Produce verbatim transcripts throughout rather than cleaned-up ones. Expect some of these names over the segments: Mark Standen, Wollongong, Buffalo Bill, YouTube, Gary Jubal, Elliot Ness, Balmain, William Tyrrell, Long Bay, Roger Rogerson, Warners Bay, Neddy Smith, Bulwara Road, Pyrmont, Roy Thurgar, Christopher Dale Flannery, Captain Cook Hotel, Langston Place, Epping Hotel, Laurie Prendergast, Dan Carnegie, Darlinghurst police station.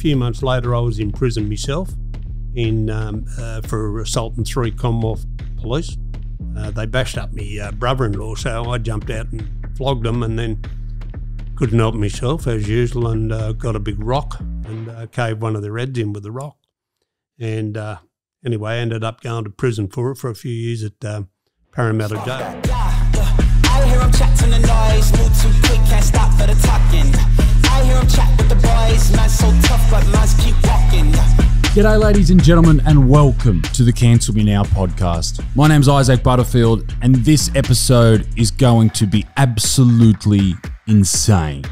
few months later, I was in prison myself in um, uh, for assaulting three Commonwealth police. Uh, they bashed up my uh, brother-in-law, so I jumped out and flogged them, and then couldn't help myself as usual, and uh, got a big rock and uh, caved one of the reds in with the rock. And uh, anyway, I ended up going to prison for it for a few years at uh, Parramatta Gaol. I hear him chat to the noise, move too quick, can't stop for the talking. I hear him chat with the boys, man's so tough, but man's keep walking. G'day ladies and gentlemen, and welcome to the Cancel Me Now podcast. My name's Isaac Butterfield, and this episode is going to be absolutely insane.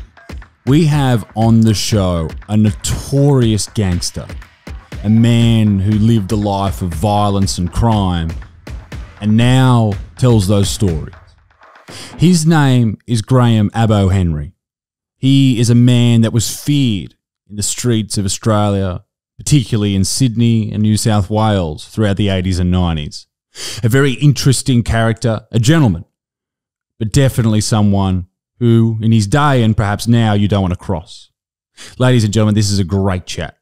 We have on the show a notorious gangster, a man who lived a life of violence and crime, and now tells those stories. His name is Graham 'Abo' Henry. He is a man that was feared in the streets of Australia, particularly in Sydney and New South Wales throughout the eighties and nineties. A very interesting character, a gentleman, but definitely someone who in his day and perhaps now you don't want to cross. Ladies and gentlemen, this is a great chat.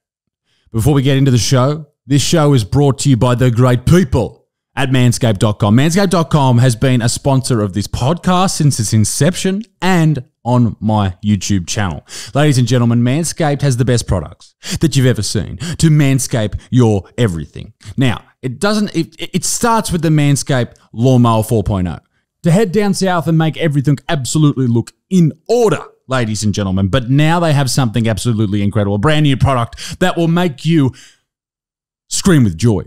Before we get into the show, this show is brought to you by the great people at manscaped dot com. manscaped dot com has been a sponsor of this podcast since its inception and on my YouTube channel. Ladies and gentlemen, Manscaped has the best products that you've ever seen to manscape your everything. Now, it doesn't. It, it starts with the Manscaped Lawnmower four point oh. To head down south and make everything absolutely look in order, ladies and gentlemen. But now they have something absolutely incredible, a brand new product that will make you scream with joy.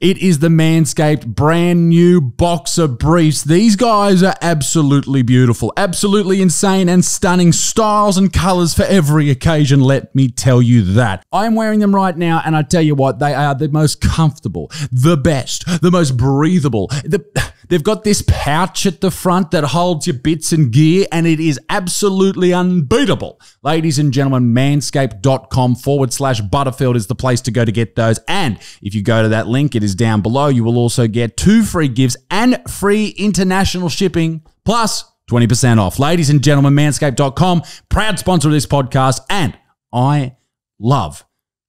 It is the Manscaped brand new boxer briefs. These guys are absolutely beautiful, absolutely insane and stunning styles and colors for every occasion, let me tell you that. I'm wearing them right now, and I tell you what, they are the most comfortable, the best, the most breathable, the... They've got this pouch at the front that holds your bits and gear, and it is absolutely unbeatable. Ladies and gentlemen, manscaped dot com forward slash Butterfield is the place to go to get those. And if you go to that link, it is down below. You will also get two free gifts and free international shipping, plus twenty percent off. Ladies and gentlemen, manscaped dot com, proud sponsor of this podcast, and I love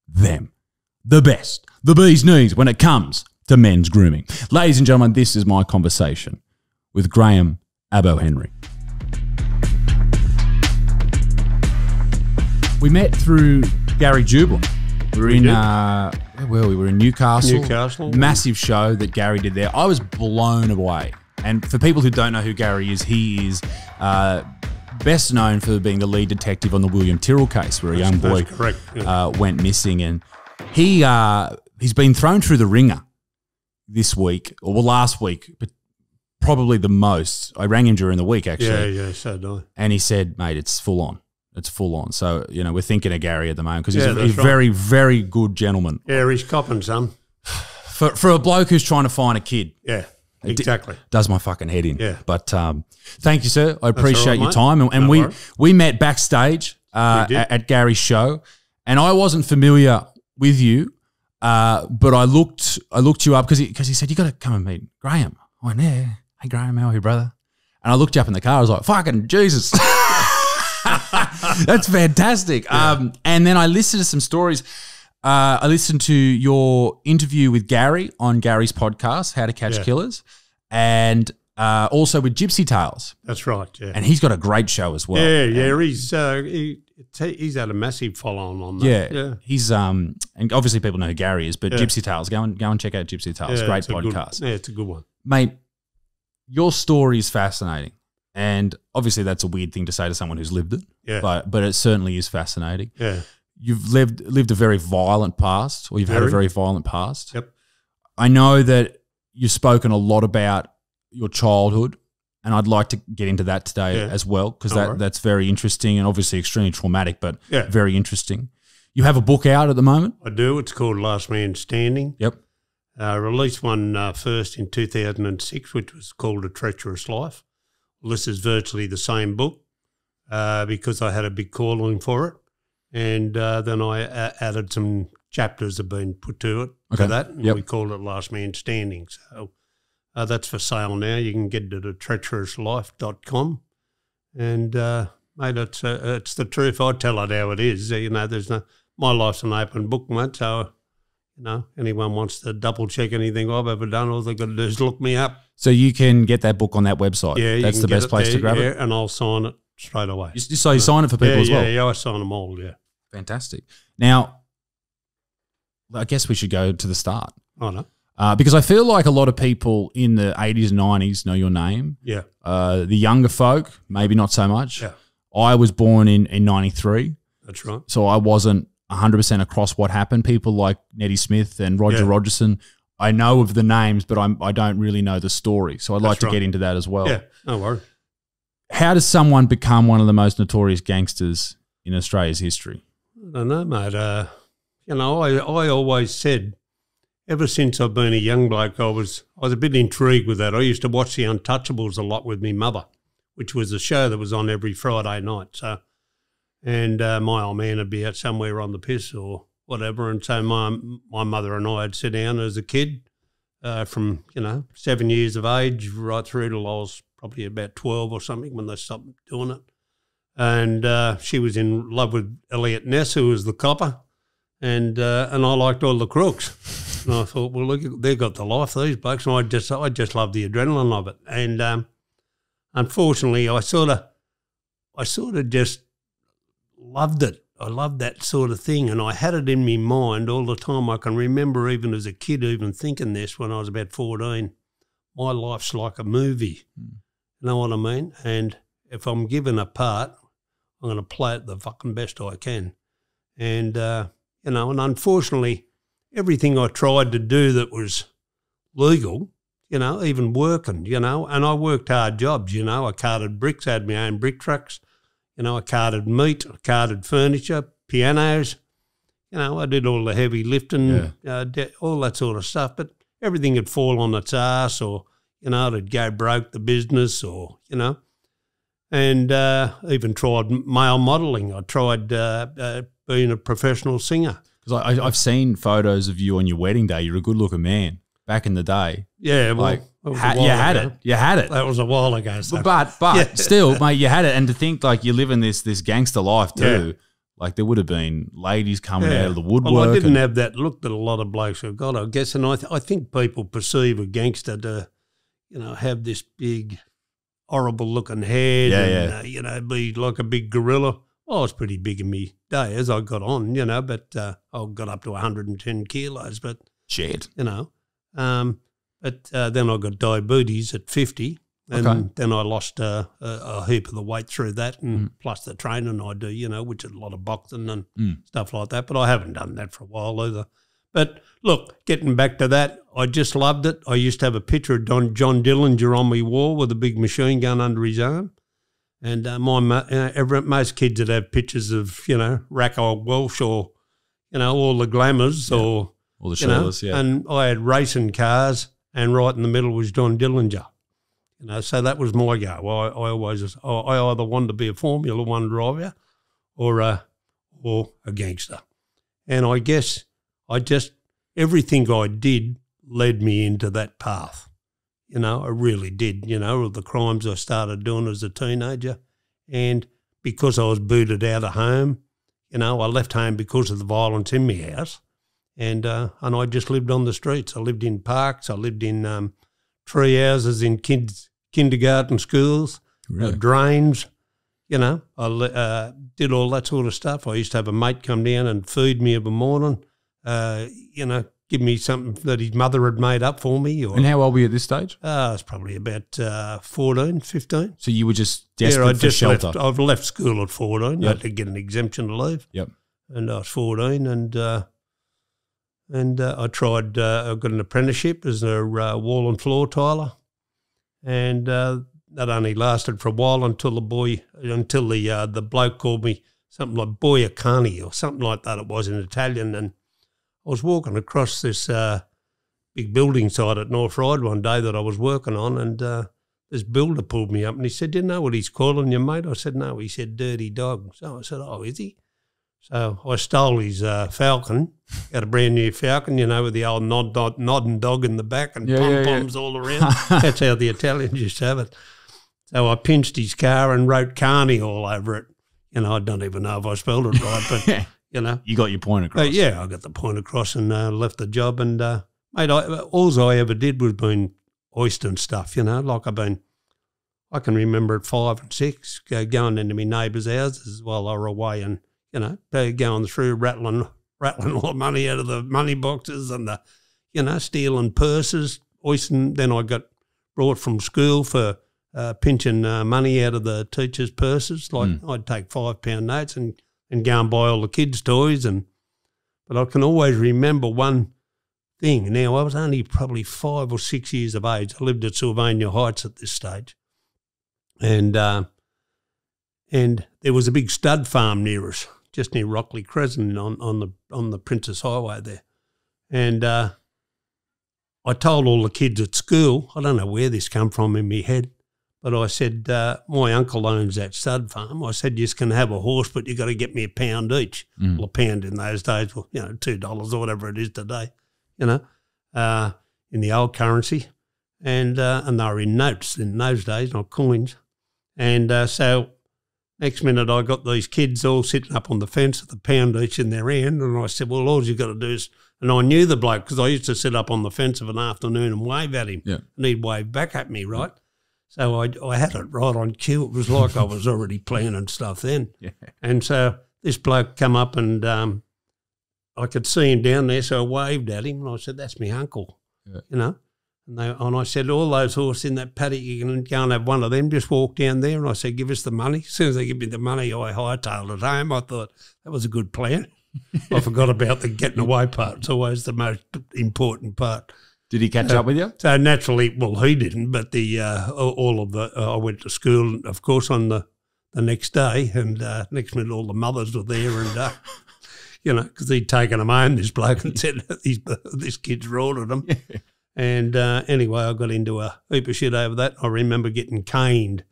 them. The best, the bee's knees when it comes to men's grooming. Ladies and gentlemen, this is my conversation with Graham 'Abo' Henry. We met through Gary Jubal. We were we in, uh, where were we? We were in Newcastle. Newcastle. Massive show that Gary did there. I was blown away. And for people who don't know who Gary is, he is uh, best known for being the lead detective on the William Tyrrell case, where a young boy yeah. uh, went missing. And he, uh, he's been thrown through the ringer this week, or well, last week, but probably the most. I rang him during the week, actually. Yeah, yeah, so did I. And he said, mate, it's full on. It's full on. So, you know, we're thinking of Gary at the moment because he's yeah, a he's right. very, very good gentleman. Yeah, he's copping some. For, for a bloke who's trying to find a kid. Yeah, exactly. Does my fucking head in. Yeah. But um, thank you, sir. I appreciate right, your time. And, and no we, we met backstage uh, at, at Gary's show, and I wasn't familiar with you. Uh, but I looked, I looked you up because he, because he said, you got to come and meet Graham. I went, yeah. Hey, Graham, how are you, brother? And I looked you up in the car. I was like, fucking Jesus. That's fantastic. Yeah. Um, and then I listened to some stories. Uh, I listened to your interview with Gary on Gary's podcast, How to Catch yeah. Killers, and uh, also with Gypsy Tales. That's right. Yeah. And he's got a great show as well. Yeah, yeah. And he's, uh, he, He's had a massive follow-on on that. Yeah, yeah. He's um, and obviously people know who Gary is, but yeah. Gypsy Tales, go and go and check out Gypsy Tales. Yeah, great podcast. Good, yeah, it's a good one, mate. Your story is fascinating, and obviously that's a weird thing to say to someone who's lived it. Yeah, but but it certainly is fascinating. Yeah, you've lived lived a very violent past, or you've very. had a very violent past. Yep. I know that you've spoken a lot about your childhood, and I'd like to get into that today yeah. as well, because that, right. that's very interesting and obviously extremely traumatic, but yeah. very interesting. You have a book out at the moment? I do. It's called Last Man Standing. Yep. I uh, released one uh, first in two thousand and six, which was called A Treacherous Life. Well, this is virtually the same book uh, because I had a big calling for it, and uh, then I uh, added some chapters that have been put to it okay. for that, and yep. we called it Last Man Standing. So... Uh, that's for sale now. You can get it at treacherous life dot com. And, uh, mate, it's, uh, it's the truth. I tell it how it is. You know, there's no – my life's an open book, mate, so, you know, anyone wants to double-check anything I've ever done, all they've got to do is look me up. So you can get that book on that website? Yeah, you That's the best place there, to grab yeah, it? Yeah, and I'll sign it straight away. You, so you so, sign it for people yeah, as well? Yeah, yeah, I sign them all, yeah. Fantastic. Now, I guess we should go to the start. I know. Uh, because I feel like a lot of people in the eighties, nineties know your name. Yeah. Uh, the younger folk, maybe not so much. Yeah. I was born in, in ninety-three. That's right. So I wasn't one hundred percent across what happened. People like Neddy Smith and Roger yeah. Rogerson, I know of the names, but I'm, I don't really know the story. So I'd That's like to right. get into that as well. Yeah, no worries. How does someone become one of the most notorious gangsters in Australia's history? I don't know, mate. Uh, you know, I, I always said, ever since I've been a young bloke, I was I was a bit intrigued with that. I used to watch The Untouchables a lot with me mother, which was a show that was on every Friday night. So, and uh, my old man would be out somewhere on the piss or whatever, and so my my mother and I would sit down as a kid, uh, from you know seven years of age right through till I was probably about twelve or something when they stopped doing it. And uh, she was in love with Elliot Ness, who was the copper, and uh, and I liked all the crooks. And I thought, well, look, they've got the life, these blokes. And I just I just love the adrenaline of it. And um, unfortunately, I sort of I sort of just loved it. I loved that sort of thing. And I had it in my mind all the time. I can remember even as a kid even thinking this when I was about fourteen. My life's like a movie. Mm. You know what I mean? And if I'm given a part, I'm going to play it the fucking best I can. And, uh, you know, and unfortunately, everything I tried to do that was legal, you know, even working, you know, and I worked hard jobs, you know. I carted bricks, I had my own brick trucks, you know, I carted meat, I carted furniture, pianos, you know, I did all the heavy lifting, yeah. uh, all that sort of stuff, but everything would fall on its arse or, you know, it'd go broke the business or, you know, and uh, even tried male modelling. I tried uh, uh, being a professional singer. Because I've seen photos of you on your wedding day. You're a good-looking man back in the day. Yeah, well, like, ha you had ago. it. You had it. That was a while ago. So. But but yeah. still, mate, you had it. And to think, like, you're living this this gangster life too. Yeah. Like, there would have been ladies coming yeah. out of the woodwork. Well, I didn't have that look that a lot of blokes have got, I guess. And I, th I think people perceive a gangster to, you know, have this big, horrible-looking head yeah, and, yeah. Uh, you know, be like a big gorilla. I was pretty big in me day as I got on, you know, but uh, I got up to one hundred and ten kilos. But shit, you know, um, but uh, then I got diabetes at fifty, and okay. then I lost uh, a, a heap of the weight through that, and mm. plus the training I do, you know, which is a lot of boxing and mm. stuff like that. But I haven't done that for a while either. But look, getting back to that, I just loved it. I used to have a picture of Don, John Dillinger on my wall with a big machine gun under his arm. And uh, my, uh, every, most kids that have pictures of, you know, Racco Welsh or, you know, all the glamours yeah. or, all the showers, you know, yeah. and I had racing cars and right in the middle was John Dillinger, you know, so that was my go. I, I always, was, I, I either wanted to be a Formula One driver or a, or a gangster. And I guess I just, everything I did led me into that path. You know, I really did, you know, all the crimes I started doing as a teenager. And because I was booted out of home, you know, I left home because of the violence in my house. And uh, and I just lived on the streets. I lived in parks. I lived in um, tree houses, in kids kindergarten schools, really? uh, drains. You know, I uh, did all that sort of stuff. I used to have a mate come down and feed me every morning, uh, you know, give me something that his mother had made up for me. Or, and how old were you at this stage? Uh, I was probably about uh, fourteen, fifteen. So you were just desperate yeah, I for just shelter. Left, I've left school at fourteen. Yep. I had to get an exemption to leave. Yep. And I was fourteen and uh, and uh, I tried, uh, I got an apprenticeship as a uh, wall and floor tiler. And uh, that only lasted for a while until the boy, until the uh, the bloke called me something like Boia Carni or something like that it was in Italian. And I was walking across this uh, big building site at North Ryde one day that I was working on, and uh, this builder pulled me up and he said, "Do you know what he's calling you, mate?" I said, "No." He said, "Dirty dog." So I said, "Oh, is he?" So I stole his uh, Falcon, got a brand new Falcon, you know, with the old nod, nod, nodding dog in the back and yeah, pom-poms yeah, yeah. all around. That's how the Italians used to have it. So I pinched his car and wrote Carney all over it. You know, I don't even know if I spelled it right, but... you know. You got your point across. Uh, yeah, I got the point across and uh, left the job. And, uh, mate, I, all I ever did was been oystering stuff, you know. Like I've been, I can remember at five and six uh, going into my neighbours' houses while they were away and, you know, they're going through rattling rattling all the money out of the money boxes and the, you know, stealing purses, oystering. Then I got brought from school for uh, pinching uh, money out of the teachers' purses. Like mm. I'd take five pound notes and, and go and buy all the kids' toys. And but I can always remember one thing. Now, I was only probably five or six years of age. I lived at Sylvania Heights at this stage. And uh, and there was a big stud farm near us, just near Rockley Crescent on, on the on the Princes Highway there. And uh, I told all the kids at school, I don't know where this come from in my head, but I said, uh, my uncle owns that stud farm. I said, you can have a horse, but you got to get me a pound each. Mm. Well, a pound in those days, well, you know, two dollars or whatever it is today, you know, uh, in the old currency. And uh, and they were in notes in those days, not coins. And uh, so next minute I got these kids all sitting up on the fence with a pound each in their hand, and I said, well, all you've got to do is – and I knew the bloke because I used to sit up on the fence of an afternoon and wave at him, yeah. and he'd wave back at me, right? Yeah. So I, I had it right on cue. It was like I was already planning stuff then. Yeah. And so this bloke come up and um, I could see him down there, so I waved at him, and I said, that's my uncle, yeah. you know. And, they, and I said, all those horses in that paddock, you can go and have one of them, just walk down there. And I said, give us the money. As soon as they give me the money, I hightailed it home. I thought, that was a good plan. I forgot about the getting away part. It's always the most important part. Did he catch uh, up with you? So naturally, well, he didn't, but the uh, all of the uh, – I went to school, of course, on the, the next day, and uh, next minute all the mothers were there and uh, – you know, because he'd taken them home, this bloke, and said, These, this kid's roared at them. Yeah. And uh, anyway, I got into a heap of shit over that. I remember getting caned.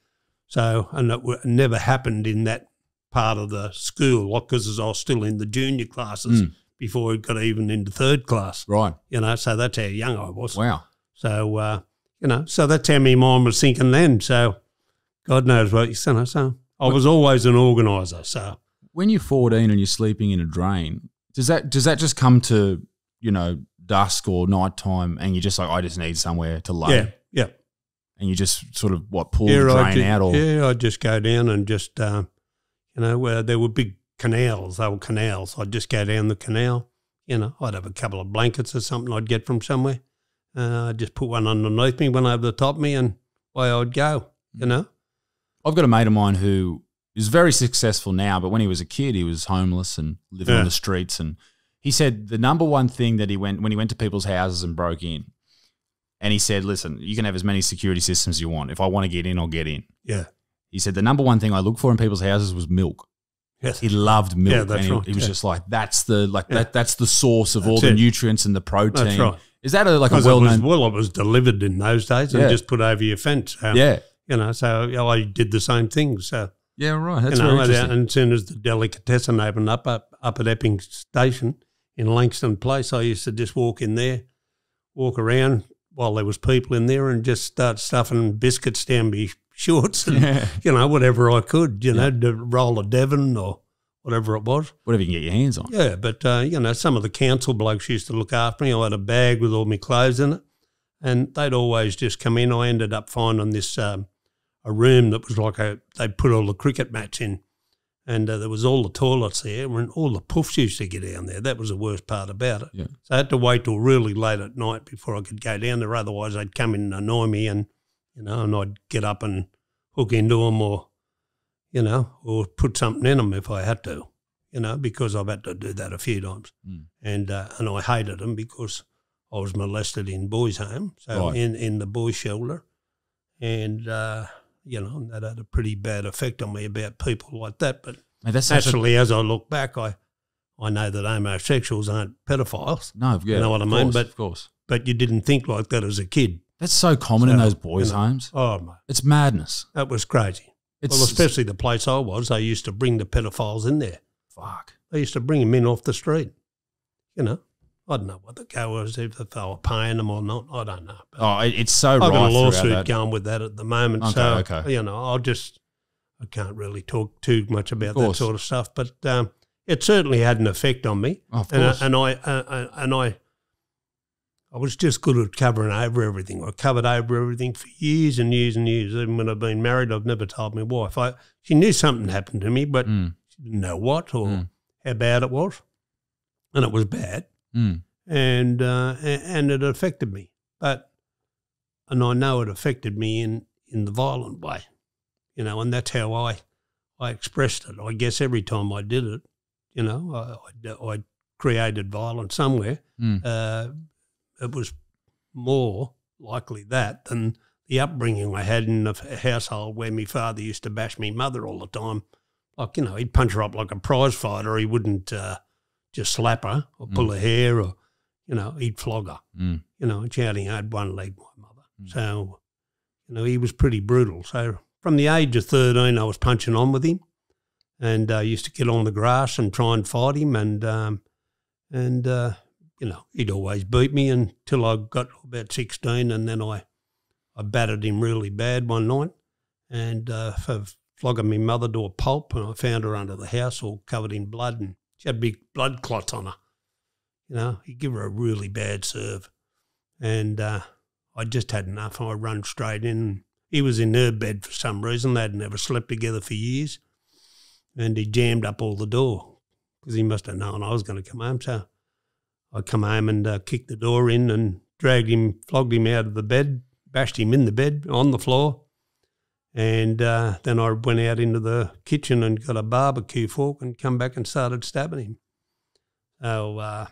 So, and it never happened in that part of the school because I was still in the junior classes mm. before I got even into third class. Right. You know, so that's how young I was. Wow. So, uh, you know, so that's how my mind was thinking then. So, God knows what you know, so I was always an organiser. So, when you're fourteen and you're sleeping in a drain, does that does that just come to, you know, dusk or night time, and you're just like, I just need somewhere to lay. Yeah, yeah. And you just sort of, what, pull yeah, the drain just, out? Or yeah, I'd just go down and just, uh, you know, where there were big canals, they were canals. I'd just go down the canal, you know. I'd have a couple of blankets or something I'd get from somewhere. Uh, I'd just put one underneath me, one over the top of me, and away I'd go, you know. I've got a mate of mine who is very successful now, but when he was a kid, he was homeless and living yeah. on the streets and... He said the number one thing that he went when he went to people's houses and broke in, and he said, listen, you can have as many security systems as you want. If I want to get in, I'll get in. Yeah. He said the number one thing I looked for in people's houses was milk. Yes. He loved milk. Yeah, that's and he, right. He was yeah. just like, that's the like yeah. that that's the source of that's all the it. nutrients and the protein. That's right. Is that a, like a well known? Well, it was delivered in those days and yeah. just put over your fence. Um, yeah. You know, so you know, I did the same thing. So yeah, right. That's you know, very interesting. And as soon as the delicatessen opened up up up at Epping Station. In Langston Place, I used to just walk in there, walk around while there was people in there and just start stuffing biscuits down my shorts and, yeah. you know, whatever I could, you yeah. know, to roll a Devon or whatever it was. Whatever you can get your hands on. Yeah, but, uh, you know, some of the council blokes used to look after me. I had a bag with all my clothes in it and they'd always just come in. I ended up finding this, um, a room that was like a, they put all the cricket mats in. And uh, there was all the toilets there and all the poofs used to get down there. That was the worst part about it. Yeah. So I had to wait till really late at night before I could go down there. Otherwise, they'd come in and annoy me and, you know, and I'd get up and hook into them or, you know, or put something in them if I had to, you know, because I've had to do that a few times. Mm. And uh, and I hated them because I was molested in boys' home, so right. in, in the boys' shelter. And... Uh, you know, and that had a pretty bad effect on me about people like that. But mate, that's actually, a, as I look back, I I know that homosexuals aren't pedophiles. No, yeah, you know what I mean? Course, but, of course. But you didn't think like that as a kid. That's so common so, in those boys' you know, homes. Oh, mate. It's madness. That was crazy. It's, well, especially the place I was, they used to bring the pedophiles in there. Fuck. They used to bring them in off the street, you know. I don't know what the go was, if they were paying them or not. I don't know. But oh, it's so I've got a lawsuit going with that at the moment. Okay, so, okay. you know, I'll just, I can't really talk too much about that sort of stuff. But um, it certainly had an effect on me. Oh, of course. And I, and I, uh, and I, I was just good at covering over everything. I covered over everything for years and years and years. Even when I've been married, I've never told my wife. I, she knew something happened to me, but mm. she didn't know what or mm. how bad it was, and it was bad, mm. and uh, and it affected me. But and I know it affected me in in the violent way, you know, and that's how I I expressed it. I guess every time I did it, you know, I I, I created violence somewhere. Mm. Uh, It was more likely that than the upbringing I had in a household where my father used to bash my mother all the time. Like, you know, he'd punch her up like a prize fighter. He wouldn't uh, just slap her or pull mm. her hair or, you know, he'd flog her. Mm. You know, she only had one leg, my mother. Mm. So, you know, he was pretty brutal. So from the age of thirteen, I was punching on with him, and I uh, used to get on the grass and try and fight him, and, um, and uh you know, he'd always beat me until I got about sixteen, and then I, I battered him really bad one night, and uh, for flogging my mother to a pulp, and I found her under the house all covered in blood, and she had big blood clots on her. You know, he'd give her a really bad serve, and uh, I just had enough. I run straight in. He was in her bed for some reason. They'd never slept together for years, and he jammed up all the door because he must have known I was going to come home, so I come home and uh, kicked the door in and dragged him, flogged him out of the bed, bashed him in the bed on the floor, and uh, then I went out into the kitchen and got a barbecue fork and come back and started stabbing him. So, uh,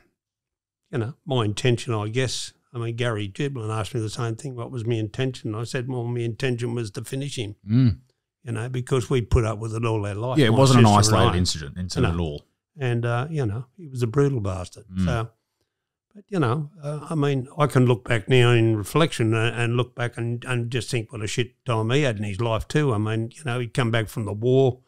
you know, my intention, I guess, I mean, Gary Jubal asked me the same thing, what was my intention? I said, well, my intention was to finish him, mm. you know, because we put up with it all our life. Yeah, it my wasn't an isolated incident, incident you know, at all. And, uh, you know, he was a brutal bastard, mm. so... You know, uh, I mean, I can look back now in reflection and, and look back and, and just think what a shit time he had in his life too. I mean, you know, he'd come back from the war,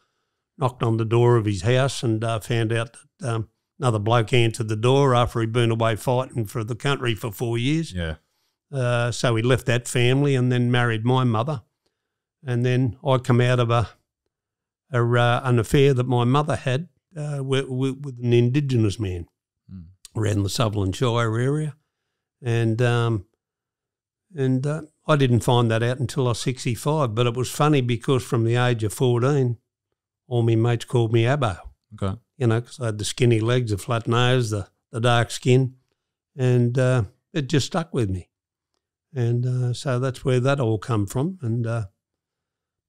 knocked on the door of his house and uh, found out that um, another bloke answered the door after he'd been away fighting for the country for four years. Yeah. Uh, so he left that family and then married my mother. And then I come out of a, a uh, an affair that my mother had uh, with, with an Indigenous man. Around the Sutherland Shire area, and um, and uh, I didn't find that out until I was sixty-five. But it was funny because from the age of fourteen, all my mates called me Abo. Okay, you know, because I had the skinny legs, the flat nose, the the dark skin, and uh, it just stuck with me. And uh, so that's where that all come from. And uh,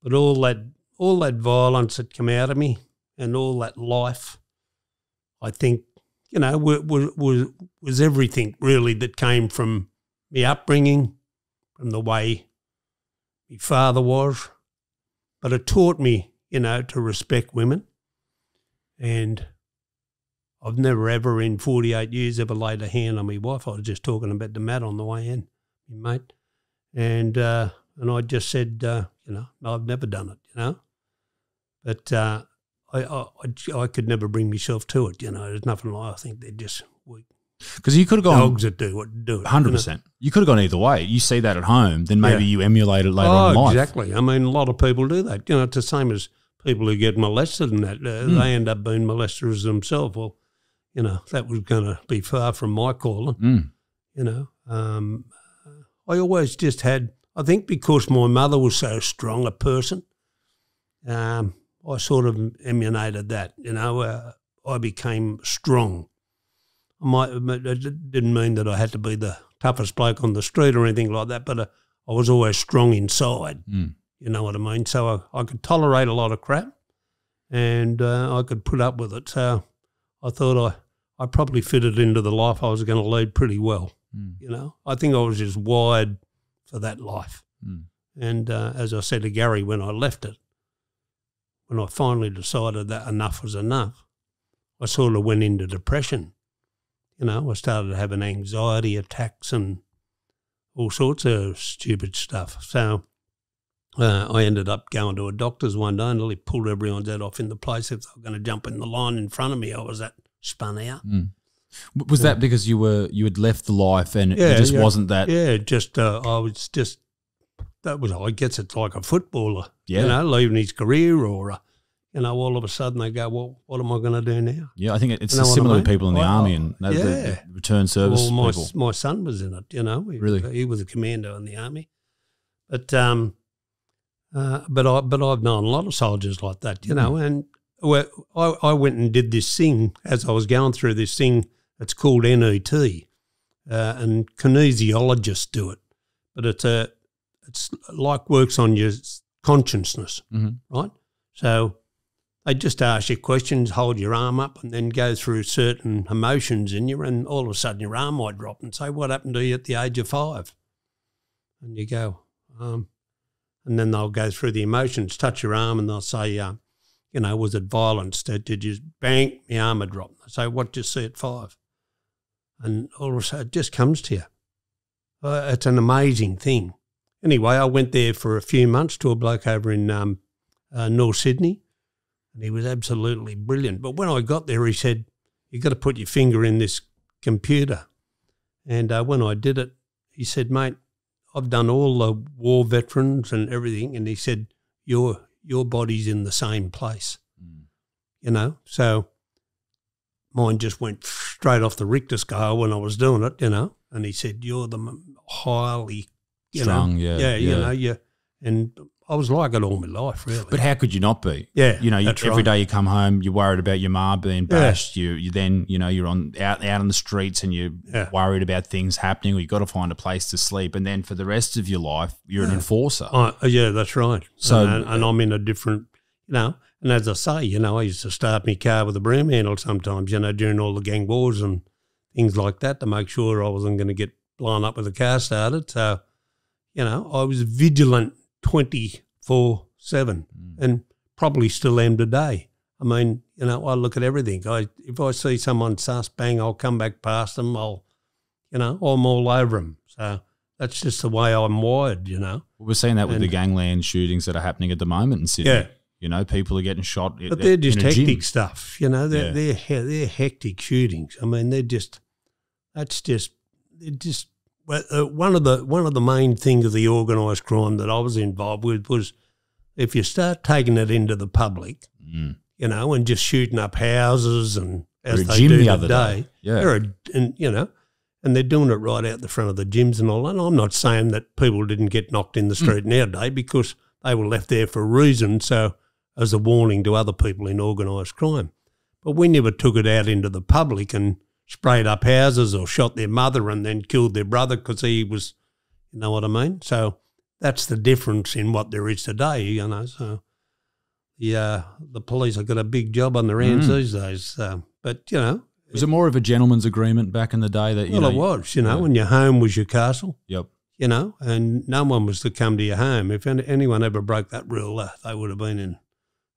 but all that all that violence that came out of me, and all that life, I think. You know, was was was everything really that came from my upbringing, from the way my father was, but it taught me, you know, to respect women, and I've never ever in forty-eight years ever laid a hand on my wife. I was just talking about the mat on the way in, mate, and uh, and I just said, uh, you know, I've never done it, you know, but. Uh, I, I I could never bring myself to it, you know. There's nothing like I think they're just weak. Because you could have gone dogs that do what do it, one hundred percent. You know? You could have gone either way. You see that at home, then maybe yeah. you emulate it later oh, on in life. Exactly. I mean, a lot of people do that. You know, it's the same as people who get molested and that uh, mm. they end up being molesters themselves. Well, you know, that was going to be far from my calling. Mm. You know, um, I always just had. I think because my mother was so strong a person. Um. I sort of emulated that, you know. Uh, I became strong. I might, it didn't mean that I had to be the toughest bloke on the street or anything like that, but uh, I was always strong inside, mm. you know what I mean? So I, I could tolerate a lot of crap and uh, I could put up with it. So I thought I, I probably fitted into the life I was going to lead pretty well, mm. you know. I think I was just wired for that life. Mm. And uh, as I said to Gary when I left it, when I finally decided that enough was enough, I sort of went into depression. You know, I started having anxiety attacks and all sorts of stupid stuff. So uh, I ended up going to a doctor's one day and he pulled everyone's head off in the place if they were going to jump in the line in front of me. I was that spun out. Mm. Was yeah. that because you were you had left the life and yeah, it just yeah, wasn't that? Yeah, just uh, I was just. That was, I guess it's like a footballer, yeah. you know, leaving his career or, a, you know, all of a sudden they go, well, what am I going to do now? Yeah, I think it's you know similar I mean? to people in the oh, army and yeah. the return service well, my, people. My son was in it, you know. He, really? He was a commando in the army. But um, uh, but, I, but I've known a lot of soldiers like that, you mm. know, and well, I, I went and did this thing as I was going through this thing. It's called N E T, uh, and kinesiologists do it. But it's a, it's like works on your consciousness, mm-hmm. right? So they just ask you questions, hold your arm up, and then go through certain emotions in you, and all of a sudden your arm might drop and say, what happened to you at the age of five? And you go, um, and then they'll go through the emotions, touch your arm, and they'll say, uh, you know, was it violence? Did, did you bang, my arm had dropped? They say, what did you see at five? And all of a sudden, it just comes to you. Uh, it's an amazing thing. Anyway, I went there for a few months to a bloke over in um, uh, North Sydney, and he was absolutely brilliant. But when I got there, he said, you've got to put your finger in this computer. And uh, when I did it, he said, mate, I've done all the war veterans and everything, and he said, your, your body's in the same place, mm. you know. So mine just went straight off the Richter scale when I was doing it, you know. And he said, you're the highly, you Strong, know. Yeah, yeah, yeah. you know, yeah. And I was like it all my life, really. But how could you not be? Yeah, You know, you, every right. day you come home, you're worried about your ma being bashed. Yeah. You you then, you know, you're on out, out on the streets and you're yeah. worried about things happening, or you've got to find a place to sleep. And then for the rest of your life, you're yeah. an enforcer. I, yeah, that's right. So and, and I'm in a different, you know. And as I say, you know, I used to start my car with a broom handle sometimes, you know, during all the gang wars and things like that to make sure I wasn't going to get blown up with the car started. So, you know, I was vigilant twenty-four seven mm. and probably still am today. I mean, you know, I look at everything. I If I see someone sus, bang, I'll come back past them. I'll, you know, I'm all over them. So that's just the way I'm wired, you know. Well, we're seeing that and, with the gangland shootings that are happening at the moment in Sydney. Yeah. You know, people are getting shot. But they're just hectic stuff, you know. They're, yeah. they're, they're hectic shootings. I mean, they're just, that's just, they're just, well, uh, one of the one of the main things of the organised crime that I was involved with was if you start taking it into the public, mm. you know, and just shooting up houses and as they do today. Yeah. They're a, and, you know, and they're doing it right out the front of the gyms and all that. And I'm not saying that people didn't get knocked in the street mm. nowadays because they were left there for a reason, so as a warning to other people in organised crime. But we never took it out into the public and sprayed up houses or shot their mother and then killed their brother because he was, you know what I mean? So that's the difference in what there is today, you know. So yeah, the police have got a big job on their hands mm. these days. So, but, you know. Was it, it more of a gentleman's agreement back in the day? that you Well, know, it was, you know, yeah. when your home was your castle. Yep. You know, and no one was to come to your home. If anyone ever broke that rule, uh, they would have been in.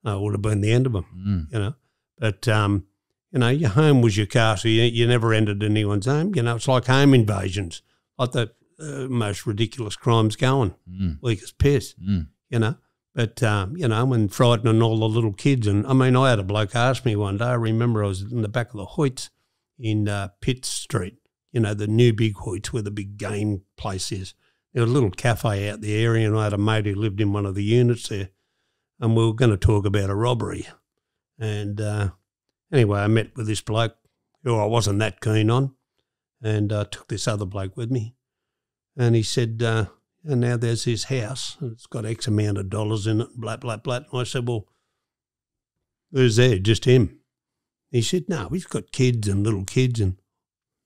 No, it would have been the end of them, mm. you know. But, um, you know, your home was your castle. You, you never entered anyone's home. You know, it's like home invasions, like the uh, most ridiculous crimes going, mm. weak as piss, mm. you know. But, um, you know, and frightening all the little kids. And, I mean, I had a bloke ask me one day, I remember I was in the back of the Hoyts in uh, Pitt Street, you know, the new big Hoyts where the big game place is. There was a little cafe out the area, and I had a mate who lived in one of the units there. And we were going to talk about a robbery. And uh, anyway, I met with this bloke who I wasn't that keen on, and I uh, took this other bloke with me. And he said, uh, and now there's this house, and it's got X amount of dollars in it, blah, blah, blah. And I said, well, who's there? Just him. He said, no, he's got kids and little kids. And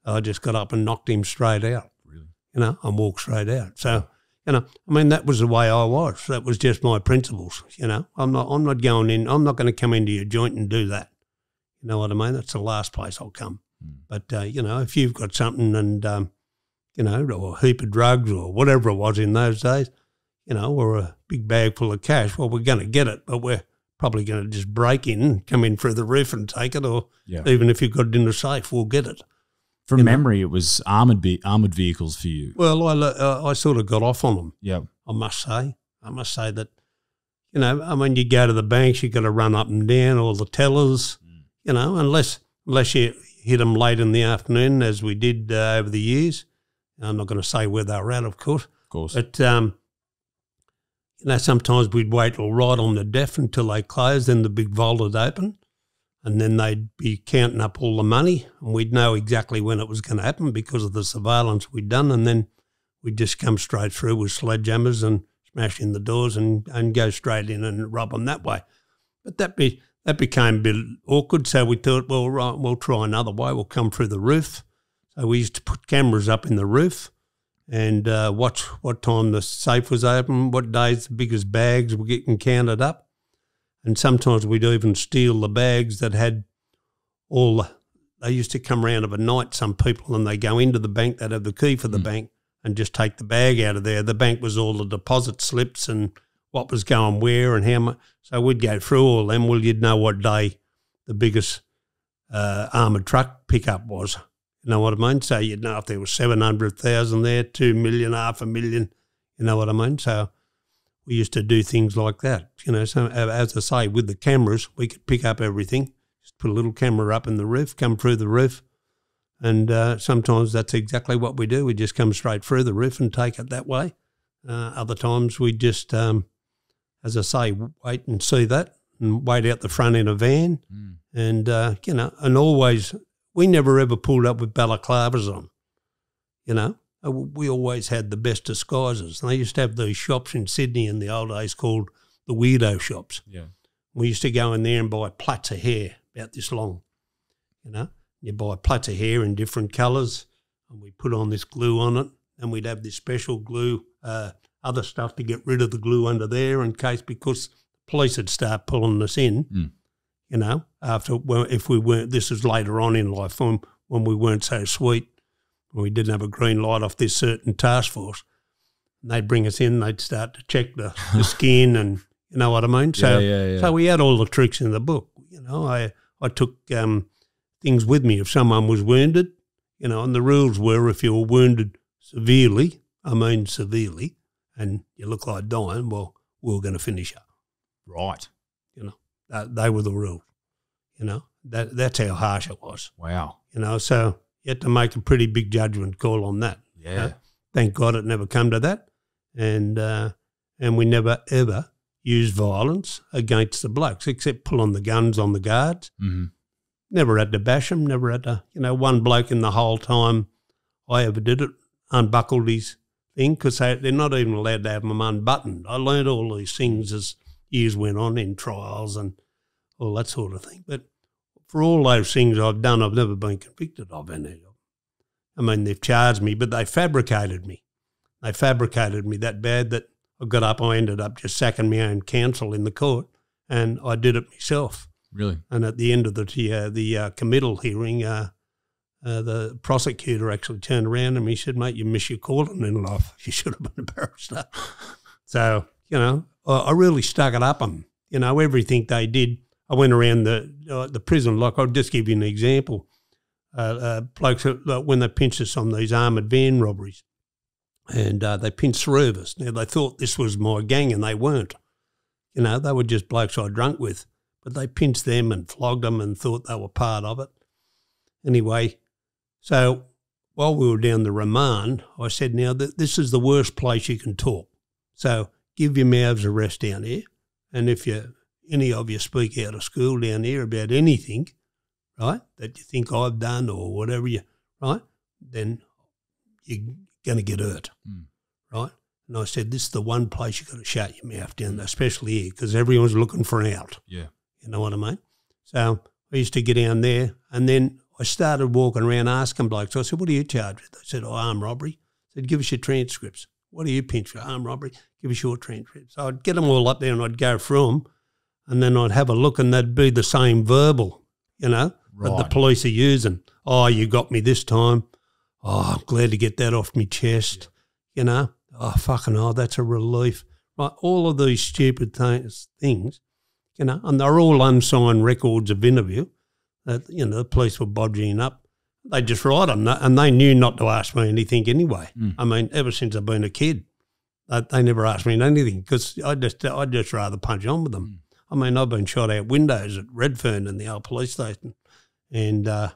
I just got up and knocked him straight out. Really? You know, and walked straight out. So... You know, I mean, that was the way I was. That was just my principles, you know. I'm not I'm not going in. I'm not going to come into your joint and do that. You know what I mean? That's the last place I'll come. Mm. But, uh, you know, if you've got something and, um, you know, or a heap of drugs or whatever it was in those days, you know, or a big bag full of cash, well, we're going to get it, but we're probably going to just break in, come in through the roof and take it, or yeah. even if you've got it in the safe, we'll get it. From you memory, know? It was armoured be armoured vehicles for you. Well, I, uh, I sort of got off on them. Yeah, I must say. I must say that, you know, I mean, you go to the banks, you've got to run up and down all the tellers, mm. you know, unless unless you hit them late in the afternoon, as we did uh, over the years. I'm not going to say where they were at, of course. Of course. But, um, you know, sometimes we'd wait or ride on the deaf until they closed, then the big vault would open, and then they'd be counting up all the money, and we'd know exactly when it was going to happen because of the surveillance we'd done, and then we'd just come straight through with sledgehammers and smash in the doors and, and go straight in and rob them that way. But that be that became a bit awkward, so we thought, well, right, we'll try another way. We'll come through the roof. So we used to put cameras up in the roof and uh, watch what time the safe was open, what days the biggest bags were getting counted up. And sometimes we'd even steal the bags that had all the – they used to come round of a night, some people, and they go into the bank, they'd have the key for the mm. bank and just take the bag out of there. The bank was all the deposit slips and what was going where and how much. So we'd go through all them. Well, you'd know what day the biggest uh, armoured truck pickup was. You know what I mean? So you'd know if there was seven hundred thousand there, two million, half a million, you know what I mean? So we used to do things like that. You know, so as I say, with the cameras, we could pick up everything, just put a little camera up in the roof, come through the roof, and uh, sometimes that's exactly what we do. We just come straight through the roof and take it that way. Uh, other times we just, um, as I say, wait and see that and wait out the front in a van mm. and, uh, you know, and always – we never ever pulled up with balaclavas on, you know. We always had the best disguises. And they used to have these shops in Sydney in the old days called the weirdo shops. Yeah. We used to go in there and buy plaits of hair about this long, you know. You buy plaits of hair in different colours and we put on this glue on it, and we'd have this special glue, uh, other stuff to get rid of the glue under there in case, because police would start pulling us in. Mm. You know, after well, if we weren't, this is later on in life when, when we weren't so sweet, when we didn't have a green light off this certain task force, and they'd bring us in, they'd start to check the, the skin and you know what I mean? So, yeah, yeah, yeah. so we had all the tricks in the book. You know, I, I took um, things with me if someone was wounded, you know, and the rules were if you were wounded severely, I mean severely, and you look like dying, well, we were going to finish up. Right. You know. Uh, they were the rules, you know. That That's how harsh it was. Wow. You know, so you had to make a pretty big judgment call on that. Yeah. You know? Thank God it never come to that. And uh, and we never, ever used violence against the blokes except pulling the guns on the guards. Mm-hmm. Never had to bash them, never had to, you know, one bloke in the whole time I ever did it unbuckled his thing because they, they're not even allowed to have them unbuttoned. I learned all these things as years went on in trials and all that sort of thing. But for all those things I've done, I've never been convicted of any of them. I mean, they've charged me, but they fabricated me. They fabricated me that bad that I got up, I ended up just sacking my own counsel in the court, and I did it myself. Really? And at the end of the uh, the uh, committal hearing, uh, uh, the prosecutor actually turned around and he said, mate, you miss your calling in life. You should have been a barrister. So, you know, I really stuck it up them, you know, everything they did. I went around the uh, the prison, like I'll just give you an example. Uh, uh, blokes, uh, when they pinched us on these armoured van robberies, and uh, they pinched three of us. Now, they thought this was my gang, and they weren't. You know, they were just blokes I drunk with, but they pinched them and flogged them and thought they were part of it. Anyway, so while we were down the remand, I said, now, th this is the worst place you can talk. So give your mouths a rest down here, and if you any of you speak out of school down here about anything, right, that you think I've done or whatever you, right, then you're going to get hurt, mm. right? And I said, this is the one place you've got to shut your mouth down, especially here, because everyone's looking for an out. Yeah. You know what I mean? So I used to get down there, and then I started walking around asking blokes. So I said, what are you charged with? They said, oh, armed robbery. I said, give us your transcripts. What do you pinch for? Armed robbery? Give us your transcripts. So I'd get them all up there and I'd go through them, and then I'd have a look and that'd be the same verbal, you know, right. that the police are using. Oh, you got me this time. Oh, I'm glad to get that off my chest, yeah. you know. Oh, fucking oh, that's a relief. Right, all of these stupid th things, you know, and they're all unsigned records of interview that, you know, the police were bodging up. They just write them, and they knew not to ask me anything anyway. Mm. I mean, ever since I've been a kid, they, they never asked me anything because I just, I'd just rather punch on with them. Mm. I mean, I've been shot out windows at Redfern in the old police station, and uh,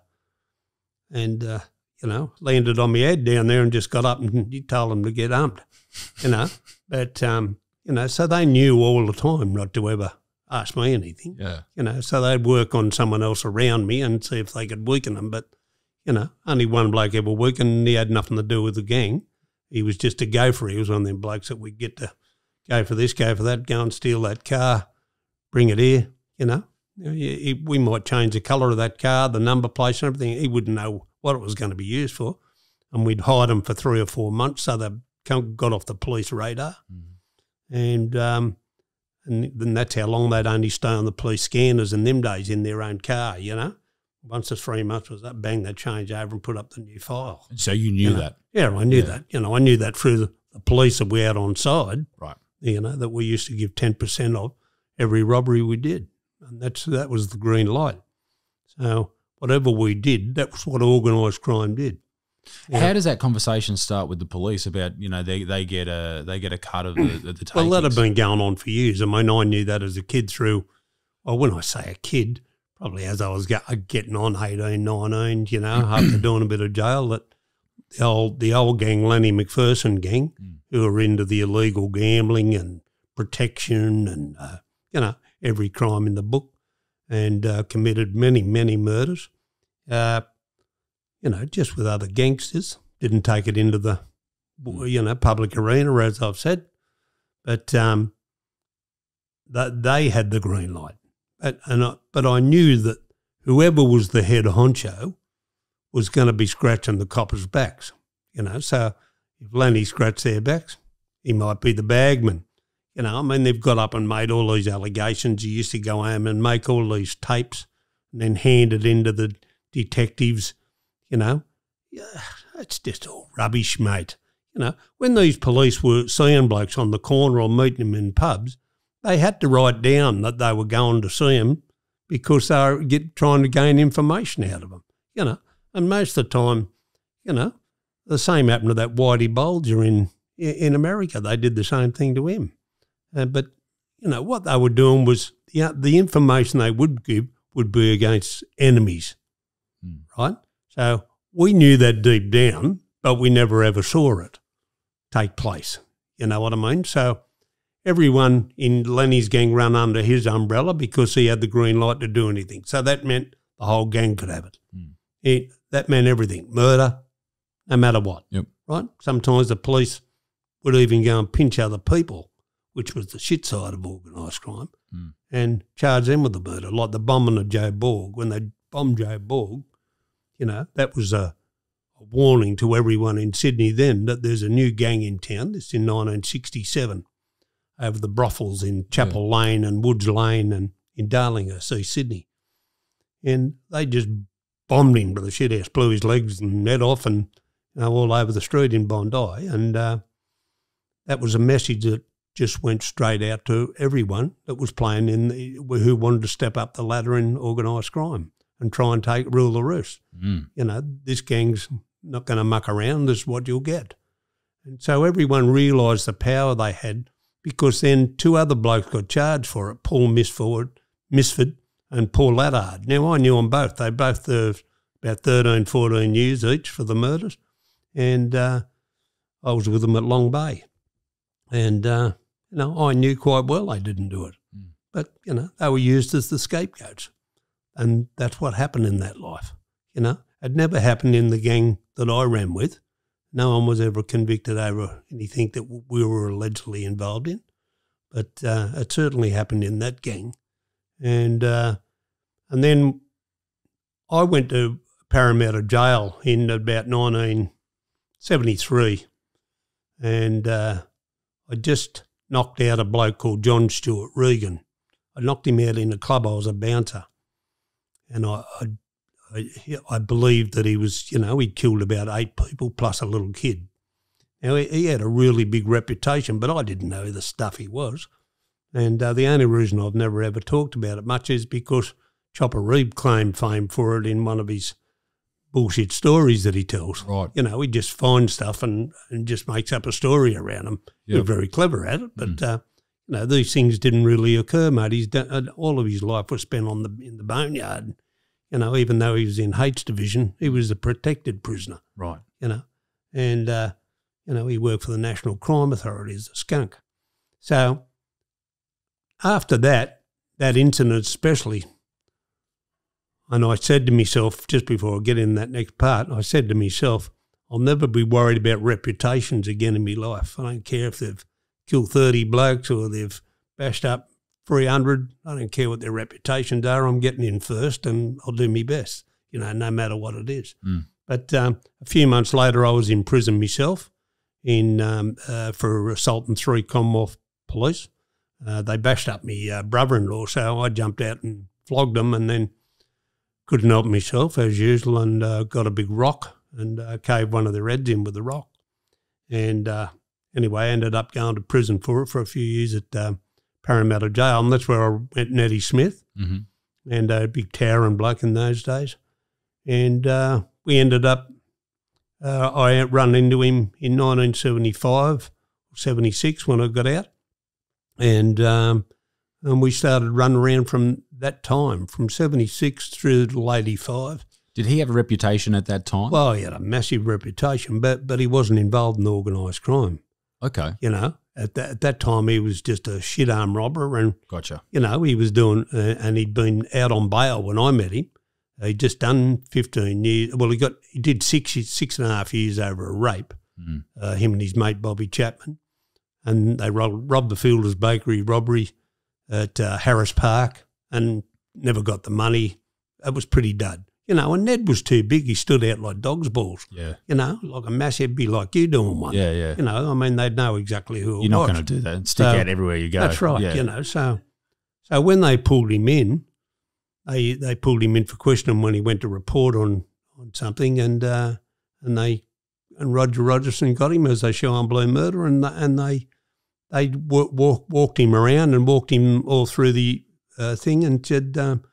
and uh, you know, landed on my head down there and just got up and you told them to get humped, you know. But um, you know, so they knew all the time not to ever ask me anything. Yeah. You know, so they'd work on someone else around me and see if they could weaken them. But, you know, only one bloke ever weakened, and he had nothing to do with the gang. He was just a gopher. He was one of them blokes that we'd get to go for this, go for that, go and steal that car, bring it here, you know. We might change the colour of that car, the number plate and everything. He wouldn't know what it was going to be used for. And we'd hide them for three or four months so they got off the police radar. Mm. And um, and then that's how long they'd only stay on the police scanners in them days in their own car, you know. Once the three months was up, bang, they'd change over and put up the new file. So you knew you know? that? Yeah, I knew yeah. that. You know, I knew that through the, the police that we had on side, right? You know, that we used to give ten percent of every robbery we did. And that's that was the green light. So whatever we did, that was what organised crime did. Yeah. How does that conversation start with the police about, you know, they they get a they get a cut of the, the takings? Well, that had been going on for years. I mean, I knew that as a kid through, well, when I say a kid, probably as I was getting on eighteen, nineteen, you know, after doing a bit of jail, that the old the old gang, Lenny McPherson gang, mm. who were into the illegal gambling and protection and, uh, you know, every crime in the book, and uh, committed many, many murders. Uh, you know, just with other gangsters, didn't take it into the, you know, public arena, as I've said. But um, th they had the green light. But, and I, but I knew that whoever was the head honcho was going to be scratching the coppers' backs, you know. So if Lenny scratched their backs, he might be the bagman. You know, I mean, they've got up and made all these allegations. You used to go home and make all these tapes and then hand it into the detectives, you know. Yeah, it's just all rubbish, mate. You know, when these police were seeing blokes on the corner or meeting them in pubs, they had to write down that they were going to see them because they were get, trying to gain information out of them, you know. And most of the time, you know, the same happened to that Whitey Bulger in, in America. They did the same thing to him. Uh, but, you know, what they were doing was, you know, the information they would give would be against enemies, mm. right? So we knew that deep down, but we never ever saw it take place. You know what I mean? So everyone in Lenny's gang ran under his umbrella because he had the green light to do anything. So that meant the whole gang could have it. Mm. It that meant everything, murder, no matter what, yep. right? Sometimes the police would even go and pinch other people, which was the shit side of organised crime, mm. and charge them with the murder, like the bombing of Joe Borg. When they bombed Joe Borg, you know, that was a, a warning to everyone in Sydney then that there's a new gang in town. This in nineteen sixty-seven, over the brothels in Chapel yeah. Lane and Woods Lane and in Darlinghurst, see Sydney. And they just bombed him to the shit house, blew his legs and head off and, you know, all over the street in Bondi. And uh, that was a message that just went straight out to everyone that was playing in the, who wanted to step up the ladder in organised crime and try and take rule the roost. Mm. You know, this gang's not going to muck around. This is what you'll get. And so everyone realised the power they had, because then two other blokes got charged for it, Paul Misford, Misford and Paul Laddard. Now, I knew them both. They both served about thirteen, fourteen years each for the murders, and uh, I was with them at Long Bay. And uh, you know, I knew quite well they didn't do it. Mm. But, you know, they were used as the scapegoats. And that's what happened in that life, you know. It never happened in the gang that I ran with. No one was ever convicted over anything that we were allegedly involved in. But uh, it certainly happened in that gang. And uh, and then I went to Parramatta Gaol in about nineteen seventy-three. And uh, I just knocked out a bloke called John Stuart Regan. I knocked him out in a club. I was a bouncer, and I, I, I believed that he was, you know, he'd killed about eight people plus a little kid. Now, he, he had a really big reputation, but I didn't know the stuff he was. And uh, the only reason I've never ever talked about it much is because Chopper Reeve claimed fame for it in one of his bullshit stories that he tells. Right. You know, he just finds stuff and, and just makes up a story around them. Yep. You're very clever at it, but, mm. uh, you know, these things didn't really occur, mate. He's done, all of his life was spent on the in the boneyard. You know, even though he was in H Division, he was a protected prisoner. Right. You know, and, uh, you know, he worked for the National Crime Authority as a skunk. So after that, that incident especially, and I said to myself, just before I get in that next part, I said to myself, I'll never be worried about reputations again in my life. I don't care if they've killed thirty blokes or they've bashed up three hundred. I don't care what their reputations are. I'm getting in first and I'll do my best, you know, no matter what it is. Mm. But um, a few months later, I was in prison myself in um, uh, for assaulting three Commonwealth police. Uh, they bashed up my uh, brother-in-law, so I jumped out and flogged them and then couldn't help myself as usual and uh, got a big rock and uh, caved one of the reds in with the rock. And uh, anyway, I ended up going to prison for it for a few years at uh, Parramatta Gaol, and that's where I met Neddy Smith, mm-hmm. and a uh, big towering bloke in those days. And uh, we ended up, uh, I run into him in nineteen seventy-five, seventy-six when I got out. And um, and we started running around from that time, from seventy-six through to late eighty-five. Did he have a reputation at that time? Well, he had a massive reputation, but but he wasn't involved in organised crime. Okay. You know, at that, at that time he was just a shit arm robber and, gotcha. You know, he was doing, uh, and he'd been out on bail when I met him. He'd just done fifteen years, well, he got he did six, six and a half years over a rape, mm. uh, him and his mate Bobby Chapman. And they robbed, robbed the Fielders Bakery robbery at uh, Harris Park and never got the money. It was pretty dud. You know, and Ned was too big. He stood out like dog's balls. Yeah. You know, like a massive be like you doing one. Yeah, yeah. You know, I mean, they'd know exactly who it was. You're not going to do that and stick so, out everywhere you go. That's right, yeah. You know. So so when they pulled him in, they they pulled him in for questioning when he went to report on, on something and uh, and they and Roger Rogerson got him as a Cheyenne Blue murder and, the, and they they walk, walk, walked him around and walked him all through the uh, thing and said, um,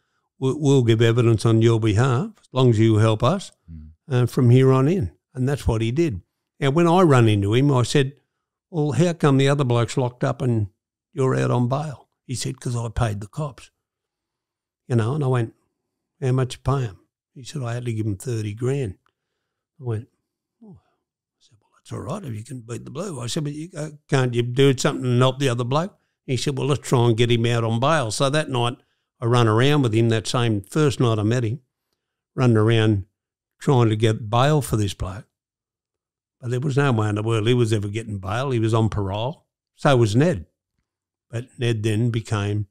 we'll give evidence on your behalf as long as you help us mm. uh, from here on in. And that's what he did. And when I run into him, I said, well, how come the other bloke's locked up and you're out on bail? He said, because I paid the cops. You know, and I went, how much you pay him? He said, I had to give him thirty grand. I went, oh. I said, well, that's all right if you can beat the blue. I said, but you go, can't you do something to help the other bloke? He said, well, let's try and get him out on bail. So that night, I run around with him that same first night I met him, running around trying to get bail for this bloke. But there was no way in the world he was ever getting bail. He was on parole. So was Ned. But Ned then became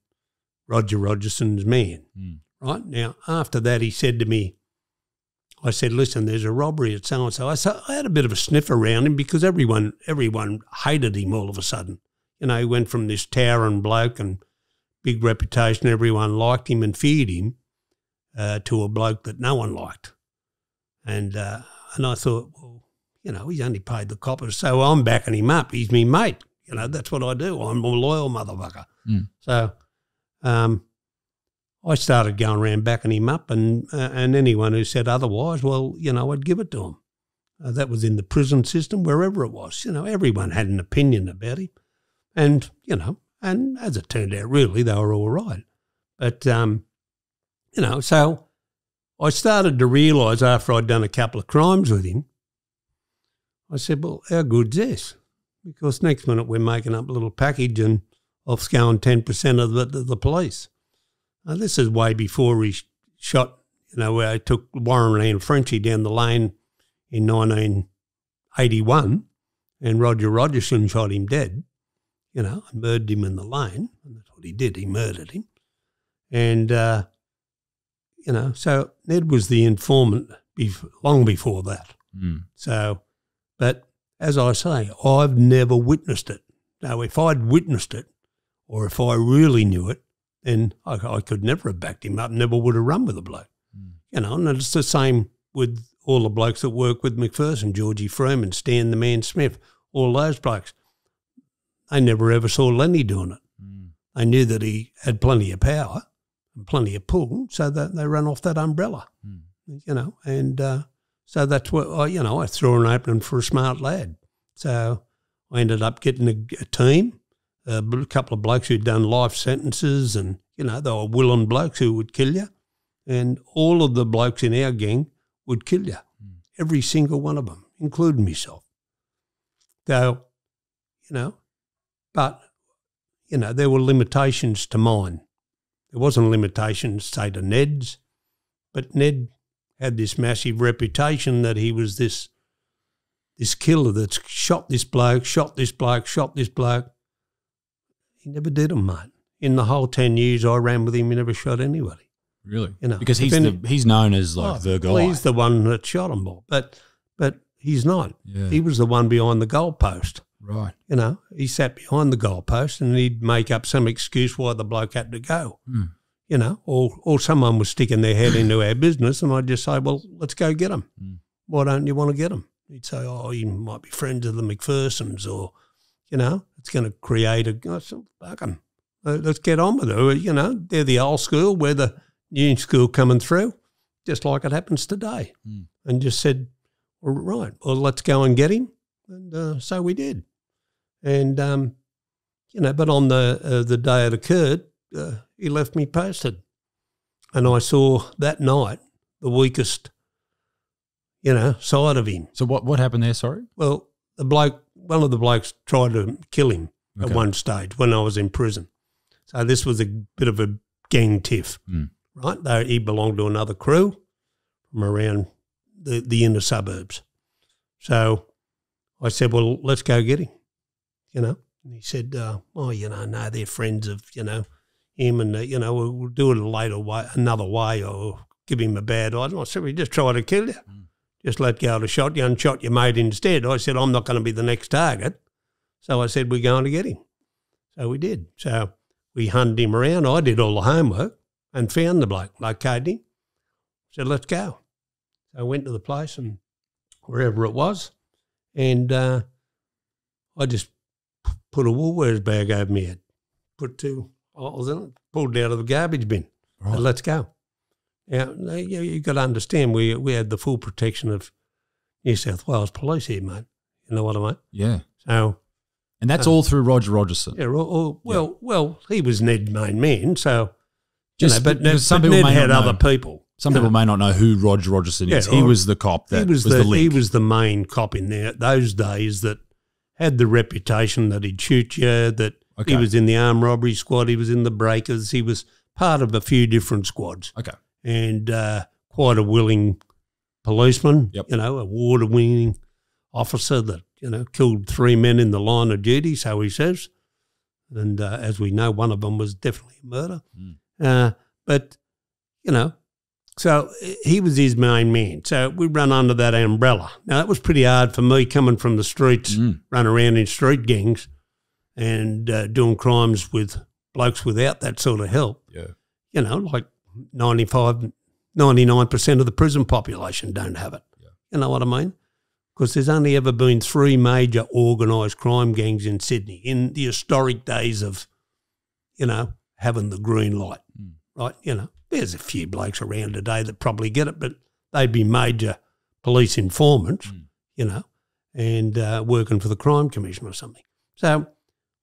Roger Rogerson's man, mm. right? Now, after that, he said to me, I said, listen, there's a robbery at so-and-so. I, said, I had a bit of a sniff around him because everyone everyone hated him all of a sudden. You know, he went from this towering bloke and big reputation, everyone liked him and feared him, uh, to a bloke that no one liked. And uh, and I thought, well, you know, he's only paid the coppers, so I'm backing him up. He's me mate. You know, that's what I do. I'm a loyal motherfucker. Mm. So um, I started going around backing him up, and uh, and anyone who said otherwise, well, you know, I'd give it to him. Uh, that was in the prison system, wherever it was. You know, everyone had an opinion about him. And, you know, and as it turned out, really, they were all right. But, um, you know, so I started to realise after I'd done a couple of crimes with him, I said, well, how good's this? Because next minute we're making up a little package and off going ten percent of the, the police. Now, this is way before he shot, you know, where I took Warren and Frenchie down the lane in nineteen eighty-one and Roger Rogerson shot him dead. You know, and murdered him in the lane, and that's what he did. He murdered him. And, uh, you know, so Ned was the informant before, long before that. Mm. So, but as I say, I've never witnessed it. Now, if I'd witnessed it or if I really knew it, then I, I could never have backed him up, never would have run with a bloke. Mm. You know, and it's the same with all the blokes that work with McPherson, Georgie Freeman, Stan the Man Smith, all those blokes. They never ever saw Lenny doing it. Mm. They knew that he had plenty of power and plenty of pull, so that they ran off that umbrella, mm. you know. And uh, so that's what, I, you know, I threw an opening for a smart lad. So I ended up getting a, a team, a couple of blokes who'd done life sentences and, you know, they were willing blokes who would kill you. And all of the blokes in our gang would kill you, mm. every single one of them, including myself. So, you know. But you know, there were limitations to mine. There wasn't limitations, say, to Ned's, but Ned had this massive reputation that he was this this killer that's shot this bloke, shot this bloke, shot this bloke. He never did them, mate. In the whole ten years I ran with him, he never shot anybody. Really? You know, because he's any, the, he's known as like oh, the guy. Well, he's the one that shot him all, but but he's not. Yeah. He was the one behind the goalpost. Right. You know, he sat behind the goalpost and he'd make up some excuse why the bloke had to go. Mm. You know, or or someone was sticking their head into our business, and I'd just say, well, let's go get them. Mm. Why don't you want to get them? He'd say, oh, you might be friends of the McPhersons, or, you know, it's going to create a, I said, fuck them. Let's get on with it. You know, they're the old school, we're the new school coming through, just like it happens today. Mm. And just said, all right, well, let's go and get him. And uh, so we did. And, um, you know, but on the uh, the day it occurred, uh, he left me posted. And I saw that night the weakest, you know, side of him. So what, what happened there, sorry? Well, the bloke, one of the blokes tried to kill him okay. at one stage when I was in prison. So this was a bit of a gang tiff, mm. right? They, he belonged to another crew from around the, the inner suburbs. So I said, well, let's go get him, you know. And he said, uh, oh, you know, no, they're friends of, you know, him and, uh, you know, we'll, we'll do it a later way, another way, or give him a bad eye. And I said, we just try to kill you. Mm. Just let go of the shot, you unshot your mate instead. I said, I'm not going to be the next target. So I said, we're going to get him. So we did. So we hunted him around. I did all the homework and found the bloke, located him. Said, let's go. So I went to the place and wherever it was, and uh, I just put a Woolworths bag over my head, put two bottles in it, pulled it out of the garbage bin. Right. Said, let's go. Now, you, you've got to understand, we we had the full protection of New South Wales Police here, mate. You know what I mean? Yeah. So, and that's um, all through Roger Rogerson. Yeah, or, or, well, yeah. well, he was Ned's main man, so, Just you know, but, Ned, some but people Ned may had other know. people. Some people know. may not know who Roger Rogerson is. Yeah, he was the cop that he was, was the, the link. He was the main cop in there those days that had the reputation that he'd shoot you, that okay. he was in the armed robbery squad, he was in the breakers, he was part of a few different squads. Okay. And uh, quite a willing policeman, yep. you know, award-winning officer that, you know, killed three men in the line of duty, so he says. And uh, as we know, one of them was definitely a murder. Mm. Uh, but, you know, so he was his main man. So we run under that umbrella. Now, that was pretty hard for me coming from the streets, mm. run around in street gangs and uh, doing crimes with blokes without that sort of help. Yeah, you know, like, ninety-five, ninety-nine percent of the prison population don't have it. Yeah. You know what I mean? Because there's only ever been three major organised crime gangs in Sydney in the historic days of, you know, having the green light, mm. right? You know, there's a few blokes around today that probably get it, but they'd be major police informants, mm. you know, and uh, working for the Crime Commission or something. So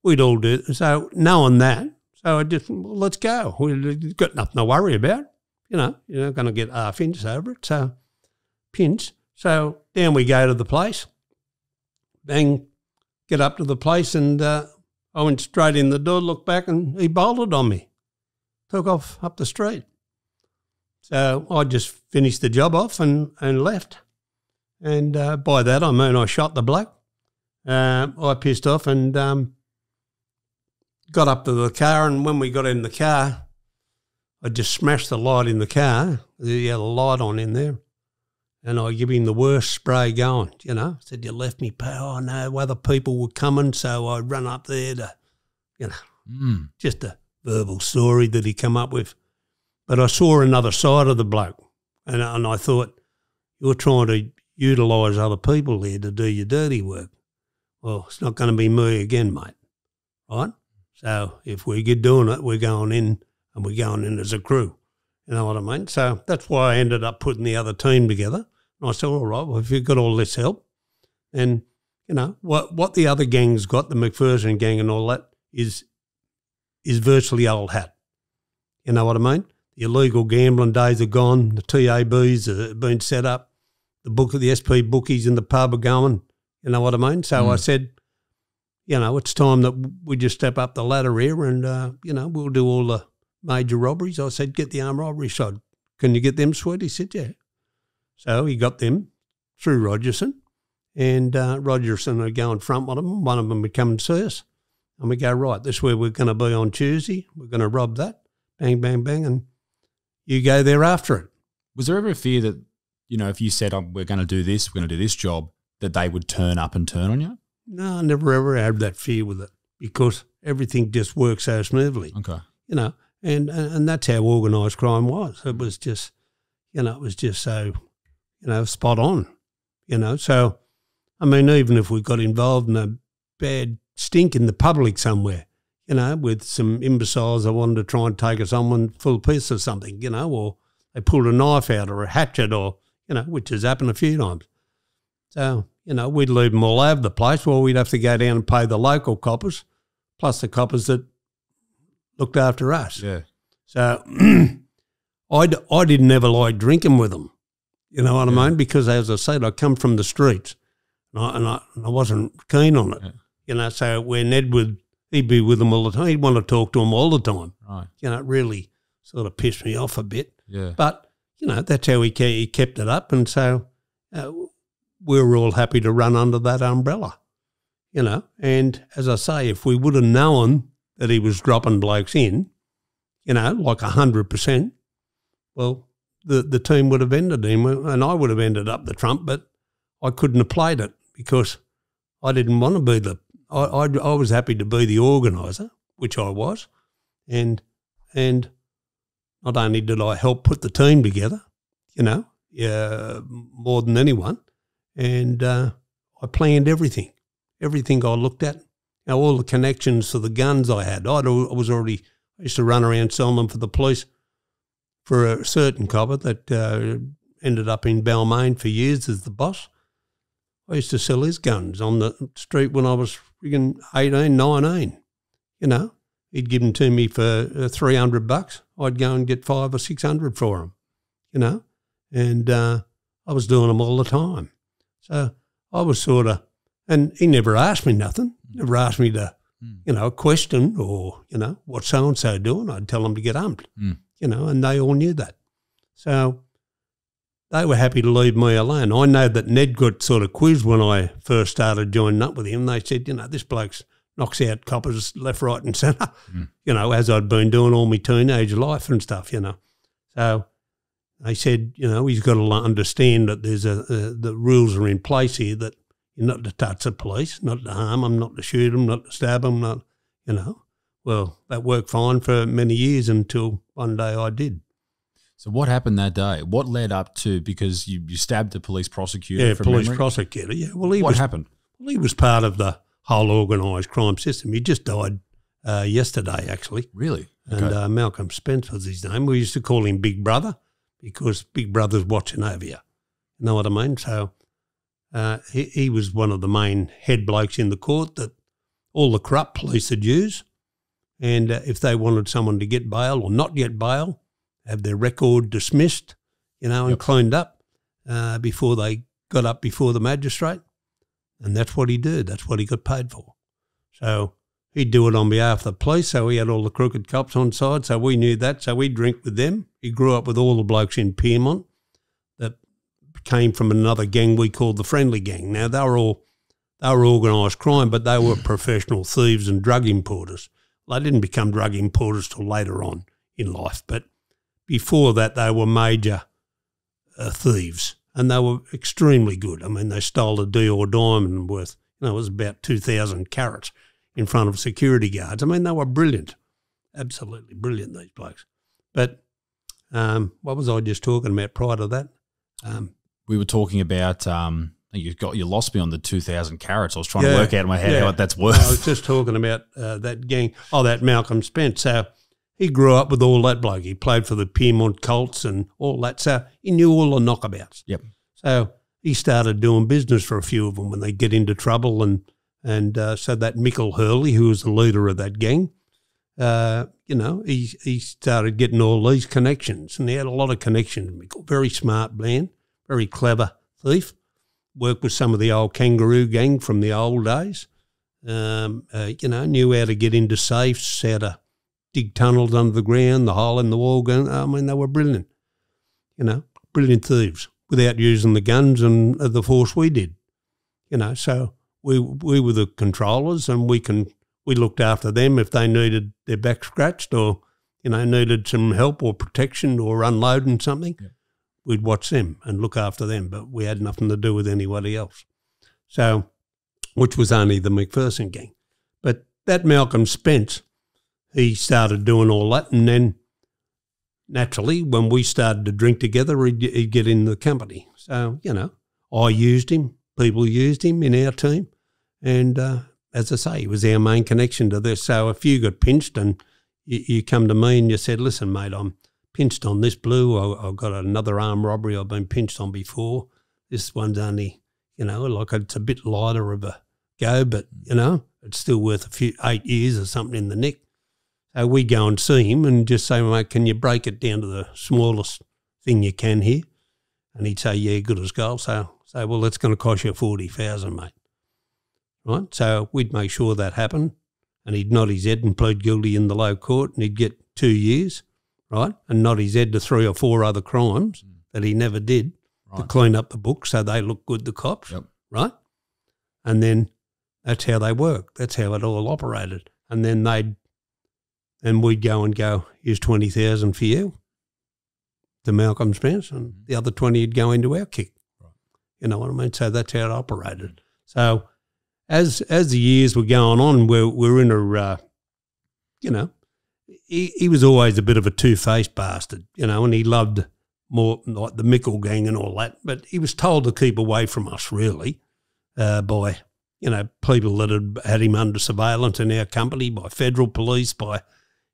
we'd all do – so knowing that, so I just, well, let's go. We've got nothing to worry about. You know, you're not going to get half inches over it. So, pins. So, down we go to the place. Bang, get up to the place, and uh, I went straight in the door, looked back, and he bolted on me. Took off up the street. So, I just finished the job off and, and left. And uh, by that, I mean I shot the bloke. Uh, I pissed off and... Um, got up to the car, and when we got in the car, I just smashed the light in the car. He had a light on in there, and I give him the worst spray going, you know. I said, you left me, pal. Oh, no, other people were coming, so I run up there to, you know, mm. just a verbal story that he come up with. But I saw another side of the bloke, and, and I thought, you're trying to utilise other people there to do your dirty work. Well, it's not going to be me again, mate, right? So if we get doing it, we're going in, and we're going in as a crew. You know what I mean? So that's why I ended up putting the other team together. And I said, all right, well, if you've got all this help, and, you know, what what the other gangs got, the McPherson gang and all that, is is virtually old hat. You know what I mean? The illegal gambling days are gone. The T A Bs have been set up. The book of the S P bookies in the pub are going. You know what I mean? So mm. I said, you know, it's time that we just step up the ladder here and, uh, you know, we'll do all the major robberies. I said, get the armed robbery side. Can you get them, sweet? He said, yeah. So he got them through Rogerson, and uh, Rogerson would go in front of them. One of them would come and see us, and we go, right, this is where we're going to be on Tuesday. We're going to rob that. Bang, bang, bang, and you go there after it. Was there ever a fear that, you know, if you said, oh, we're going to do this, we're going to do this job, that they would turn up and turn on you? No, I never ever had that fear with it because everything just worked so smoothly. Okay. You know, and, and that's how organised crime was. It was just, you know, it was just so, you know, spot on, you know. So, I mean, even if we got involved in a bad stink in the public somewhere, you know, with some imbeciles that wanted to try and take us on one full piece or something, you know, or they pulled a knife out or a hatchet or, you know, which has happened a few times. So, you know, we'd leave them all over the place. Well, we'd have to go down and pay the local coppers plus the coppers that looked after us. Yeah. So I'd, I didn't ever like drinking with them, you know what yeah. I mean? Because as I said, I come from the streets and I, and I, and I wasn't keen on it, yeah. you know, so where Ned would, he'd be with them all the time. He'd want to talk to them all the time. Right. You know, it really sort of pissed me off a bit. Yeah. But, you know, that's how he, he kept it up. And so uh, we were all happy to run under that umbrella, you know. And as I say, if we would have known that he was dropping blokes in, you know, like one hundred percent, well, the, the team would have ended him and I would have ended up the trump, but I couldn't have played it because I didn't want to be the I, I, I was happy to be the organiser, which I was, and and not only did I help put the team together, you know, uh, more than anyone, and uh, I planned everything, everything I looked at, you know, all the connections to the guns I had. I'd, I was already I used to run around selling them for the police for a certain copper that uh, ended up in Balmain for years as the boss. I used to sell his guns on the street when I was friggin' eighteen, nineteen, you know. He'd give them to me for uh, three hundred bucks. I'd go and get five or six hundred for them, you know. And uh, I was doing them all the time. So I was sort of, and he never asked me nothing. Never asked me to, mm. you know, question or, you know, what so-and-so doing. I'd tell them to get humped, mm. you know, and they all knew that. So they were happy to leave me alone. I know that Ned got sort of quizzed when I first started joining up with him. They said, you know, this bloke's knocks out coppers left, right and centre, mm. you know, as I'd been doing all my teenage life and stuff, you know. So they said, you know, he's got to understand that there's a, a the rules are in place here that you're not to touch the police, not to harm them, not to shoot them, not to stab them, not, you know. Well, that worked fine for many years until one day I did. So what happened that day? What led up to, because you, you stabbed a police prosecutor? Yeah, police memory. prosecutor, yeah. Well, he what was, happened? Well, he was part of the whole organised crime system. He just died uh, yesterday, actually. Really? Okay. And uh, Malcolm Spence was his name. We used to call him Big Brother because Big Brother's watching over you. You know what I mean? So uh, he, he was one of the main head blokes in the court that all the corrupt police would use. And uh, if they wanted someone to get bail or not get bail, have their record dismissed, you know, and yep. cleaned up uh, before they got up before the magistrate. And that's what he did. That's what he got paid for. So he'd do it on behalf of the police, so he had all the crooked cops on side, so we knew that, so we'd drink with them. He grew up with all the blokes in Pyrmont that came from another gang we called the Friendly Gang. Now, they were all they were organised crime, but they were professional thieves and drug importers. They didn't become drug importers till later on in life, but before that, they were major uh, thieves, and they were extremely good. I mean, they stole a Dior diamond worth, you know, it was about two thousand carats in front of security guards. I mean, they were brilliant, absolutely brilliant, these blokes. But um, what was I just talking about prior to that? Um, we were talking about, um, you got you lost me on the two thousand carats. I was trying yeah, to work out in my head yeah. how that's worth. I was just talking about uh, that gang, oh, that Malcolm Spence. So he grew up with all that bloke. He played for the Pyrmont Colts and all that. So he knew all the knockabouts. Yep. So he started doing business for a few of them when they get into trouble. And and uh, so that Mickle Hurley, who was the leader of that gang, uh, you know, he he started getting all these connections. And he had a lot of connections. Mickle, very smart man, very clever thief. Worked with some of the old kangaroo gang from the old days. um, uh, you know, knew how to get into safes, how to dig tunnels under the ground, the hole in the wall gun. I mean, they were brilliant, you know, brilliant thieves without using the guns and the force we did, you know. So we we were the controllers, and we can we looked after them if they needed their back scratched or, you know, needed some help or protection or unloading something. Yeah. We'd watch them and look after them, but we had nothing to do with anybody else. So, which was only the McPherson gang. But that Malcolm Spence, he started doing all that, and then naturally when we started to drink together, he'd, he'd get in the company. So, you know, I used him, people used him in our team, and uh, as I say, he was our main connection to this. So if you got pinched and you, you come to me and you said, listen, mate, I'm pinched on this blue, I, I've got another armed robbery I've been pinched on before, this one's only, you know, like it's a bit lighter of a go, but, you know, it's still worth a few, eight years or something in the nick. So we go and see him and just say, mate, can you break it down to the smallest thing you can here? And he'd say, yeah, good as gold. So say, well, that's going to cost you forty thousand dollars, mate. Right? So we'd make sure that happened, and he'd nod his head and plead guilty in the low court, and he'd get two years, right, and nod his head to three or four other crimes mm. that he never did right. to clean up the book so they look good, the cops, yep. right? And then that's how they worked. That's how it all operated. And then they'd and we'd go and go, here's twenty thousand for you to Malcolm Spence, and mm. the other twenty would go into our kick. Right. You know what I mean? So that's how it operated. So as as the years were going on, we're, we're in a, uh, you know, He, he was always a bit of a two-faced bastard, you know, and he loved more like the Mickle gang and all that, but he was told to keep away from us really uh, by, you know, people that had had him under surveillance in our company, by federal police, by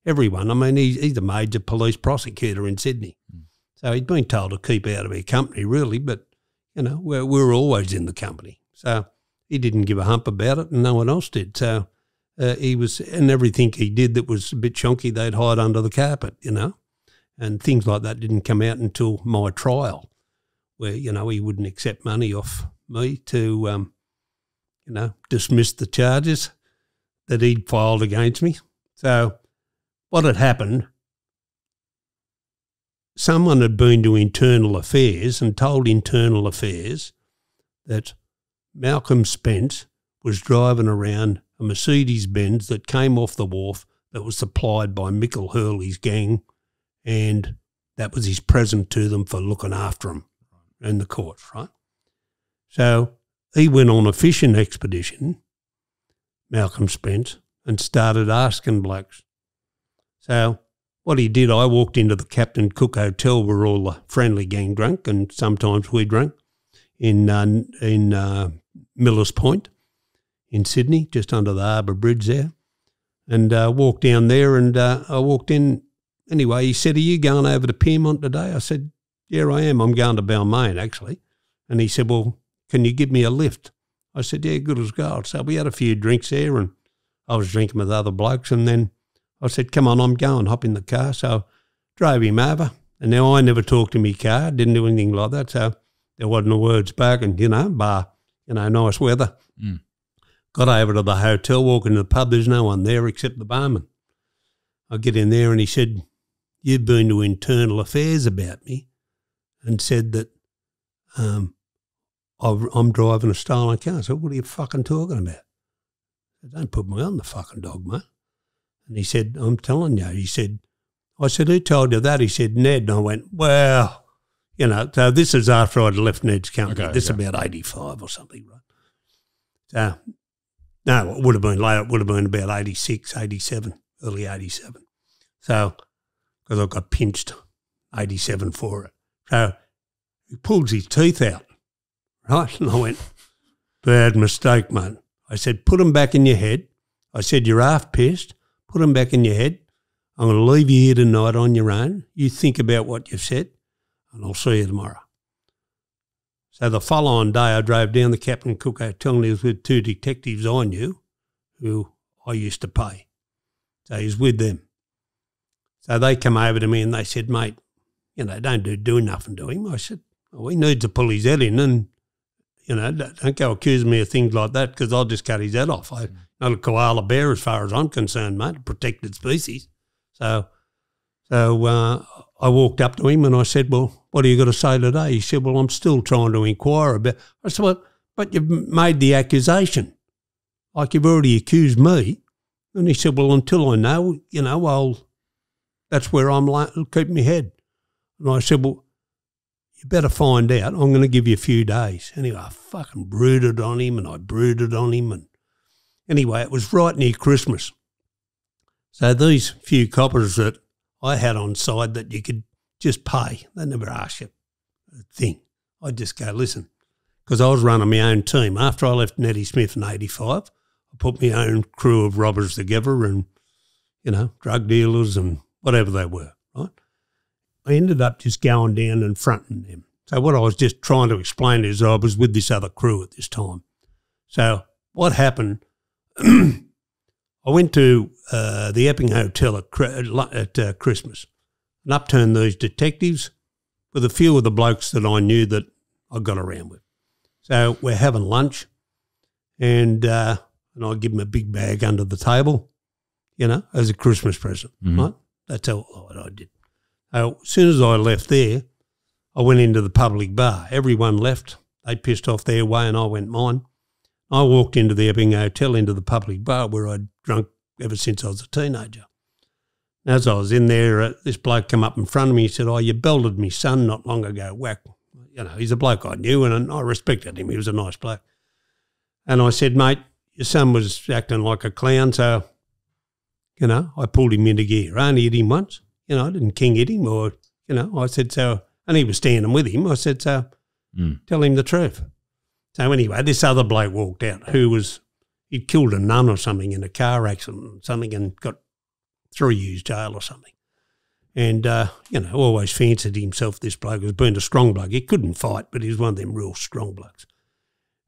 everyone. I mean, he, he's a major police prosecutor in Sydney. Mm. So he'd been told to keep out of our company really, but, you know, we were always in the company. So he didn't give a hump about it, and no one else did. So... Uh, he was, and everything he did that was a bit chunky, they'd hide under the carpet, you know, and things like that didn't come out until my trial, where, you know, he wouldn't accept money off me to, um, you know, dismiss the charges that he'd filed against me. So what had happened, someone had been to Internal Affairs and told Internal Affairs that Malcolm Spence was driving around a Mercedes-Benz that came off the wharf that was supplied by Mickle Hurley's gang, and that was his present to them for looking after him in the court, right? So he went on a fishing expedition, Malcolm Spence, and started asking blokes. So what he did, I walked into the Captain Cook Hotel where all the Friendly Gang drunk, and sometimes we drank, in, uh, in uh, Millers Point, in Sydney, just under the Harbour Bridge there, and uh, walked down there, and uh, I walked in. Anyway, he said, are you going over to Pyrmont today? I said, yeah, I am. I'm going to Balmain, actually. And he said, well, can you give me a lift? I said, yeah, good as gold. So we had a few drinks there, and I was drinking with other blokes, and then I said, come on, I'm going, hop in the car. So I drove him over, and now I never talked to my car, didn't do anything like that, so there wasn't a word spoken, you know, bar, you know, nice weather. Mm. Got over to the hotel, walk into the pub, there's no one there except the barman. I get in there and he said, you've been to Internal Affairs about me and said that um, I've, I'm driving a stolen car. I said, what are you fucking talking about? I said, don't put me on the fucking dog, mate. And he said, I'm telling you. He said, I said, who told you that? He said, Ned. And I went, well, you know, so this is after I'd left Ned's company. Okay, this is okay. About eighty-five or something, right? So... No, it would have been later. It would have been about eighty-six, eighty-seven, early eighty-seven. So, because I got pinched, eighty-seven for it. So, he pulls his teeth out, right? And I went, bad mistake, mate. I said, put them back in your head. I said, you're half pissed. Put them back in your head. I'm going to leave you here tonight on your own. You think about what you've said, and I'll see you tomorrow. So the following day I drove down the Captain Cook Hotel, and he was with two detectives I knew who I used to pay. So he was with them. So they come over to me and they said, mate, you know, don't do, do nothing to him. I said, well, he needs to pull his head in and, You know, don't go accusing me of things like that, because I'll just cut his head off. I, not a koala bear, as far as I'm concerned, mate, a protected species. So, so uh, I walked up to him and I said, well, what are you going to say today? He said, well, I'm still trying to inquire about. I said, well, but you've made the accusation. Like, you've already accused me. And he said, well, until I know, you know, I'll, that's where I'm like, keep my head. And I said, well, you better find out. I'm going to give you a few days. Anyway, I fucking brooded on him and I brooded on him. And anyway, it was right near Christmas. So these few coppers that I had on side that you could just pay, they never asked you a thing. I'd just go, listen, because I was running my own team. After I left Neddy Smith in eighty-five, I put my own crew of robbers together and, you know, drug dealers and whatever they were, right? I ended up just going down and fronting them. So what I was just trying to explain is I was with this other crew at this time. So what happened, I went to uh, the Epping Hotel at, at uh, Christmas and upturned these detectives with a few of the blokes that I knew that I got around with. So we're having lunch and uh, and I give them a big bag under the table, you know, as a Christmas present, mm-hmm. right? That's all I did. Uh, as soon as I left there, I went into the public bar. Everyone left. They pissed off their way and I went mine. I walked into the Epping Hotel, into the public bar where I'd drunk ever since I was a teenager. And as I was in there, uh, this bloke come up in front of me. He said, oh, you belted me son not long ago. Whack. You know, he's a bloke I knew and I respected him. He was a nice bloke. And I said, mate, your son was acting like a clown, so, you know, I pulled him into gear. I only hit him once. You know, I didn't king hit him or, you know, I said so. And he was standing with him. I said, so mm. tell him the truth. So anyway, this other bloke walked out who was, he'd killed a nun or something in a car accident or something and got three years jail or something. And, uh, you know, always fancied himself this bloke as being a strong bloke. He couldn't fight, but he was one of them real strong blokes.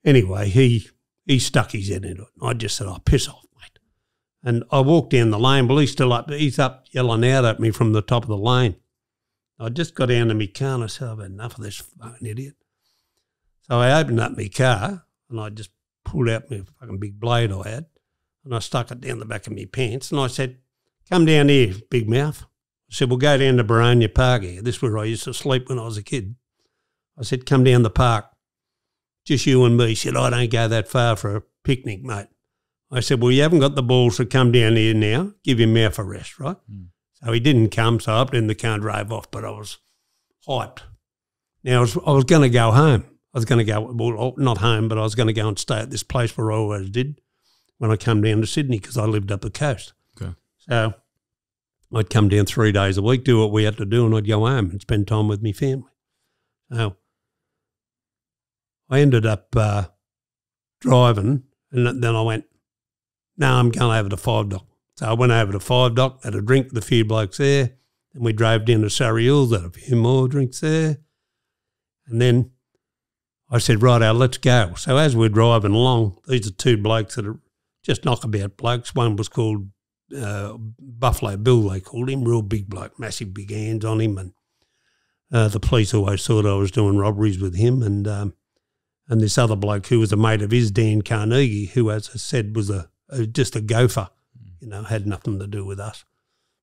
Anyway, he, he stuck his head into it. I just said, oh, piss off. And I walked down the lane, but he's still up, he's up yelling out at me from the top of the lane. I just got down to my car and I said, I've had enough of this fucking idiot. So I opened up my car and I just pulled out my fucking big blade I had and I stuck it down the back of my pants and I said, come down here, big mouth. I said, we'll go down to Baronia Park here. This is where I used to sleep when I was a kid. I said, come down the park, just you and me. He said, I don't go that far for a picnic, mate. I said, well, you haven't got the balls to come down here now. Give your mouth a rest, right? Mm. So he didn't come, so I hopped in the car and drove off, but I was hyped. Now, I was, I was going to go home. I was going to go, well, not home, but I was going to go and stay at this place where I always did when I come down to Sydney because I lived up the coast. Okay. So I'd come down three days a week, do what we had to do, and I'd go home and spend time with my family. So I ended up uh, driving, and then I went, no, I'm going over to Five Dock. So I went over to Five Dock, had a drink with a few blokes there, and we drove down to Surrey Hills, had a few more drinks there. And then I said, right, out, let's go. So as we're driving along, these are two blokes that are just knockabout blokes. One was called uh, Buffalo Bill, they called him, real big bloke, massive big hands on him. And uh, the police always thought I was doing robberies with him. And, um, and this other bloke who was a mate of his, Dan Carnegie, who, as I said, was a just a gopher, you know, had nothing to do with us.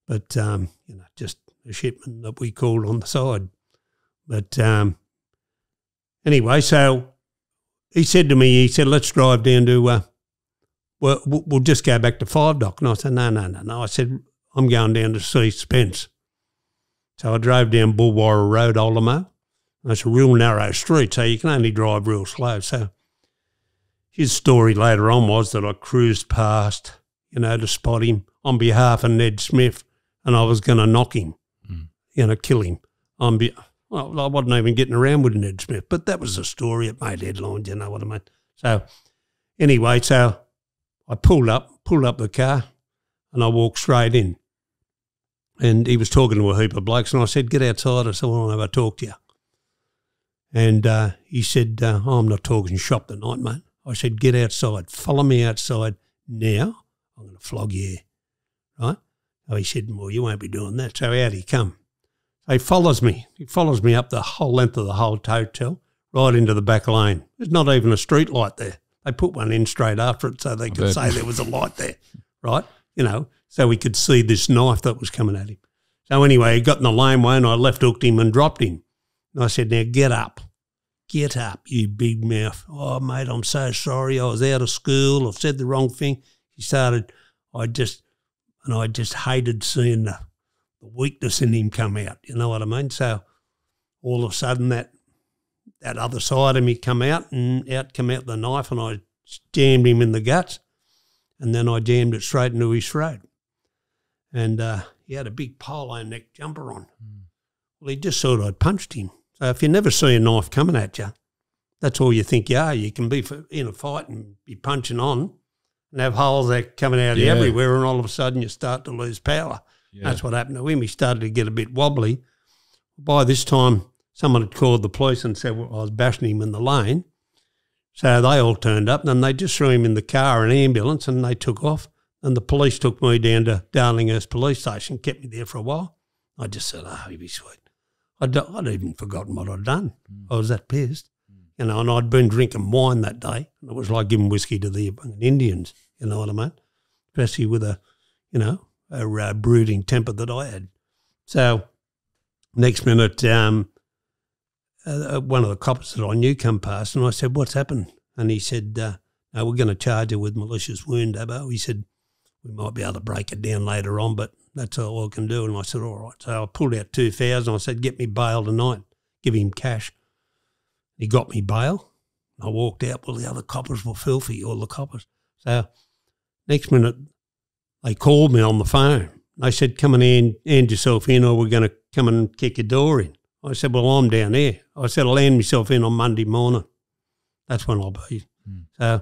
But, um, you know, just a shipman that we called on the side. But um, anyway, so he said to me, he said, let's drive down to, uh, well, we'll just go back to Five Dock. And I said, no, no, no, no. I said, I'm going down to see Spence. So I drove down Bulwara Road, Olimo. It's a real narrow street, so you can only drive real slow. So his story later on was that I cruised past, you know, to spot him on behalf of Ned Smith and I was going to knock him, mm. you know, kill him. On be well, I wasn't even getting around with Ned Smith, but that was the story. It made headlines, you know what I mean? So anyway, so I pulled up, pulled up the car and I walked straight in and he was talking to a heap of blokes and I said, get outside. I said, I want to have a talk to you. And uh, he said, uh, oh, I'm not talking shop tonight, mate. I said, get outside, follow me outside now, I'm going to flog you, right? So he said, well, you won't be doing that. So out he come. So he follows me. He follows me up the whole length of the whole hotel, right into the back lane. There's not even a street light there. They put one in straight after it so they could say there was a light there, right? You know, so we could see this knife that was coming at him. So anyway, he got in the laneway and I left-hooked him and dropped him. And I said, now get up. Get up, you big mouth. Oh, mate, I'm so sorry. I was out of school. I've said the wrong thing. He started, I just, and I just hated seeing the, the weakness in him come out. You know what I mean? So all of a sudden that that other side of me come out, and out come out the knife, and I jammed him in the guts, and then I jammed it straight into his throat. And uh, he had a big polo neck jumper on. Mm. Well, he just thought I'd punched him. So if you never see a knife coming at you, that's all you think you are. You can be in a fight and be punching on and have holes that are coming out yeah. everywhere, and all of a sudden you start to lose power. Yeah. That's what happened to him. He started to get a bit wobbly. By this time, someone had called the police and said, well, I was bashing him in the lane. So they all turned up, and then they just threw him in the car, an ambulance, and they took off. And the police took me down to Darlinghurst Police Station, kept me there for a while. I just said, oh, he'd be sweet. I'd, I'd even forgotten what I'd done. Mm. I was that pissed. Mm. You know, and I'd been drinking wine that day. It was like giving whiskey to the Indians, you know what I mean? Especially with a, you know, a uh, brooding temper that I had. So next minute, um, uh, one of the cops that I knew come past, and I said, what's happened? And he said, uh, no, we're going to charge you with malicious wound, Abo. He said, we might be able to break it down later on, but that's all I can do. And I said, all right. So I pulled out two thousand dollars and I said, get me bail tonight. Give him cash. He got me bail. I walked out. Well, the other coppers were filthy, all the coppers. So next minute they called me on the phone. They said, come and hand, hand yourself in, or we're going to come and kick your door in. I said, well, I'm down there. I said, I'll hand myself in on Monday morning. That's when I'll be. Mm. So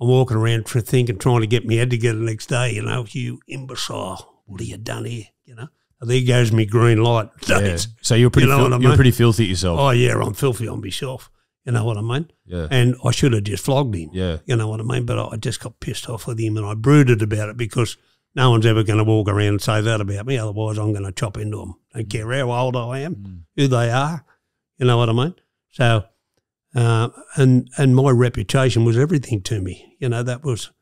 I'm walking around thinking, trying to get my head together the next day, you know, you imbecile. What have you done here? You know, there goes me green light. Yeah. So you're pretty, you know I mean? You're pretty filthy yourself. Oh yeah, I'm filthy on myself. You know what I mean? Yeah. And I should have just flogged him. Yeah. You know what I mean? But I just got pissed off with him, and I brooded about it, because no one's ever going to walk around and say that about me. Otherwise, I'm going to chop into them. Don't mm. care how old I am, mm. who they are. You know what I mean? So, uh, and and my reputation was everything to me. You know, that was,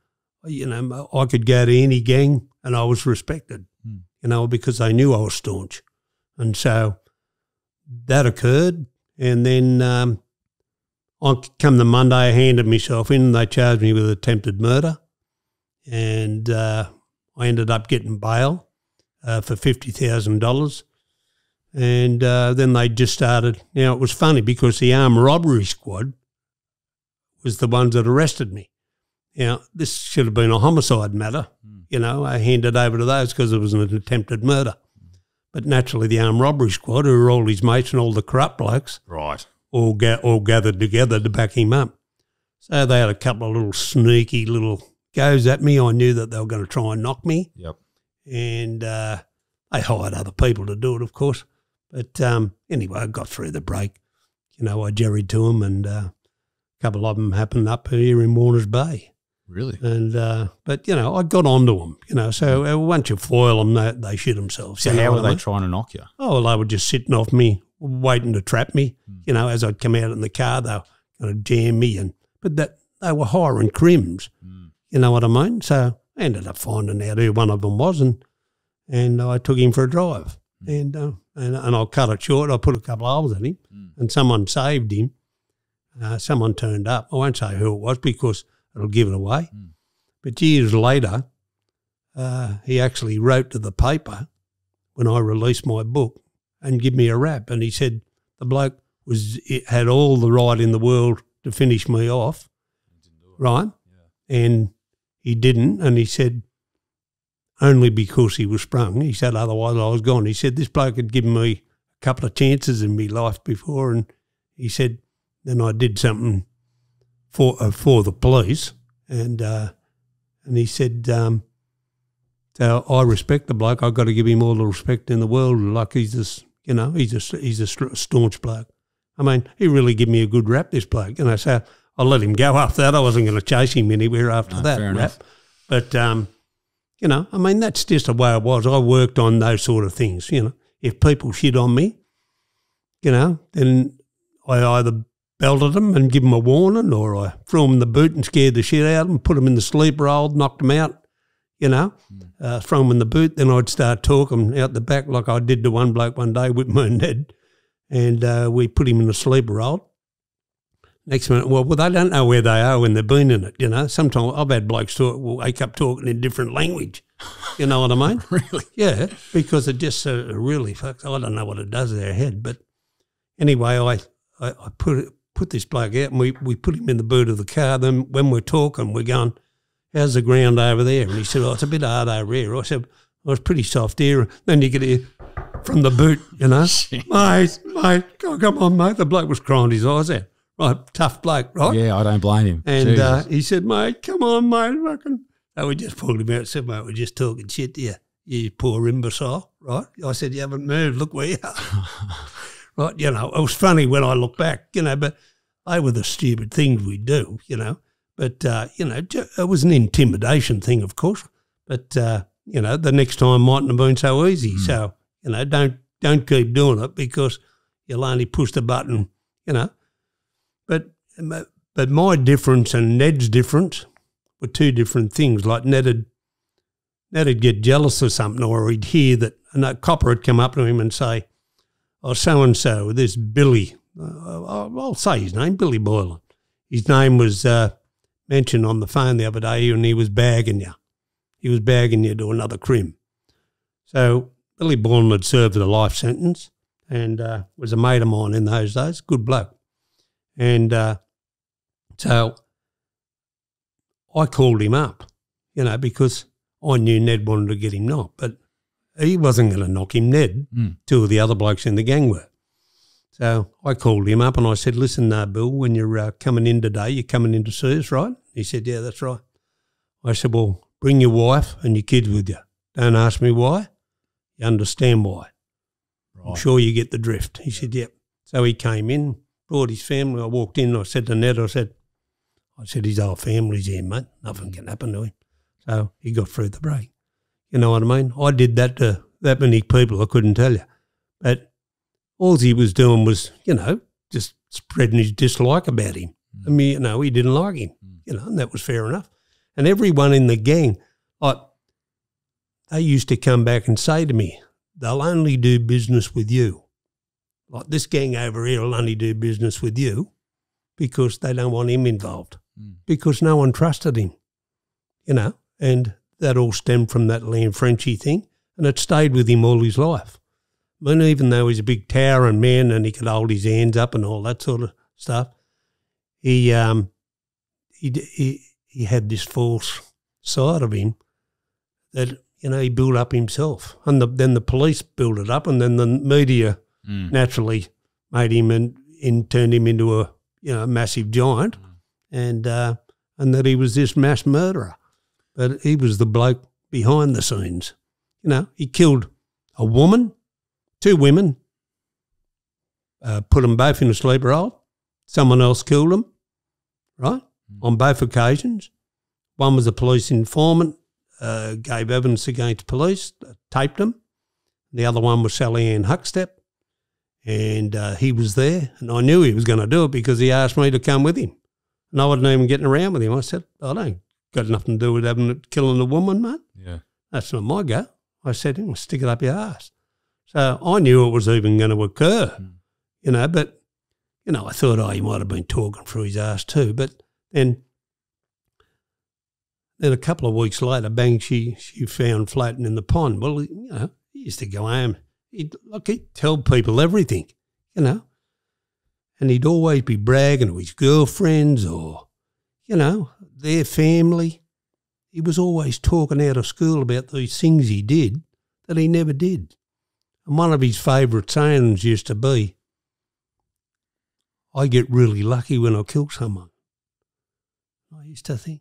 you know, I could go to any gang and I was respected, mm. you know, because they knew I was staunch. And so that occurred. And then um, on come the Monday, I handed myself in, and they charged me with attempted murder. And uh, I ended up getting bail uh, for fifty thousand dollars. And uh, then they just started. Now, it was funny because the armed robbery squad was the ones that arrested me. Now, this should have been a homicide matter. Mm. You know, I handed over to those because it was an attempted murder. Mm. But naturally, the armed robbery squad, who were all his mates and all the corrupt blokes, right, all, ga all gathered together to back him up. So they had a couple of little sneaky little goes at me. I knew that they were going to try and knock me. Yep. And uh, they hired other people to do it, of course. But um, anyway, I got through the break. You know, I jerried to them, and uh, a couple of them happened up here in Warners Bay. Really? And uh, but, you know, I got onto them, you know. So once you foil them, they, they shoot themselves. So how were they trying to knock you? Oh, well, they were just sitting off me, waiting to trap me. Mm. You know, as I'd come out in the car, they were going to jam me. And, but that they were hiring crims, mm. you know what I mean? So I ended up finding out who one of them was, and, and I took him for a drive. Mm. And, uh, and, and I cut it short. I put a couple of holes in him, mm. and someone saved him. Uh, someone turned up. I won't say who it was because – it'll give it away. Mm. But years later, uh, he actually wrote to the paper when I released my book and give me a rap. And he said the bloke was it had all the right in the world to finish me off, right? Yeah. And he didn't. And he said only because he was sprung. He said otherwise I was gone. He said this bloke had given me a couple of chances in my life before, and he said then I did something for uh, for the police, and uh, and he said, um, so I respect the bloke. I've got to give him all the respect in the world. Like he's this, you know, he's a he's a staunch bloke. I mean, he really gave me a good rap, this bloke. You know, so I let him go after that. I wasn't going to chase him anywhere after no, that rap. Enough. But um, you know, I mean, that's just the way it was. I worked on those sort of things. You know, if people shit on me, you know, then I either belted him and give him a warning, or I threw him the boot and scared the shit out of him, put him in the sleeper hold, knocked him out, you know, mm. uh, throw him in the boot. Then I'd start talking out the back like I did to one bloke one day with my Ned, and uh, we put him in the sleeper hold. Next minute, well, well, they don't know where they are when they've been in it, you know. Sometimes I've had blokes talk, will wake up talking in different language, you know what I mean? Really? Yeah, because it just uh, really fucks. I don't know what it does to their head, but anyway, I, I, I put it, put this bloke out and we, we put him in the boot of the car. Then when we're talking, we're going, how's the ground over there? And he said, oh, it's a bit hard over here. I said, oh, it's pretty soft here. And then you get here from the boot, you know. mate, mate, oh, come on, mate. The bloke was crying his eyes out. Right, tough bloke, right? Yeah, I don't blame him. And uh, he said, mate, come on, mate. Fucking. So we just pulled him out and said, mate, we're just talking shit to you, you poor imbecile, right? I said, you haven't moved. Look where you are. Right, you know, it was funny when I look back, you know, but they were the stupid things we do, you know. But, uh, you know, it was an intimidation thing, of course. But, uh, you know, the next time mightn't have been so easy. Mm. So, you know, don't don't keep doing it because you'll only push the button, you know. But but my difference and Ned's difference were two different things. Like Ned'd, Ned'd get jealous of something, or he'd hear that, and that copper would come up to him and say, oh, so-and-so, this Billy, uh, I'll say his name, Billy Boylan. His name was uh, mentioned on the phone the other day and he was bagging you. He was bagging you to another crim. So Billy Boylan had served a life sentence and uh, was a mate of mine in those days, good bloke. And uh, so I called him up, you know, because I knew Ned wanted to get him knocked, but he wasn't going to knock him, Ned. Mm. Two of the other blokes in the gang were. So I called him up and I said, listen, uh, Bill, when you're uh, coming in today, you're coming in to see us, right? He said, yeah, that's right. I said, well, bring your wife and your kids with you. Don't ask me why. You understand why. Right. I'm sure you get the drift. He said, yep. So he came in, brought his family. I walked in and I said to Ned, I said, I said, his whole family's here, mate. Nothing can happen to him. So he got through the break. You know what I mean? I did that to that many people, I couldn't tell you. But all he was doing was, you know, just spreading his dislike about him. Mm. I mean, you know, he didn't like him, mm. you know, and that was fair enough. And everyone in the gang, like, they used to come back and say to me, they'll only do business with you. Like, this gang over here will only do business with you because they don't want him involved, mm. because no one trusted him, you know, and that all stemmed from that Liam Frenchie thing, and it stayed with him all his life. I mean, even though he's a big towering man and he could hold his hands up and all that sort of stuff, he um, he he, he had this false side of him that, you know, he built up himself. And the, then the police built it up, and then the media mm. naturally made him and, and turned him into a, you know, massive giant, mm. and uh, and that he was this mass murderer. But he was the bloke behind the scenes. You know, he killed a woman, two women, uh, put them both in a sleeper hold. Someone else killed them, right, mm. on both occasions. One was a police informant, uh, gave evidence against police, taped him. The other one was Sally Ann Huckstep, and uh, he was there. And I knew he was going to do it because he asked me to come with him. And I wasn't even getting around with him. I said, I don't. Got nothing to do with having killing a woman, mate. Yeah. That's not my go. I said, well, stick it up your ass. So I knew it was even going to occur, mm. you know, but, you know, I thought, oh, he might have been talking through his ass too. But then then a couple of weeks later, bang, she, she found floating in the pond. Well, you know, he used to go home. He'd, look, he'd tell people everything, you know, and he'd always be bragging to his girlfriends or, you know, their family. He was always talking out of school about these things he did that he never did. And one of his favourite sayings used to be, I get really lucky when I kill someone. I used to think,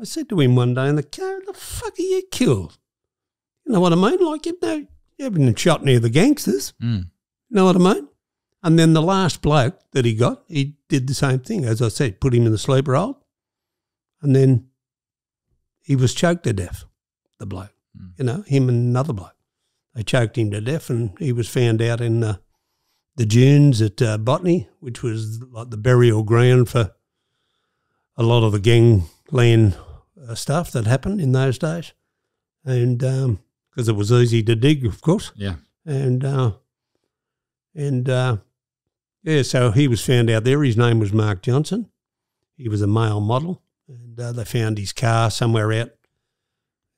I said to him one day in the car, the fuck are you killed? You know what I mean? Like, you know, you haven't been shot near the gangsters. Mm. You know what I mean? And then the last bloke that he got, he did the same thing. As I said, put him in the sleeper hold. And then he was choked to death, the bloke, mm. you know, him and another bloke. They choked him to death and he was found out in the the dunes at uh, Botany, which was like the burial ground for a lot of the gangland uh, stuff that happened in those days. And because um, it was easy to dig, of course. Yeah. And, uh, and uh, yeah, so he was found out there. His name was Mark Johnson. He was a male model. And uh, they found his car somewhere out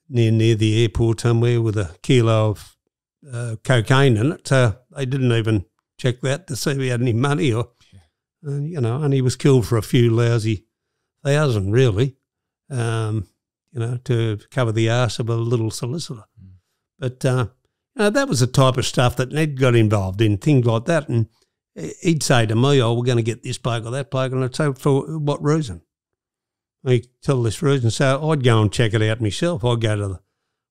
near near the airport somewhere with a kilo of uh, cocaine in it. So they didn't even check that to see if he had any money or, yeah. uh, you know, and he was killed for a few lousy thousand really, um, you know, to cover the arse of a little solicitor. Mm. But uh, you know, that was the type of stuff that Ned got involved in, things like that. And he'd say to me, oh, we're going to get this bloke or that bloke. And I'd say, for what reason? He'd tell this reason. So I'd go and check it out myself. I'd go to the,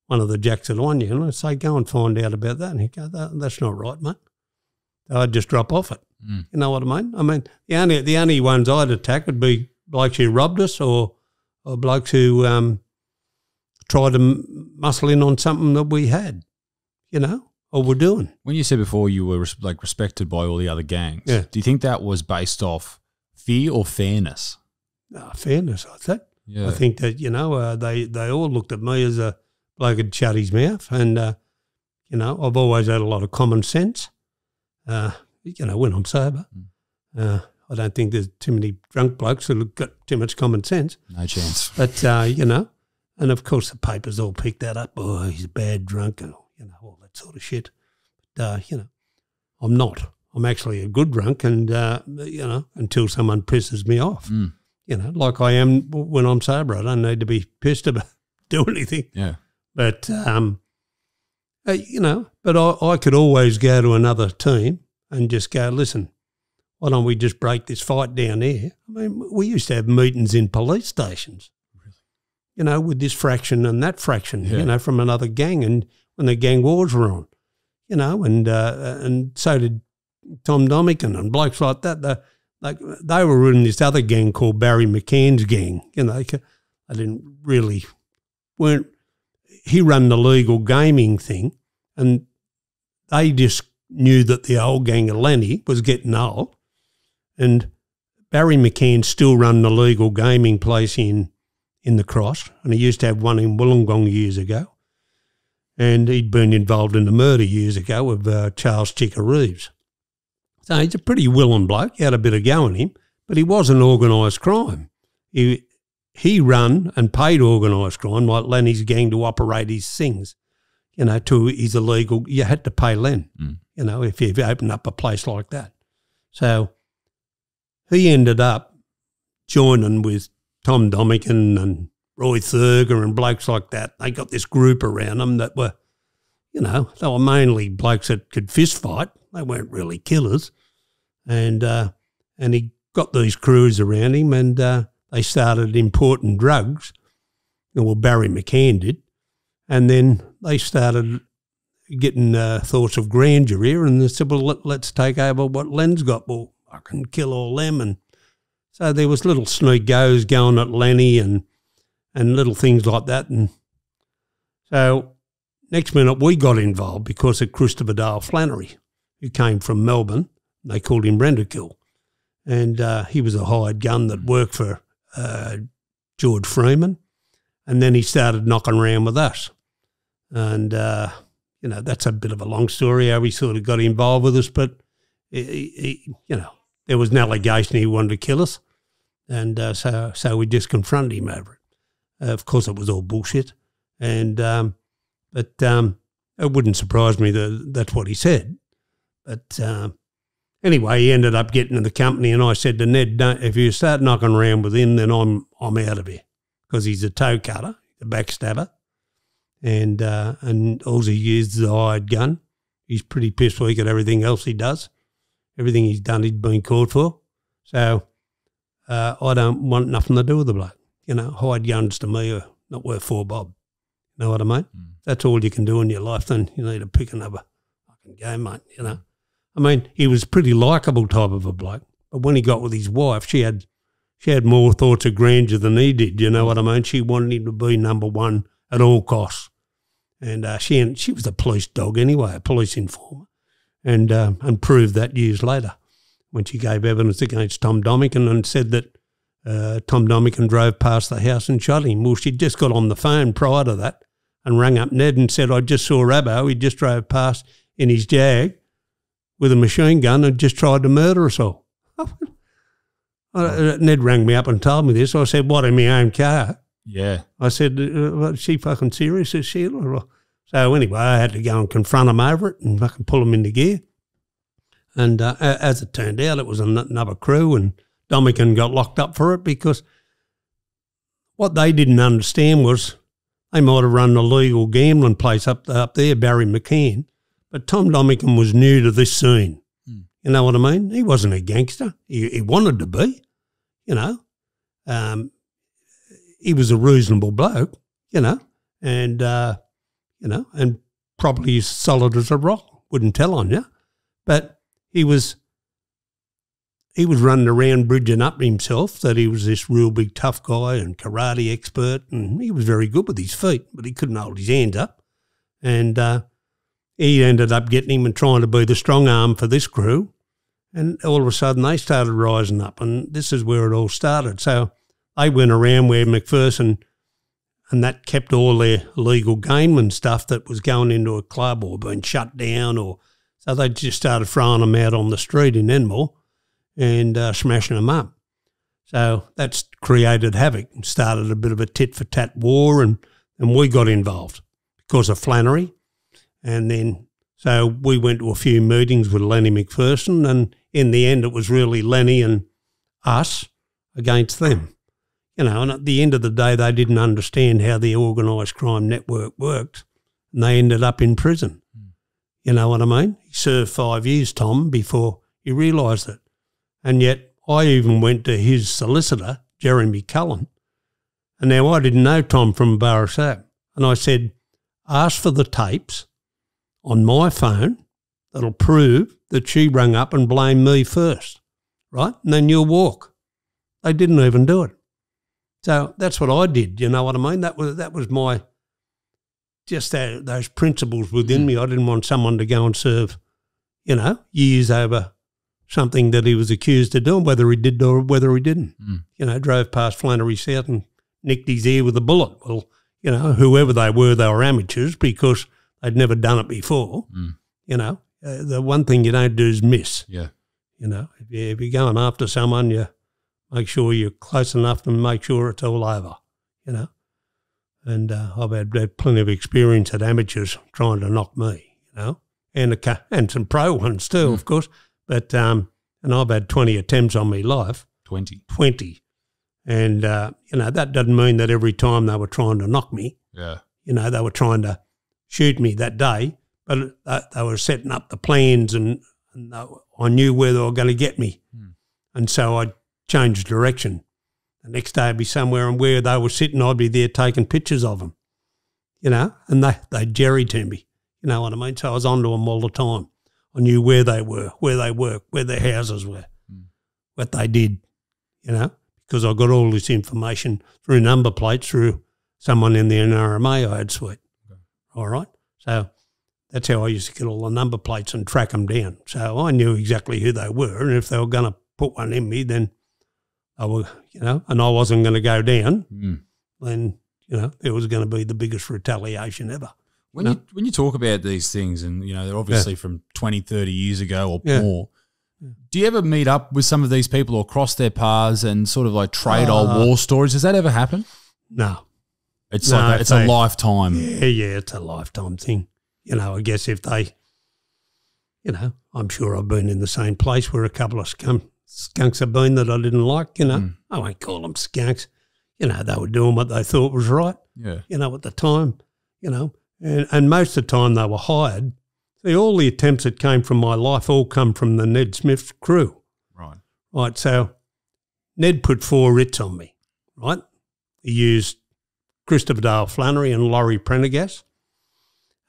one of the jacks at Anya and I'd say, go and find out about that. And he'd go, that, that's not right, mate. So I'd just drop off it. Mm. You know what I mean? I mean, the only the only ones I'd attack would be blokes who robbed us or, or blokes who um, tried to muscle in on something that we had, you know, or were doing. When you said before you were res like respected by all the other gangs, yeah. do you think that was based off fear or fairness? Uh, fairness, I think. Yeah. I think that, you know, uh, they, they all looked at me as a bloke who'd shut his mouth and, uh, you know, I've always had a lot of common sense, uh, you know, when I'm sober. Mm. Uh I don't think there's too many drunk blokes who've got too much common sense. No chance. But, uh, you know, and of course the papers all picked that up. Oh, he's a bad drunk and, you know, all that sort of shit. But, uh, you know, I'm not. I'm actually a good drunk and, uh, you know, until someone pisses me off. Mm. You know, like I am when I'm sober. I don't need to be pissed about do anything. Yeah. But, um, uh, you know, but I, I could always go to another team and just go, listen, why don't we just break this fight down here? I mean, we used to have meetings in police stations, really? You know, with this fraction and that fraction, yeah. you know, from another gang, and when the gang wars were on, you know, and uh, and so did Tom Domican and blokes like that. They, they, they were in this other gang called Barry McCann's gang. You know, they didn't really, weren't, he ran the legal gaming thing, and they just knew that the old gang of Lenny was getting old. And Barry McCann still run the legal gaming place in in the Cross, and he used to have one in Wollongong years ago. And he'd been involved in the murder years ago of uh, Charles Chicker Reeves. So he's a pretty willing bloke. He had a bit of go in him, but he wasn't organised crime. He he run and paid organised crime like Lenny's gang to operate his things. You know, to his illegal. You had to pay Len. Mm. You know, if you opened up a place like that, so. He ended up joining with Tom Domican and Roy Thurgar and blokes like that. They got this group around them that were, you know, they were mainly blokes that could fist fight. They weren't really killers. And uh, and he got these crews around him and uh, they started importing drugs, well, Barry McCann did, and then they started getting uh, thoughts of grandeur here and they said, well, let, let's take over what Len's got. Well, I can kill all them. And so there was little sneak goes going at Lenny and and little things like that. And so next minute we got involved because of Christopher Dale Flannery, who came from Melbourne. They called him Renderkill. And uh, he was a hired gun that worked for uh, George Freeman. And then he started knocking around with us. And, uh, you know, that's a bit of a long story how he sort of got involved with us. But, he, he, you know, there was an allegation he wanted to kill us, and uh, so so we just confronted him over it. Uh, of course, it was all bullshit, and um, but um, it wouldn't surprise me that that's what he said. But um, anyway, he ended up getting in the company, and I said to Ned, "Don't, if you start knocking around with him, then I'm I'm out of here because he's a toe cutter, a backstabber, and uh, and all he is is a hired gun. He's pretty piss weak at everything else he does." Everything he's done, he's been called for. So uh, I don't want nothing to do with the bloke. You know, hired guns to me are not worth four bob. You know what I mean? Mm. That's all you can do in your life. Then you need to pick another fucking game, mate, you know. I mean, he was pretty likeable type of a bloke. But when he got with his wife, she had she had more thoughts of grandeur than he did. You know what I mean? She wanted him to be number one at all costs. And uh, she, she was a police dog anyway, a police informer. and uh, and proved that years later when she gave evidence against Tom Domican and said that uh, Tom Domican drove past the house and shot him. Well, she'd just got on the phone prior to that and rang up Ned and said, I just saw 'Abo, he just drove past in his Jag with a machine gun and just tried to murder us all. Uh, Ned rang me up and told me this. I said, what, in my own car? Yeah. I said, is she fucking serious, is she? So anyway, I had to go and confront him over it and fucking pull him into gear. And uh, as it turned out, it was another crew, and Domican got locked up for it because what they didn't understand was they might have run a legal gambling place up there, up there, Barry McCann, but Tom Domican was new to this scene. You know what I mean? He wasn't a gangster. He, he wanted to be, you know. Um, he was a reasonable bloke, you know, and, uh, you know, and probably as solid as a rock, wouldn't tell on you. But he was he was running around bridging up himself that he was this real big tough guy and karate expert, and he was very good with his feet, but he couldn't hold his hands up. And uh, he ended up getting him and trying to be the strong arm for this crew. And all of a sudden they started rising up, and this is where it all started. So they went around where McPherson and that kept all their legal gaming stuff that was going into a club or being shut down. Or so they just started throwing them out on the street in Enmore and uh, smashing them up. So that's created havoc and started a bit of a tit-for-tat war, and, and we got involved because of Flannery. And then so we went to a few meetings with Lenny McPherson, and in the end it was really Lenny and us against them. You know, and at the end of the day they didn't understand how the organised crime network worked, and they ended up in prison. Mm. You know what I mean? He served five years, Tom, before he realised it. And yet I even went to his solicitor, Jeremy Cullen, and now I didn't know Tom from Barisap, and I said, ask for the tapes on my phone that'll prove that she rang up and blamed me first, right? And then you'll walk. They didn't even do it. So that's what I did, you know what I mean? That was that was my, just that, those principles within me. I didn't want someone to go and serve, you know, years over something that he was accused of doing, whether he did or whether he didn't. Mm. You know, drove past Flannery's house and nicked his ear with a bullet. Well, you know, whoever they were, they were amateurs because I'd never done it before, mm. you know. Uh, the one thing you don't do is miss. Yeah. You know, if, you, if you're going after someone, you make sure you're close enough to make sure it's all over, you know. And uh, I've had, had plenty of experience at amateurs trying to knock me, you know, and a, and some pro ones too, mm. of course. But um, and I've had twenty attempts on me life. Twenty. Twenty. And, uh, you know, that doesn't mean that every time they were trying to knock me. Yeah. You know, they were trying to shoot me that day, but uh, they were setting up the plans, and, and they, I knew where they were going to get me. Mm. And so I changed direction. The next day I'd be somewhere, and where they were sitting, I'd be there taking pictures of them, you know, and they, they jerry to me, you know what I mean? So I was onto them all the time. I knew where they were, where they worked, where their houses were, mm. what they did, you know, because I got all this information through number plates, through someone in the N R M A I had sweet. All right, so that's how I used to get all the number plates and track them down. So I knew exactly who they were, and if they were going to put one in me, then I was, you know, and I wasn't going to go down. Mm. Then you know it was going to be the biggest retaliation ever. When you, know? you when you talk about these things, and you know they're obviously yeah. from twenty, thirty years ago or yeah. more. Do you ever meet up with some of these people or cross their paths and sort of like trade uh, old war stories? Does that ever happen? No. It's no, like a, it's they, a lifetime. Yeah, yeah, it's a lifetime thing. You know, I guess if they, you know, I'm sure I've been in the same place where a couple of scum, skunks have been that I didn't like, you know. Mm. I won't call them skunks. You know, they were doing what they thought was right, yeah. you know, at the time, you know. And, and most of the time they were hired. See, all the attempts that came from my life all come from the Ned Smith crew. Right. Right, so Ned put four writs on me, right? He used Christopher Dale Flannery and Laurie Prendergast.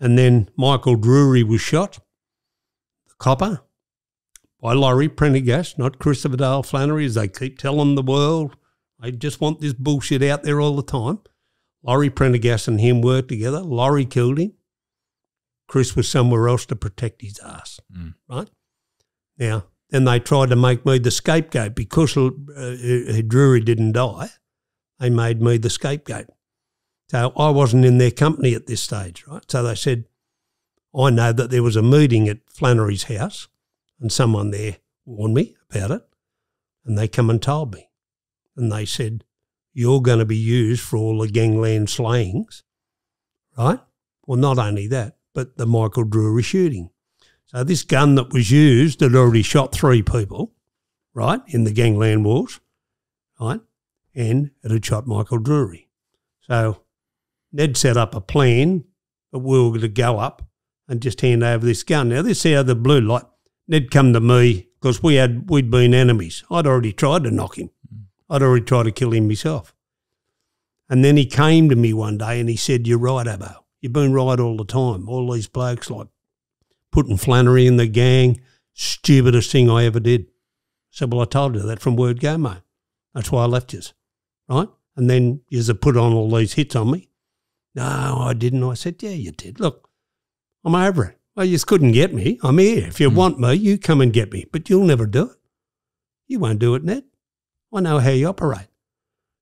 And then Michael Drury was shot, the copper, by Laurie Prendergast, not Christopher Dale Flannery, as they keep telling the world. They just want this bullshit out there all the time. Laurie Prendergast and him worked together. Laurie killed him. Chris was somewhere else to protect his ass, mm. right? Now, then they tried to make me the scapegoat because uh, Drury didn't die. They made me the scapegoat. So I wasn't in their company at this stage, right? So they said, I know that there was a meeting at Flannery's house and someone there warned me about it, and they come and told me. And they said, you're going to be used for all the gangland slayings, right? Well, not only that, but the Michael Drury shooting. So this gun that was used had already shot three people, right, in the gangland wars, right, and it had shot Michael Drury. So Ned set up a plan that we were going to go up and just hand over this gun. Now, this is how the blue light, Ned come to me because we had, we'd been enemies. I'd already tried to knock him. I'd already tried to kill him myself. And then he came to me one day and he said, you're right, 'Abo. You've been right all the time. All these blokes like putting Flannery in the gang, stupidest thing I ever did. I said, well, I told you that from word go, mate. That's why I left you, right? And then you put on all these hits on me. No, I didn't. I said, yeah, you did. Look, I'm over it. Well, you just couldn't get me. I'm here. If you mm. want me, you come and get me. But you'll never do it. You won't do it, Ned. I know how you operate.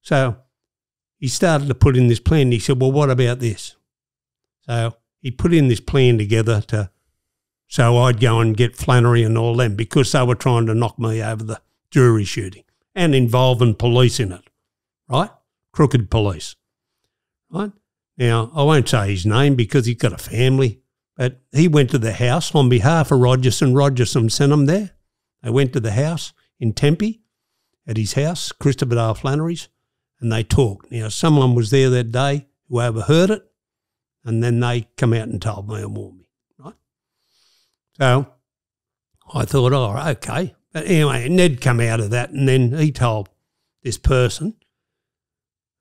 So he started to put in this plan. He said, well, what about this? So he put in this plan together to, so I'd go and get Flannery and all them because they were trying to knock me over the Drury shooting and involving police in it, right? Crooked police, right? Now, I won't say his name because he's got a family, but he went to the house on behalf of Rogerson. Rogerson sent him there. They went to the house in Tempe at his house, Christopher Dale Flannery's, and they talked. Now, someone was there that day who overheard it, and then they come out and told me and warned me, right? So I thought, oh, okay. But anyway, Ned come out of that, and then he told this person,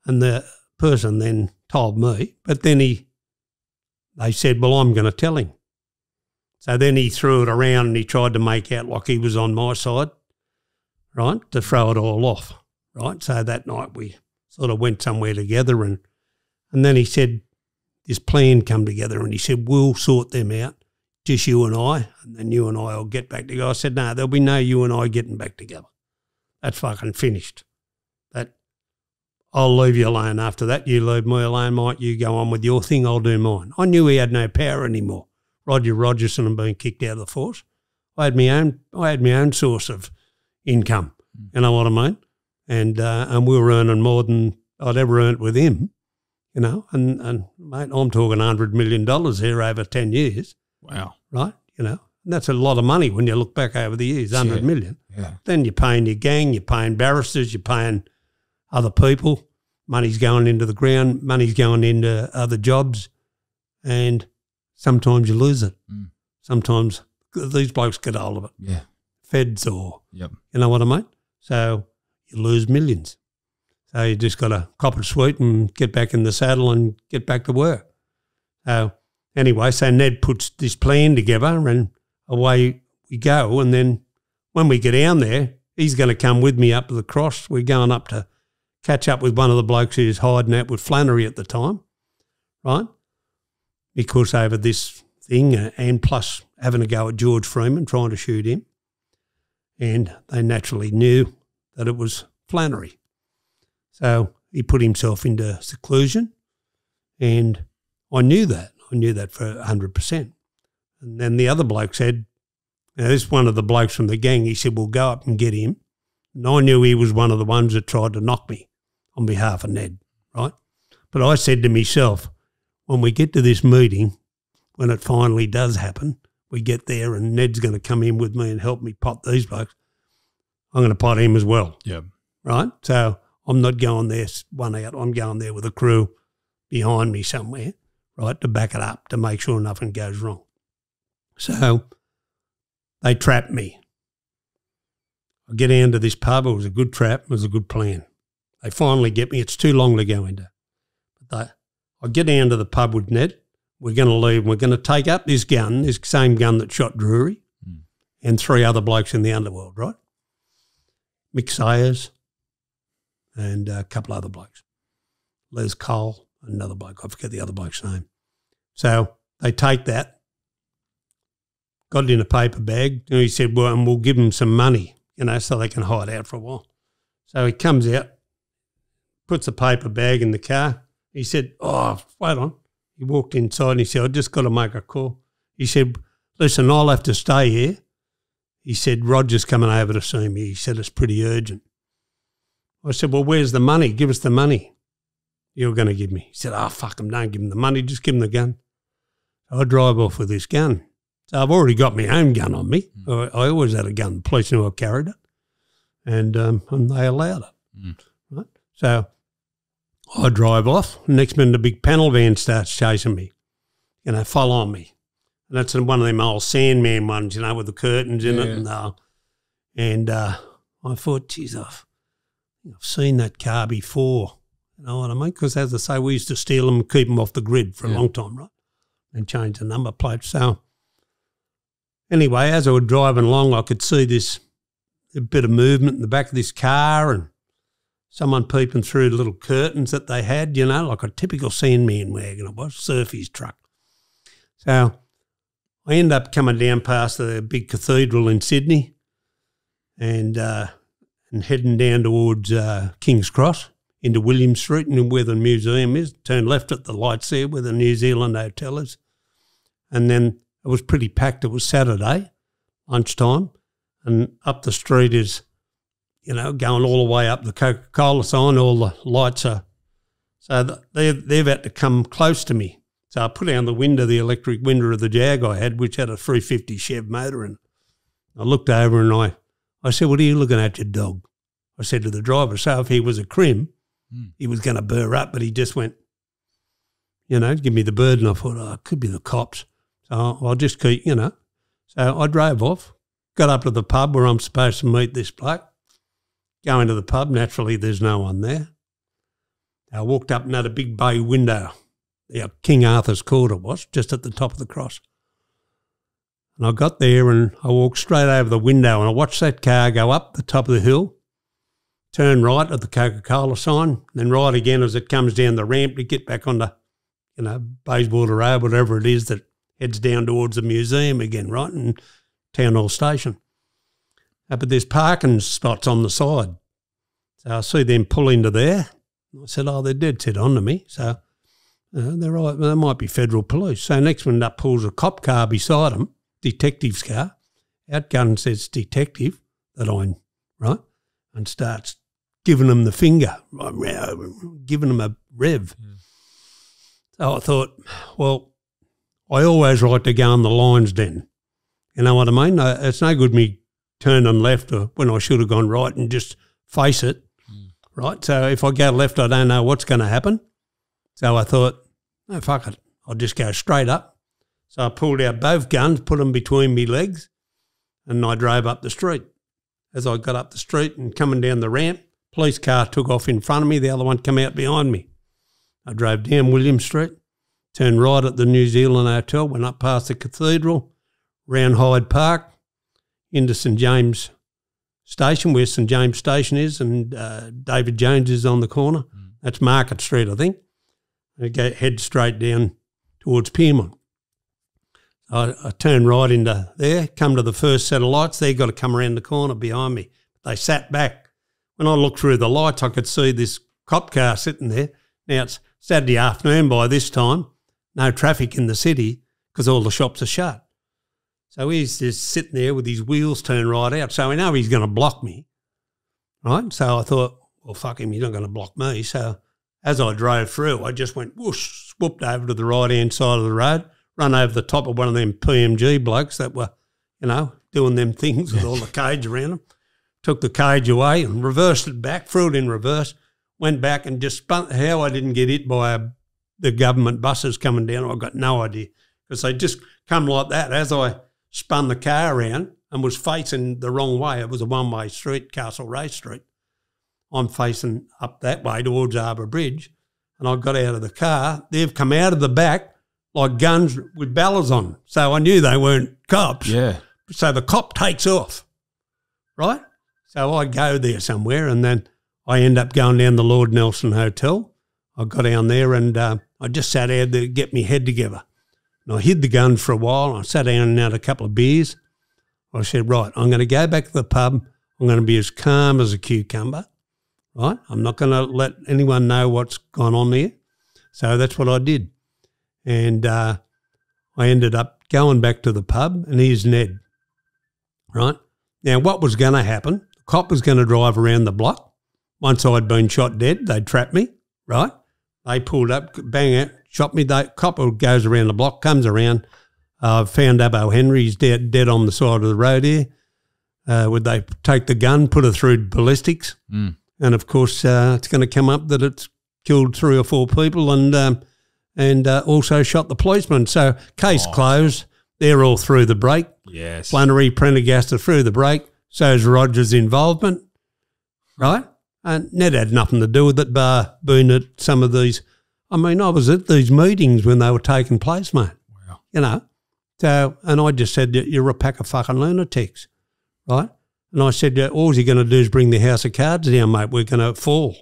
and the person then told me, but then he, they said, well, I'm going to tell him. So then he threw it around and he tried to make out like he was on my side, right, to throw it all off, right? So that night we sort of went somewhere together and and then he said, this plan come together and he said, we'll sort them out, just you and I, and then you and I will get back together. I said, no, there'll be no you and I getting back together. That's fucking finished. That, I'll leave you alone after that. You leave me alone, mate. You go on with your thing, I'll do mine. I knew he had no power anymore. Roger Rogerson had been kicked out of the force. I had my own, I had my own source of income, you know what I mean, and uh, and we were earning more than I'd ever earned with him, you know, and and mate, I'm talking one hundred million dollars here over ten years. Wow. Right, you know, and that's a lot of money when you look back over the years, one hundred yeah. million. Yeah. Then you're paying your gang, you're paying barristers, you're paying other people, money's going into the ground, money's going into other jobs, and sometimes you lose it. Mm. Sometimes these blokes get hold of it. Yeah. Feds or, yep. you know what I mean? So you lose millions. So you just got to cop it sweet and get back in the saddle and get back to work. So anyway, so Ned puts this plan together and away we go. And then when we get down there, he's going to come with me up to the cross. We're going up to catch up with one of the blokes who's hiding out with Flannery at the time, right? Because over this thing and plus having a go at George Freeman, trying to shoot him. And they naturally knew that it was Flannery. So he put himself into seclusion, and I knew that. I knew that for one hundred percent. And then the other bloke said, now this is one of the blokes from the gang, he said, we'll go up and get him. And I knew he was one of the ones that tried to knock me on behalf of Ned, right? But I said to myself, when we get to this meeting, when it finally does happen, we get there and Ned's going to come in with me and help me pot these blokes. I'm going to pot him as well. Yeah. Right? So I'm not going there one out. I'm going there with a crew behind me somewhere, right, to back it up, to make sure nothing goes wrong. So they trapped me. I get into this pub. It was a good trap. It was a good plan. They finally get me. It's too long to go into. But they, I get down to the pub with Ned. We're going to leave and we're going to take up this gun, this same gun that shot Drury mm. and three other blokes in the underworld, right? Mick Sayers and a couple other blokes. Les Cole, another bloke. I forget the other bloke's name. So they take that. got it in a paper bag. And he said, well, and we'll give them some money, you know, so they can hide out for a while. So he comes out, puts a paper bag in the car. He said, oh, wait on. He walked inside and he said, I just got to make a call. He said, listen, I'll have to stay here. He said, Roger's coming over to see me. He said, it's pretty urgent. I said, well, where's the money? Give us the money you're going to give me. He said, oh, fuck him, don't give him the money. Just give him the gun. I drive off with this gun. So I've already got my own gun on me. Mm. I, I always had a gun. The police knew I carried it. And, um, and they allowed it. Mm. Right? So I drive off. Next minute, a big panel van starts chasing me. You know, follow on me. And that's one of them old Sandman ones, you know, with the curtains in yeah. it. And, uh, and uh, I thought, geez, I've, I've seen that car before. You know what I mean? Because as I say, we used to steal them and keep them off the grid for yeah. a long time, right? And change the number plate. So anyway, as I was driving along, I could see this a bit of movement in the back of this car and someone peeping through the little curtains that they had, you know, like a typical Sandman wagon. It was Surfy's truck. So I end up coming down past the big cathedral in Sydney and uh, and heading down towards uh, King's Cross into William Street and where the museum is. Turn left at the lights there where the New Zealand Hotel is. And then it was pretty packed. It was Saturday, lunchtime, and up the street is, you know, going all the way up the Coca-Cola sign, all the lights are. So they've, they've had to come close to me. So I put down the window, the electric window of the Jag I had, which had a three fifty Chev motor in it. I looked over and I, I said, what are you looking at, your dog? I said to the driver. So if he was a crim, mm. he was going to burr up, but he just went, you know, give me the bird. And I thought, oh, it could be the cops. So I'll, I'll just keep, you know. So I drove off, got up to the pub where I'm supposed to meet this bloke. Go into the pub. Naturally, there's no one there. I walked up and had a big bay window. Yeah, King Arthur's Court it was, just at the top of the cross. And I got there and I walked straight over the window and I watched that car go up the top of the hill, turn right at the Coca-Cola sign, then right again as it comes down the ramp to get back on the, you know, Bayswater Road, whatever it is that heads down towards the museum again, right, and Town Hall Station. But there's parking spots on the side. So I see them pull into there. I said, oh, they're dead set on to me. So uh, they're right. Well, they might be federal police. So next one up pulls a cop car beside them, detective's car. Outgun says detective that I'm, right, and starts giving them the finger, giving them a rev. Yeah. So I thought, well, I always like to go on the lines then. You know what I mean? It's no good me turning left or when I should have gone right and just face it, mm. right? So if I go left, I don't know what's going to happen. So I thought, no, fuck it. I'll just go straight up. So I pulled out both guns, put them between me legs, and I drove up the street. As I got up the street and coming down the ramp, police car took off in front of me. The other one came out behind me. I drove down William Street, turned right at the New Zealand Hotel, went up past the cathedral, round Hyde Park, into St James Station, where St James Station is, and uh, David Jones is on the corner. Mm. That's Market Street, I think. I go, head straight down towards Pyrmont. I, I turn right into there, come to the first set of lights. They've got to come around the corner behind me. They sat back. When I looked through the lights, I could see this cop car sitting there. Now it's Saturday afternoon by this time, no traffic in the city because all the shops are shut. So he's just sitting there with his wheels turned right out. So I know he's going to block me, right? So I thought, well, fuck him, he's not going to block me. So as I drove through, I just went whoosh, swooped over to the right-hand side of the road, run over the top of one of them P M G blokes that were, you know, doing them things with all the cage around them, took the cage away and reversed it back, threw it in reverse, went back and just spun. How I didn't get hit by a, the government buses coming down, I've got no idea, because they just come like that as I – spun the car around and was facing the wrong way. It was a one-way street, Castle Race Street. I'm facing up that way towards Harbour Bridge, and I got out of the car. They've come out of the back like guns with ballas on, so I knew they weren't cops. Yeah. So the cop takes off, right? So I go there somewhere, and then I end up going down the Lord Nelson Hotel. I got down there, and uh, I just sat out there to get my head together. And I hid the gun for a while. I sat down and had a couple of beers. I said, right, I'm going to go back to the pub. I'm going to be as calm as a cucumber, right? I'm not going to let anyone know what's gone on there. So that's what I did. And uh, I ended up going back to the pub, and here's Ned, right? Now, what was going to happen, the cop was going to drive around the block. Once I'd been shot dead, they'd trap me, right? They pulled up, bang out, shot me. The cop goes around the block, comes around. I've uh, found Abo Henry. He's dead, dead on the side of the road here. Uh, would they take the gun, put it through ballistics? Mm. And, of course, uh, it's going to come up that it's killed three or four people and um, and uh, also shot the policeman. So case oh. closed. They're all through the break. Yes. Flannery, Prendergast are through the break. So is Roger's involvement, right? And Ned had nothing to do with it, bar being at some of these. I mean, I was at these meetings when they were taking place, mate. Wow. You know? So, and I just said, you're a pack of fucking lunatics, right? And I said, all you're going to do is bring the house of cards down, mate. We're going to fall.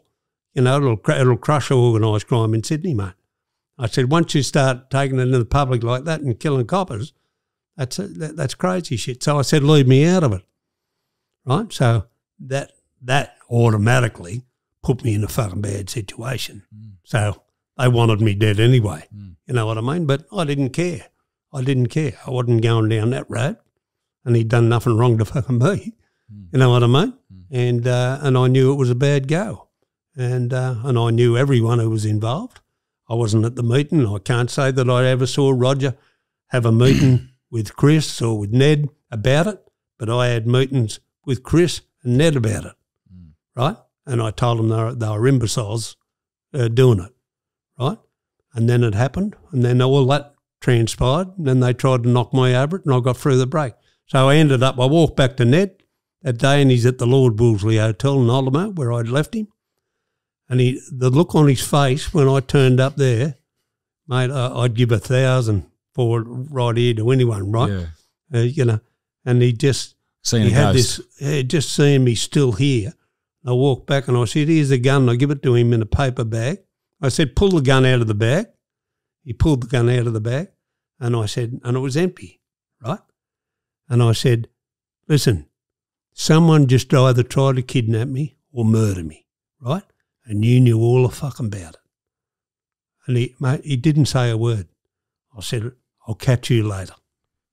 You know, it'll, it'll crush organised crime in Sydney, mate. I said, once you start taking it into the public like that and killing coppers, that's a, that, that's crazy shit. So I said, leave me out of it, right? So that that automatically put me in a fucking bad situation. Mm. So they wanted me dead anyway. Mm. You know what I mean? But I didn't care. I didn't care. I wasn't going down that road, and he'd done nothing wrong to fucking me. Mm. You know what I mean? Mm. And uh, and I knew it was a bad go, and uh, and I knew everyone who was involved. I wasn't at the meeting. I can't say that I ever saw Roger have a meeting with Chris or with Ned about it, but I had meetings with Chris and Ned about it, mm. right? And I told them they were, they were imbeciles uh, doing it, right? And then it happened, and then all that transpired, and then they tried to knock me over it, and I got through the break. So I ended up, I walked back to Ned that day, and he's at the Lord Wolseley Hotel in Olimo where I'd left him, and he, the look on his face when I turned up there, mate, I, I'd give a thousand for it right here to anyone, right? Yeah. Uh, you know, and he just, seeing he had ghost. this, just seeing me still here. I walked back and I said, here's the gun, and I give it to him in a paper bag. I said, pull the gun out of the bag. He pulled the gun out of the bag, and I said, and it was empty, right? And I said, listen, someone just either tried to kidnap me or murder me, right? And you knew all the fucking about it. And he, mate, he didn't say a word. I said, I'll catch you later.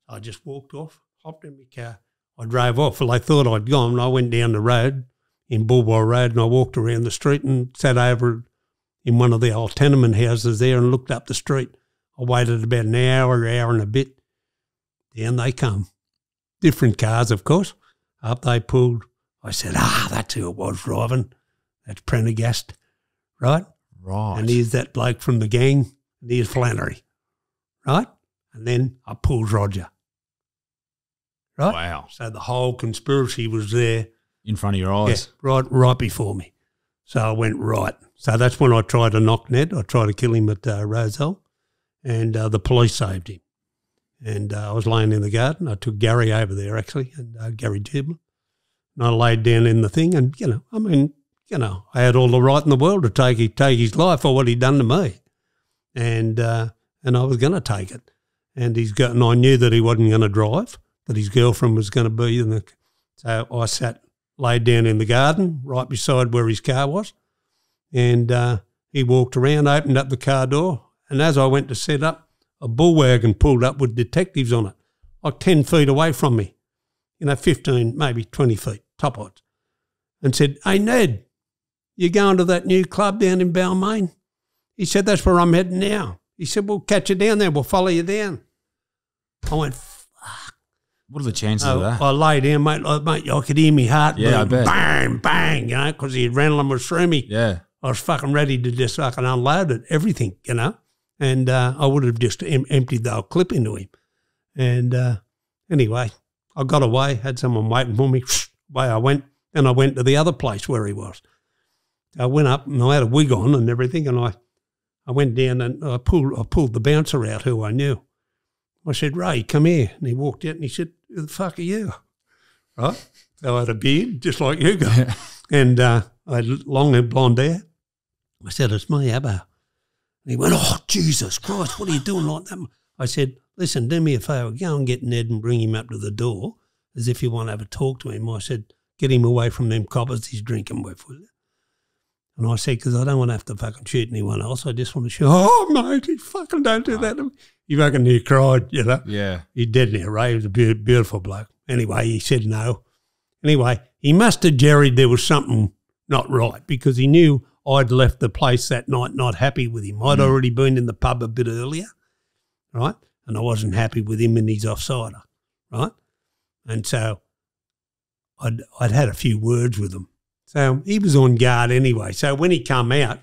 I just walked off, hopped in my car. I drove off. Well, they thought I'd gone, and I went down the road in Bulboy Road, and I walked around the street and sat over in one of the old tenement houses there and looked up the street. I waited about an hour, hour and a bit. Down they come. Different cars, of course. Up they pulled. I said, ah, that's who it was driving. That's Prendergast, right? Right. And here's that bloke from the gang, and here's Flannery, right? And then I pulled Roger, right? Wow. So the whole conspiracy was there. In front of your eyes. Yeah, right, right before me. So I went right. So that's when I tried to knock Ned. I tried to kill him at uh, Roselle, and uh, the police saved him. And uh, I was laying in the garden. I took Gary over there, actually, and uh, Gary Jubal. And I laid down in the thing, and, you know, I mean, you know, I had all the right in the world to take, take his life for what he'd done to me. And uh, and I was going to take it. And he's got, and I knew that he wasn't going to drive, that his girlfriend was going to be in the – so I sat, laid down in the garden right beside where his car was. And uh, he walked around, opened up the car door, and as I went to set up, a bull wagon pulled up with detectives on it, like ten feet away from me, you know, fifteen, maybe twenty feet, top odds, and said, hey, Ned, you going to that new club down in Balmain? He said, that's where I'm heading now. He said, we'll catch you down there. We'll follow you down. I went, fuck. What are the chances I, of that? I lay down, mate. I, mate, I could hear me heart yeah, beating, bang, bang, you know, because the adrenaline was through me. Yeah. I was fucking ready to just fucking unload it, everything, you know. And uh, I would have just em emptied the whole clip into him. And uh, anyway, I got away, had someone waiting for me. Away I went, and I went to the other place where he was. I went up, and I had a wig on and everything, and I, I went down and I pulled, I pulled the bouncer out who I knew. I said, Ray, come here. And he walked out and he said, who the fuck are you? Right? So I had a beard just like you got. Yeah. And uh, I had long and blonde hair. I said, it's me, Abba. And he went, oh, Jesus Christ, what are you doing like that? I said, listen, do me a favour, go and get Ned and bring him up to the door as if you want to have a talk to him. I said, get him away from them coppers he's drinking with, will you? And I said, because I don't want to have to fucking shoot anyone else. I just want to shoot, oh, mate, you fucking don't do that to me. He fucking he cried, you know. Yeah. He did in a ray. He was a be beautiful bloke. Anyway, he said no. Anyway, he must have jerried there was something not right because he knew I'd left the place that night not happy with him. I'd mm. already been in the pub a bit earlier, right? And I wasn't happy with him and his offsider, right? And so I'd, I'd had a few words with him. So he was on guard anyway. So when he come out,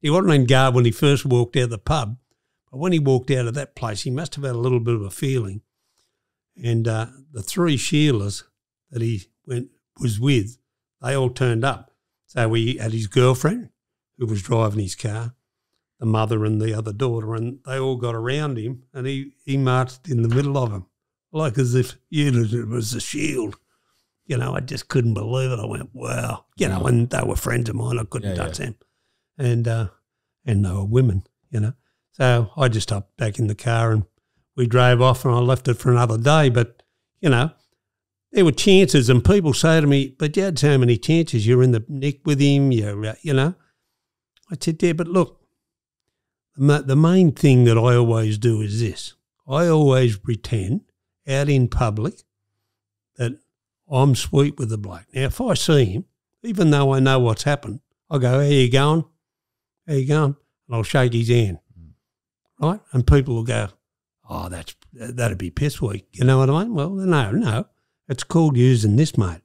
he wasn't on guard when he first walked out of the pub. But when he walked out of that place, he must have had a little bit of a feeling. And uh, the three Sheilas that he went was with, they all turned up. So he had his girlfriend who was driving his car, the mother and the other daughter, and they all got around him and he, he marched in the middle of them, like as if you know, it was a shield. You know, I just couldn't believe it. I went, wow. You know, and they were friends of mine. I couldn't yeah, touch yeah. them. And, uh, and they were women, you know. So I just hopped back in the car and we drove off and I left it for another day. But, you know, there were chances and people say to me, but you had so many chances. You're in the nick with him, you're, uh, you know. I said, yeah, but look, the main thing that I always do is this. I always pretend out in public that I'm sweet with the bloke. Now, if I see him, even though I know what's happened, I'll go, how you going? How you going? And I'll shake his hand, mm. right? And people will go, oh, that's that'd be piss weak. You know what I mean? Well, no, no. It's called using this, mate.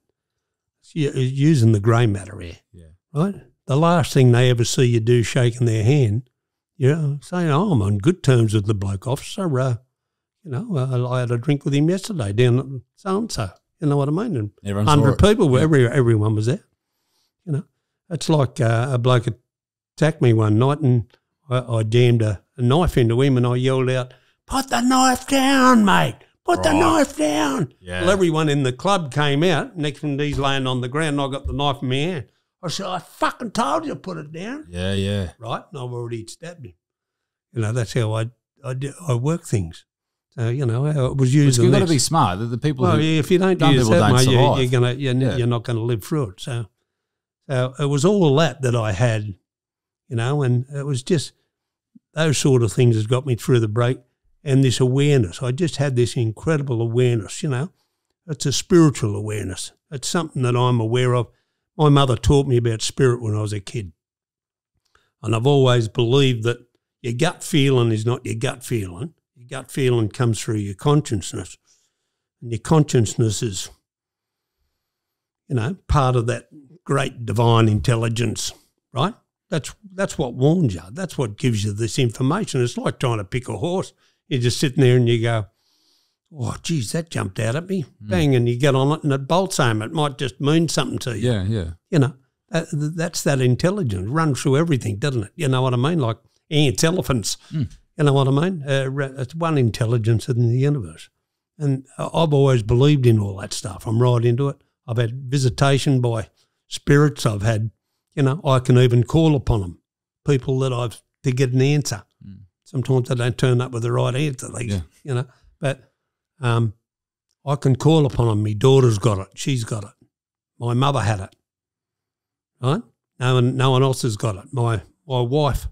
It's using the grey matter here, yeah. right? The last thing they ever see you do shaking their hand, you know, saying, oh, I'm on good terms with the bloke, officer. Uh, you know, uh, I had a drink with him yesterday down at so-and-so. You know what I mean? And everyone one hundred people were, yeah. every, everyone was there. You know, it's like uh, a bloke attacked me one night and I, I jammed a, a knife into him and I yelled out, put the knife down, mate. Put right. the knife down. Yeah. Well, everyone in the club came out. Next one, he's laying on the ground and I got the knife in my hand. I said, I fucking told you to put it down. Yeah, yeah. Right? And I've already stabbed him. You know, that's how I, I, do, I work things. Uh, you know, it was used. You've got to be smart. The people well, who if you don't use that, mate, you're, you're gonna, you're, yeah. you're not going to live through it. So, so it was all that that I had, you know, and it was just those sort of things has got me through the break and this awareness. I just had this incredible awareness, you know. It's a spiritual awareness. It's something that I'm aware of. My mother taught me about spirit when I was a kid, and I've always believed that your gut feeling is not your gut feeling. Your gut feeling comes through your consciousness, and your consciousness is, you know, part of that great divine intelligence, right? That's that's what warns you. That's what gives you this information. It's like trying to pick a horse. You're just sitting there and you go, oh, geez, that jumped out at me. Mm. Bang, and you get on it and it bolts home. It might just mean something to you. Yeah, yeah. You know, that, that's that intelligence. Runs through everything, doesn't it? You know what I mean? Like ants, elephants. Mm. You know what I mean? Uh, it's one intelligence in the universe. And I've always believed in all that stuff. I'm right into it. I've had visitation by spirits I've had. You know, I can even call upon them, people that I've, to get an answer. Mm. Sometimes they don't turn up with the right answer, they, yeah. you know. But um, I can call upon them. My daughter's got it. She's got it. My mother had it, right? No one, no one else has got it. My, my wife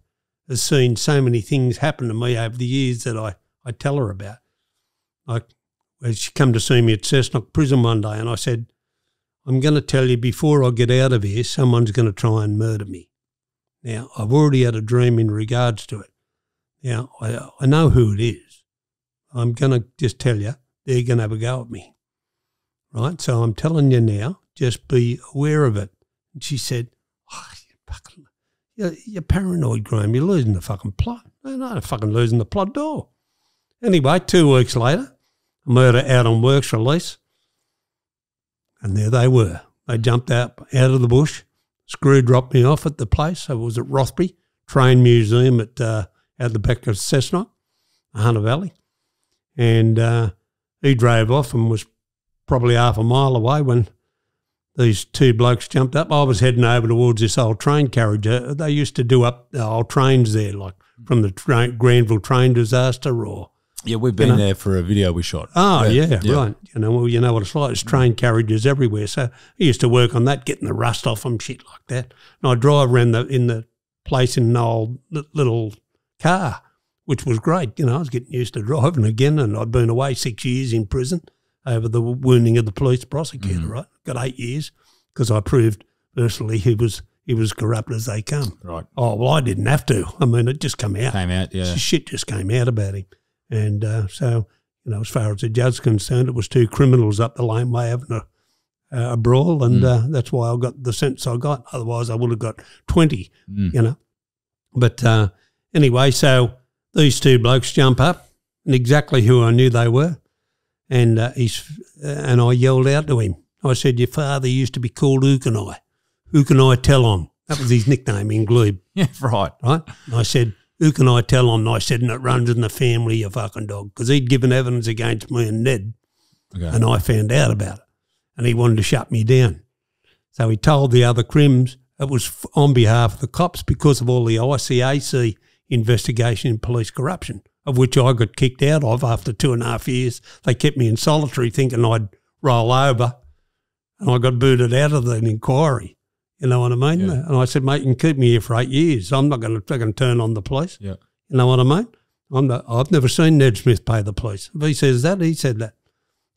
has seen so many things happen to me over the years that I, I tell her about. Like, she come to see me at Cessnock Prison one day and I said, I'm going to tell you before I get out of here, someone's going to try and murder me. Now, I've already had a dream in regards to it. Now, I, I know who it is. I'm going to just tell you, they're going to have a go at me, right? So I'm telling you now, just be aware of it. And she said, oh, you fucking... You're, you're paranoid, Graham. You're losing the fucking plot. I'm not fucking losing the plot at all. Anyway, two weeks later, murder out on works release, and there they were. They jumped out, out of the bush. Screw dropped me off at the place. So it was at Rothby, Train Museum at uh, out the back of Cessnock, Hunter Valley. And uh, he drove off and was probably half a mile away when these two blokes jumped up. I was heading over towards this old train carriage. Uh, they used to do up the old trains there, like from the tra Granville train disaster or Yeah, we've been you know? there for a video we shot. Oh, yeah, yeah, yeah. right. You know, well, you know what it's like. There's train carriages everywhere. So I used to work on that, getting the rust off them, shit like that. And I drive around the, in the place in an old little car, which was great. You know, I was getting used to driving again, and I'd been away six years in prison over the wounding of the police prosecutor, mm. right? Got eight years because I proved personally he was – He was corrupt as they come. Right. Oh, well, I didn't have to. I mean, it just came out. Came out, yeah. Shit just came out about him. And uh, so, you know, as far as the judge's concerned, it was two criminals up the laneway having a, uh, a brawl, and mm. uh, that's why I got the sentence I got. Otherwise, I would have got twenty, mm. you know. But uh, anyway, so these two blokes jump up, and exactly who I knew they were, and, uh, he's, uh, and I yelled out to him. I said, your father used to be called Ukanai. Who can I tell on? That was his nickname in Glebe. Yeah, right. Right? And I said, who can I tell on? And I said, and it runs in the family, you fucking dog, because he'd given evidence against me and Ned, okay. and I found out about it, and he wanted to shut me down. So he told the other crims it was on behalf of the cops because of all the I C A C investigation in police corruption, of which I got kicked out of after two and a half years. They kept me in solitary thinking I'd roll over, and I got booted out of an inquiry. You know what I mean? Yeah. And I said, mate, you can keep me here for eight years. I'm not going to fucking turn on the police. Yeah. You know what I mean? I'm not, I've never seen Ned Smith pay the police. If he says that, he said that.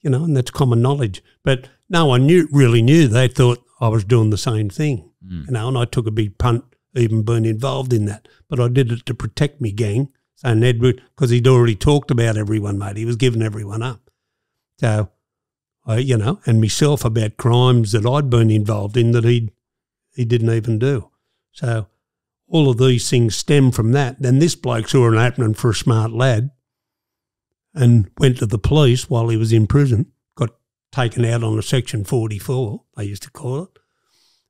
You know, and that's common knowledge. But no one knew, really knew. They thought I was doing the same thing. Mm. You know, and I took a big punt even being involved in that. But I did it to protect me gang. So Ned would, because he'd already talked about everyone, mate. He was giving everyone up. So, I, you know, and myself about crimes that I'd been involved in that he'd, he didn't even do. So all of these things stem from that. Then this bloke saw an opening for a smart lad and went to the police while he was in prison, got taken out on a section forty-four, they used to call it.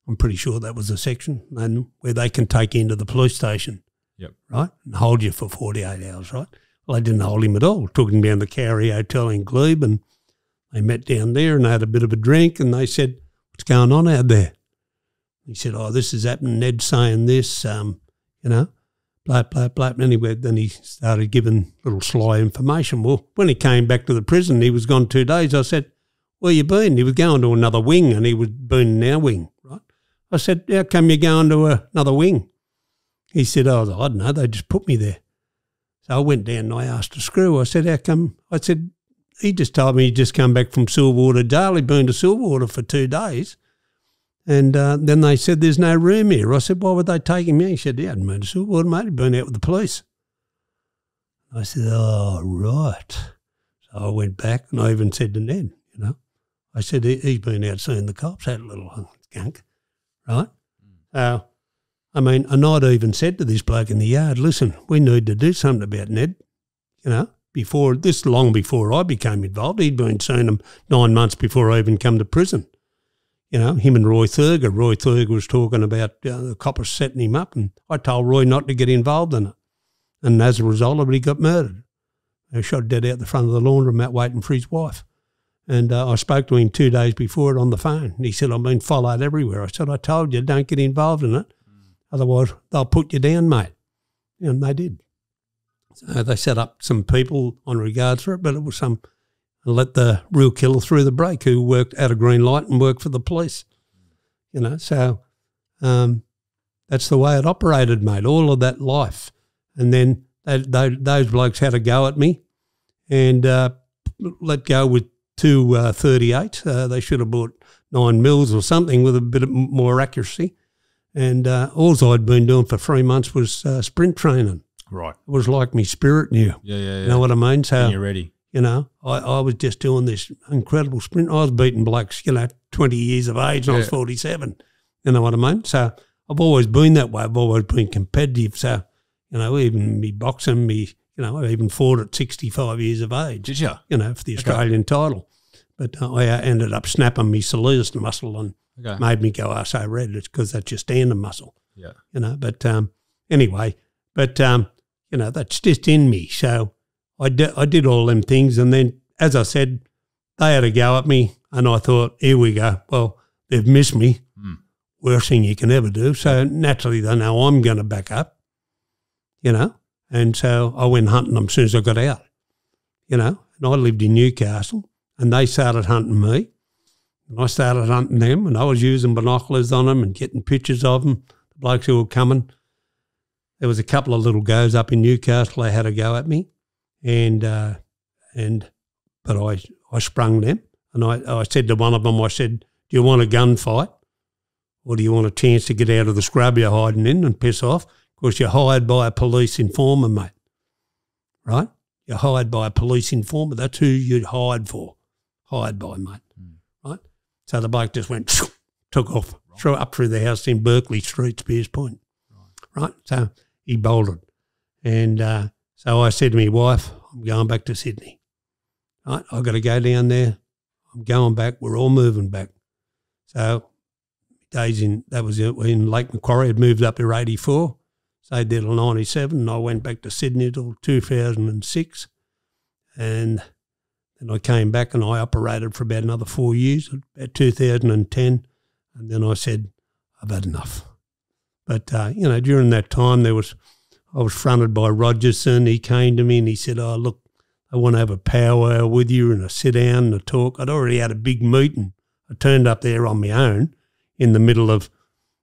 I'm pretty sure that was a section, and where they can take you into the police station, yep. right, and hold you for forty-eight hours, right? Well, they didn't hold him at all. Took him down to the Cowrie Hotel in Glebe, and they met down there and they had a bit of a drink, and they said, what's going on out there? He said, oh, this is happening, Ned's saying this, um, you know, blah, blah, blah. And anyway, then he started giving little sly information. Well, when he came back to the prison, he was gone two days. I said, where you been? He was going to another wing, and he was been in our wing, right? I said, how come you're going to uh, another wing? He said, oh, I don't know, they just put me there. So I went down and I asked the screw. I said, how come? I said, he just told me he'd just come back from Silverwater Jail. He'd been to Silverwater for two days. And uh, then they said, there's no room here. I said, why would they take him here? He said, he hadn't been to Silverwater, mate. He'd been out with the police. I said, oh, right. So I went back, and I even said to Ned, you know, I said, he, he's been out seeing the cops, that little gunk, right? Mm. Uh, I mean, and I'd even said to this bloke in the yard, listen, we need to do something about Ned, you know, before this long before I became involved. He'd been seeing him nine months before I even come to prison. You know, him and Roy Thurgar. Roy Thurgar was talking about uh, the coppers setting him up, and I told Roy not to get involved in it. And as a result of it, he got murdered. He was shot dead out the front of the laundromat waiting for his wife. And uh, I spoke to him two days before it on the phone. And he said, I've been followed everywhere. I said, I told you, don't get involved in it. Mm. Otherwise, they'll put you down, mate. And they did. So they set up some people on regards for it, but it was some... let the real killer through the break, who worked out of green light and worked for the police, you know. So um, that's the way it operated, mate, all of that life. And then they, they, those blokes had a go at me and uh, let go with two uh, thirty-eight. Uh, they should have bought nine mils or something with a bit of more accuracy. And uh, all I'd been doing for three months was uh, sprint training. Right. It was like me spirit knew. Yeah, yeah, yeah. You know what I mean? So when you're ready. You know, I, I was just doing this incredible sprint. I was beating blokes, you know, twenty years of age, and yeah. I was forty-seven. You know what I mean? So I've always been that way. I've always been competitive. So, you know, even me boxing, me, you know, I even fought at sixty-five years of age. Did you? You know, for the Australian okay. title. But uh, I ended up snapping me soleus muscle and okay. made me go, oh, so red. It's because that's your standing muscle. Yeah. You know, but um, anyway, but, um, you know, that's just in me. So. I did, I did all them things, and then, as I said, they had a go at me, and I thought, here we go. Well, they've missed me. Mm. Worst thing you can ever do. So naturally, they know I'm going to back up, you know. And so I went hunting them as soon as I got out. you know, and I lived in Newcastle, and they started hunting me, and I started hunting them, and I was using binoculars on them and getting pictures of them, the blokes who were coming. There was a couple of little goes up in Newcastle, they had a go at me, and uh, and but I I sprung them, and I, I said to one of them, I said, do you want a gunfight, or do you want a chance to get out of the scrub you're hiding in and piss off? Because you're hired by a police informer, mate, right? You're hired by a police informer. That's who you're hired for, hired by, mate, mm. right? So the bloke just went, took off, right. threw up through the house in Berkeley Street, Spears Point, right? right? So he bolted. And uh, so I said to my wife, I'm going back to Sydney, right? I've got to go down there. I'm going back. We're all moving back. So days in, that was in Lake Macquarie. I'd moved up to eighty-four. Stayed there till ninety-seven, and I went back to Sydney till two thousand six, and then I came back and I operated for about another four years, about two thousand ten, and then I said, I've had enough. But, uh, you know, during that time there was, I was fronted by Rogerson. He came to me and he said, oh, look, I want to have a powwow with you and a sit-down and a talk. I'd already had a big meeting. I turned up there on my own in the middle of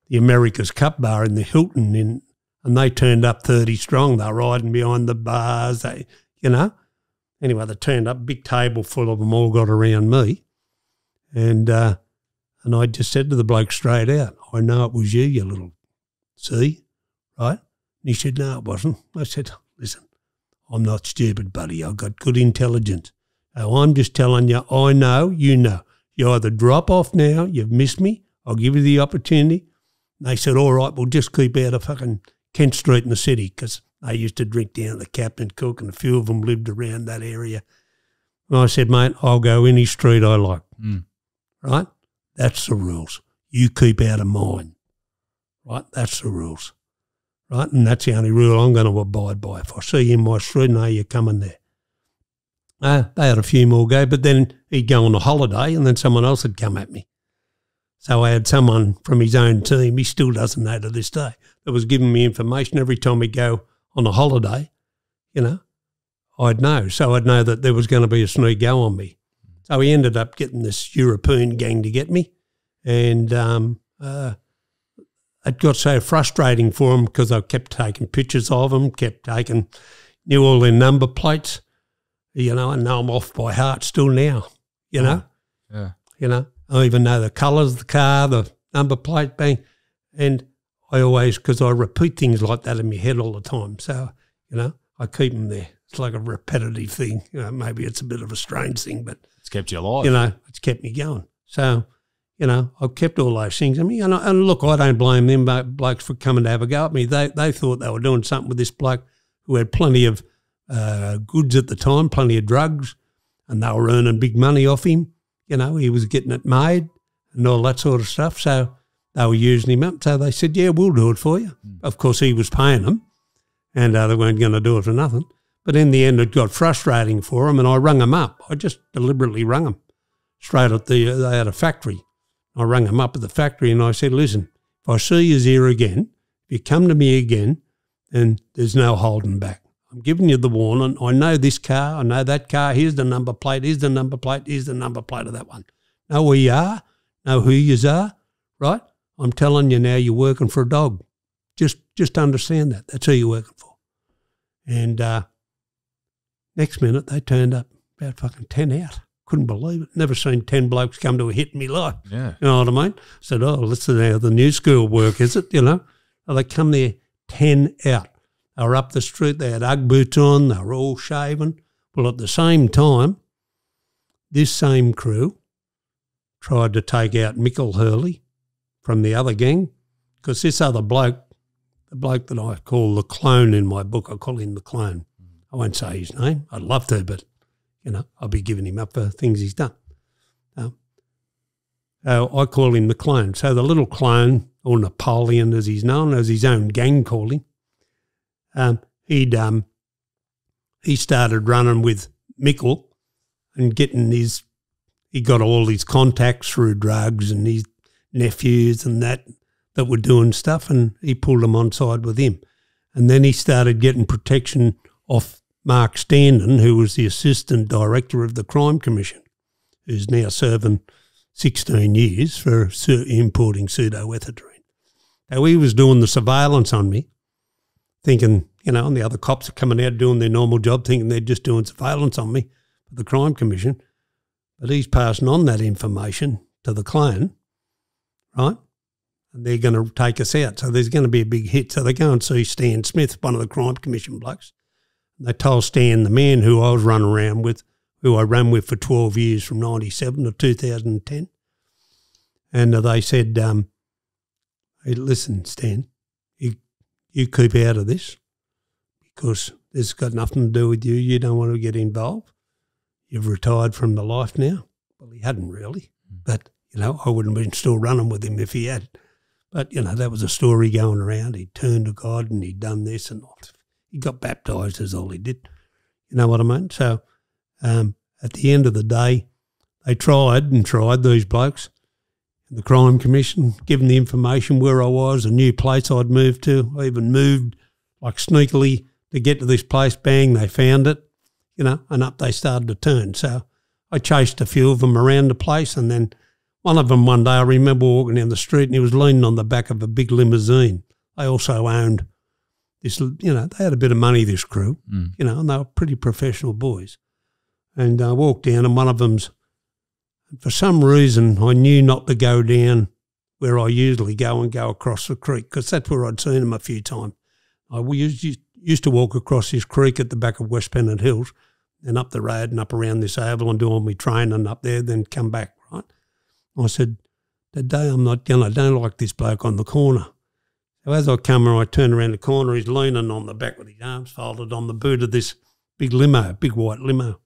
the America's Cup bar in the Hilton in And they turned up thirty strong. They were riding behind the bars, they, you know. Anyway, they turned up, big table full of them all got around me. And uh, and I just said to the bloke straight out, I know it was you, you little see, right? And he said, no, it wasn't. I said, listen, I'm not stupid, buddy. I've got good intelligence. So I'm just telling you, I know, you know. You either drop off now, you've missed me, I'll give you the opportunity. And they said, all right, we'll just keep out of fucking Kent Street in the city, because they used to drink down at the Captain Cook, and a few of them lived around that area. And I said, mate, I'll go any street I like, mm. right? That's the rules. You keep out of mine, right? That's the rules, right? And that's the only rule I'm going to abide by. If I see you in my street, no, you're coming there. Uh, they had a few more go, but then he'd go on a holiday and then someone else had come at me. So I had someone from his own team, he still doesn't know to this day, that was giving me information every time we go on a holiday, you know, I'd know. So I'd know that there was going to be a sneak go on me. So he ended up getting this European gang to get me, and um, uh, it got so frustrating for him because I kept taking pictures of them, kept taking, knew all their number plates, you know, I know them off by heart still now, you know. Yeah. You know. I even know the colours of the car, the number plate, bang. And I always, because I repeat things like that in my head all the time. So, you know, I keep them there. It's like a repetitive thing. You know, maybe it's a bit of a strange thing, but it's kept you alive. You know, it's kept me going. So, you know, I've kept all those things. I mean, and, I, and look, I don't blame them blokes for coming to have a go at me. They, they thought they were doing something with this bloke who had plenty of uh, goods at the time, plenty of drugs, and they were earning big money off him. You know, he was getting it made and all that sort of stuff. So they were using him up. So they said, yeah, we'll do it for you. Mm. Of course, he was paying them, and uh, they weren't going to do it for nothing. But in the end, it got frustrating for him, and I rung him up. I just deliberately rung him straight at the uh, – they had a factory. I rung him up at the factory, and I said, listen, if I see you here again, if you come to me again, then there's no holding back. I'm giving you the warning. I know this car. I know that car. Here's the number plate. Here's the number plate. Here's the number plate of that one. Know where you are. Know who you are, right? I'm telling you now, you're working for a dog. Just just understand that. That's who you're working for. And uh, next minute, they turned up about fucking ten out. Couldn't believe it. Never seen ten blokes come to a hit in my life. Yeah. You know what I mean? Said, oh, this is how the new school work, is it? You know? Well, they come there ten out. They were up the street, they had Ugg boots on, they were all shaven. Well, at the same time, this same crew tried to take out Mickle Hurley from the other gang, because this other bloke, the bloke that I call the clone in my book, I call him the clone. I won't say his name. I'd love to, but, you know, I'll be giving him up for things he's done. So, so I call him the clone. So the little clone, or Napoleon as he's known, as his own gang called him, Um, he'd um, he started running with Mickle and getting his. He got all his contacts through drugs and his nephews and that that were doing stuff, and he pulled them on side with him. And then he started getting protection off Mark Standen, who was the Assistant Director of the Crime Commission, who's now serving sixteen years for importing pseudoephedrine. So he was doing the surveillance on me, thinking, you know, and the other cops are coming out doing their normal job, thinking they're just doing surveillance on me for the Crime Commission. But he's passing on that information to the clan, right? And they're going to take us out. So there's going to be a big hit. So they go and see Stan Smith, one of the Crime Commission blokes. And they told Stan, the man who I was running around with, who I ran with for twelve years from ninety-seven to two thousand ten. And they said, um, hey, listen, Stan, you, you keep out of this because this has got nothing to do with you. You don't want to get involved. You've retired from the life now. Well, he hadn't really. But, you know, I wouldn't have been still running with him if he had. But, you know, that was a story going around. He'd turned to God and he'd done this and he got baptised is all he did. You know what I mean? So um, at the end of the day, they tried and tried, these blokes, the Crime Commission, given the information where I was, a new place I'd moved to. I even moved, like, sneakily to get to this place. Bang, they found it, you know, and up they started to turn. So I chased a few of them around the place, and then one of them one day, I remember walking down the street and he was leaning on the back of a big limousine. They also owned this, you know, they had a bit of money, this crew, mm. you know, and they were pretty professional boys. And I walked down and one of them's, for some reason, I knew not to go down where I usually go and go across the creek because that's where I'd seen him a few times. I used, used to walk across this creek at the back of West Pennant Hills and up the road and up around this oval and do all my training up there, then come back, right? I said, today I'm not going, I don't like this bloke on the corner. So as I come and I turn around the corner, he's leaning on the back with his arms folded on the boot of this big limo, big white limo.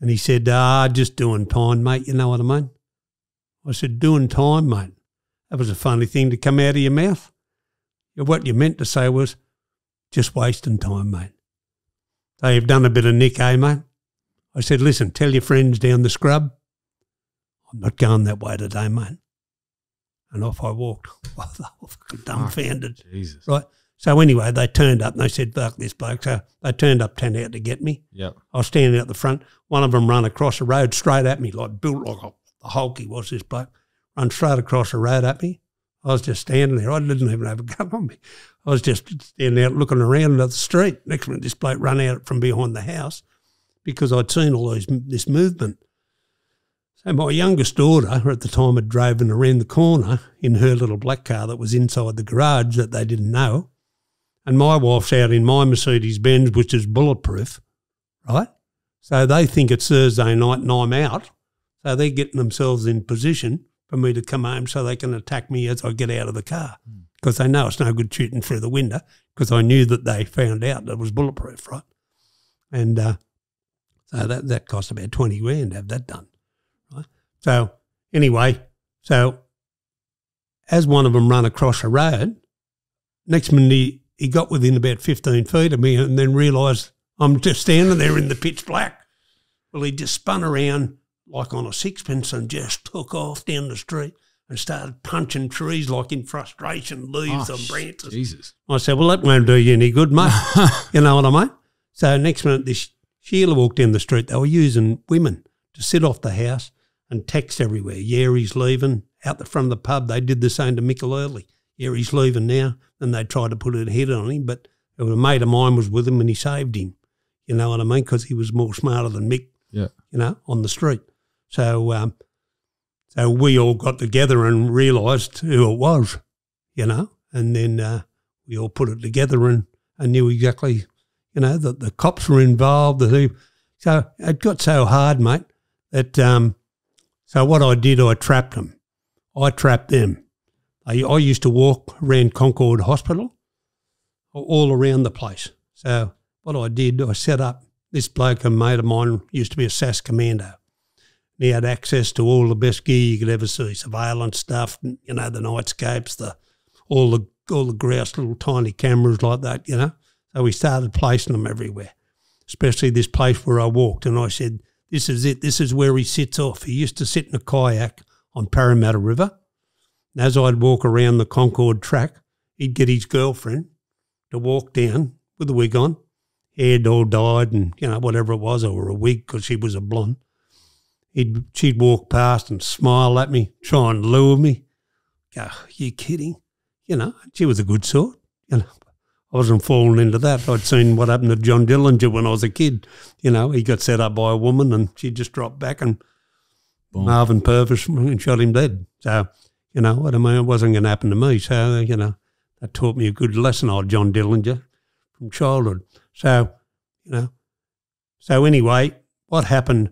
And he said, ah, just doing time, mate, you know what I mean? I said, doing time, mate. That was a funny thing to come out of your mouth. What you meant to say was, just wasting time, mate. So you've done a bit of nick, eh, mate? I said, listen, tell your friends down the scrub, I'm not going that way today, mate. And off I walked. Well, they were dumbfounded. Oh, Jesus. Right? So anyway, they turned up and they said, fuck this bloke. So they turned up, turned out to get me. Yeah. I was standing out the front. One of them ran across the road straight at me, like built like a hulk he was, this bloke. Run straight across the road at me. I was just standing there. I didn't even have a gun on me. I was just standing out looking around at the street. Next minute, this bloke ran out from behind the house because I'd seen all these, this movement. And my youngest daughter at the time had driven around the corner in her little black car that was inside the garage that they didn't know. And my wife's out in my Mercedes-Benz, which is bulletproof, right? So they think it's Thursday night and I'm out. So they're getting themselves in position for me to come home so they can attack me as I get out of the car because mm. they know it's no good shooting through the window because I knew that they found out that it was bulletproof, right? And uh, so that, that cost about twenty grand to have that done. So anyway, so as one of them ran across a road, next minute he, he got within about fifteen feet of me and then realised I'm just standing there in the pitch black. Well, he just spun around like on a sixpence and just took off down the street and started punching trees like in frustration, leaves oh, and branches. Jesus. I said, well, that won't do you any good, mate. You know what I mean? So next minute this Sheila walked down the street. They were using women to sit off the house and text everywhere. Yeah, he's leaving. Out the front of the pub, they did the same to Mickle Hurley. Yeah, he's leaving now. And they tried to put a hit on him, but a mate of mine was with him and he saved him. You know what I mean? Because he was more smarter than Mick, yeah. you know, on the street. So um, so we all got together and realised who it was, you know, and then uh, we all put it together and, and knew exactly, you know, that the cops were involved. That he, so it got so hard, mate, that um, – so what I did, I trapped them. I trapped them. I, I used to walk around Concord Hospital, all around the place. So what I did, I set up this bloke, a mate of mine, used to be a S A S commando. He had access to all the best gear you could ever see, surveillance stuff, you know, the nightscapes, the all the all the grouse little tiny cameras like that, you know. So we started placing them everywhere, especially this place where I walked, and I said, this is it. This is where he sits off. He used to sit in a kayak on Parramatta River. And as I'd walk around the Concord track, he'd get his girlfriend to walk down with the wig on, head all dyed and, you know, whatever it was, or a wig because she was a blonde. He'd, she'd walk past and smile at me, try and lure me. Go, are you kidding? You know, she was a good sort. You know, I wasn't falling into that. I'd seen what happened to John Dillinger when I was a kid. You know, he got set up by a woman and she just dropped back and Boom. Marvin Purvis and shot him dead. So, you know what I mean, it wasn't going to happen to me. So, you know, that taught me a good lesson, old John Dillinger, from childhood. So, you know, so anyway, what happened?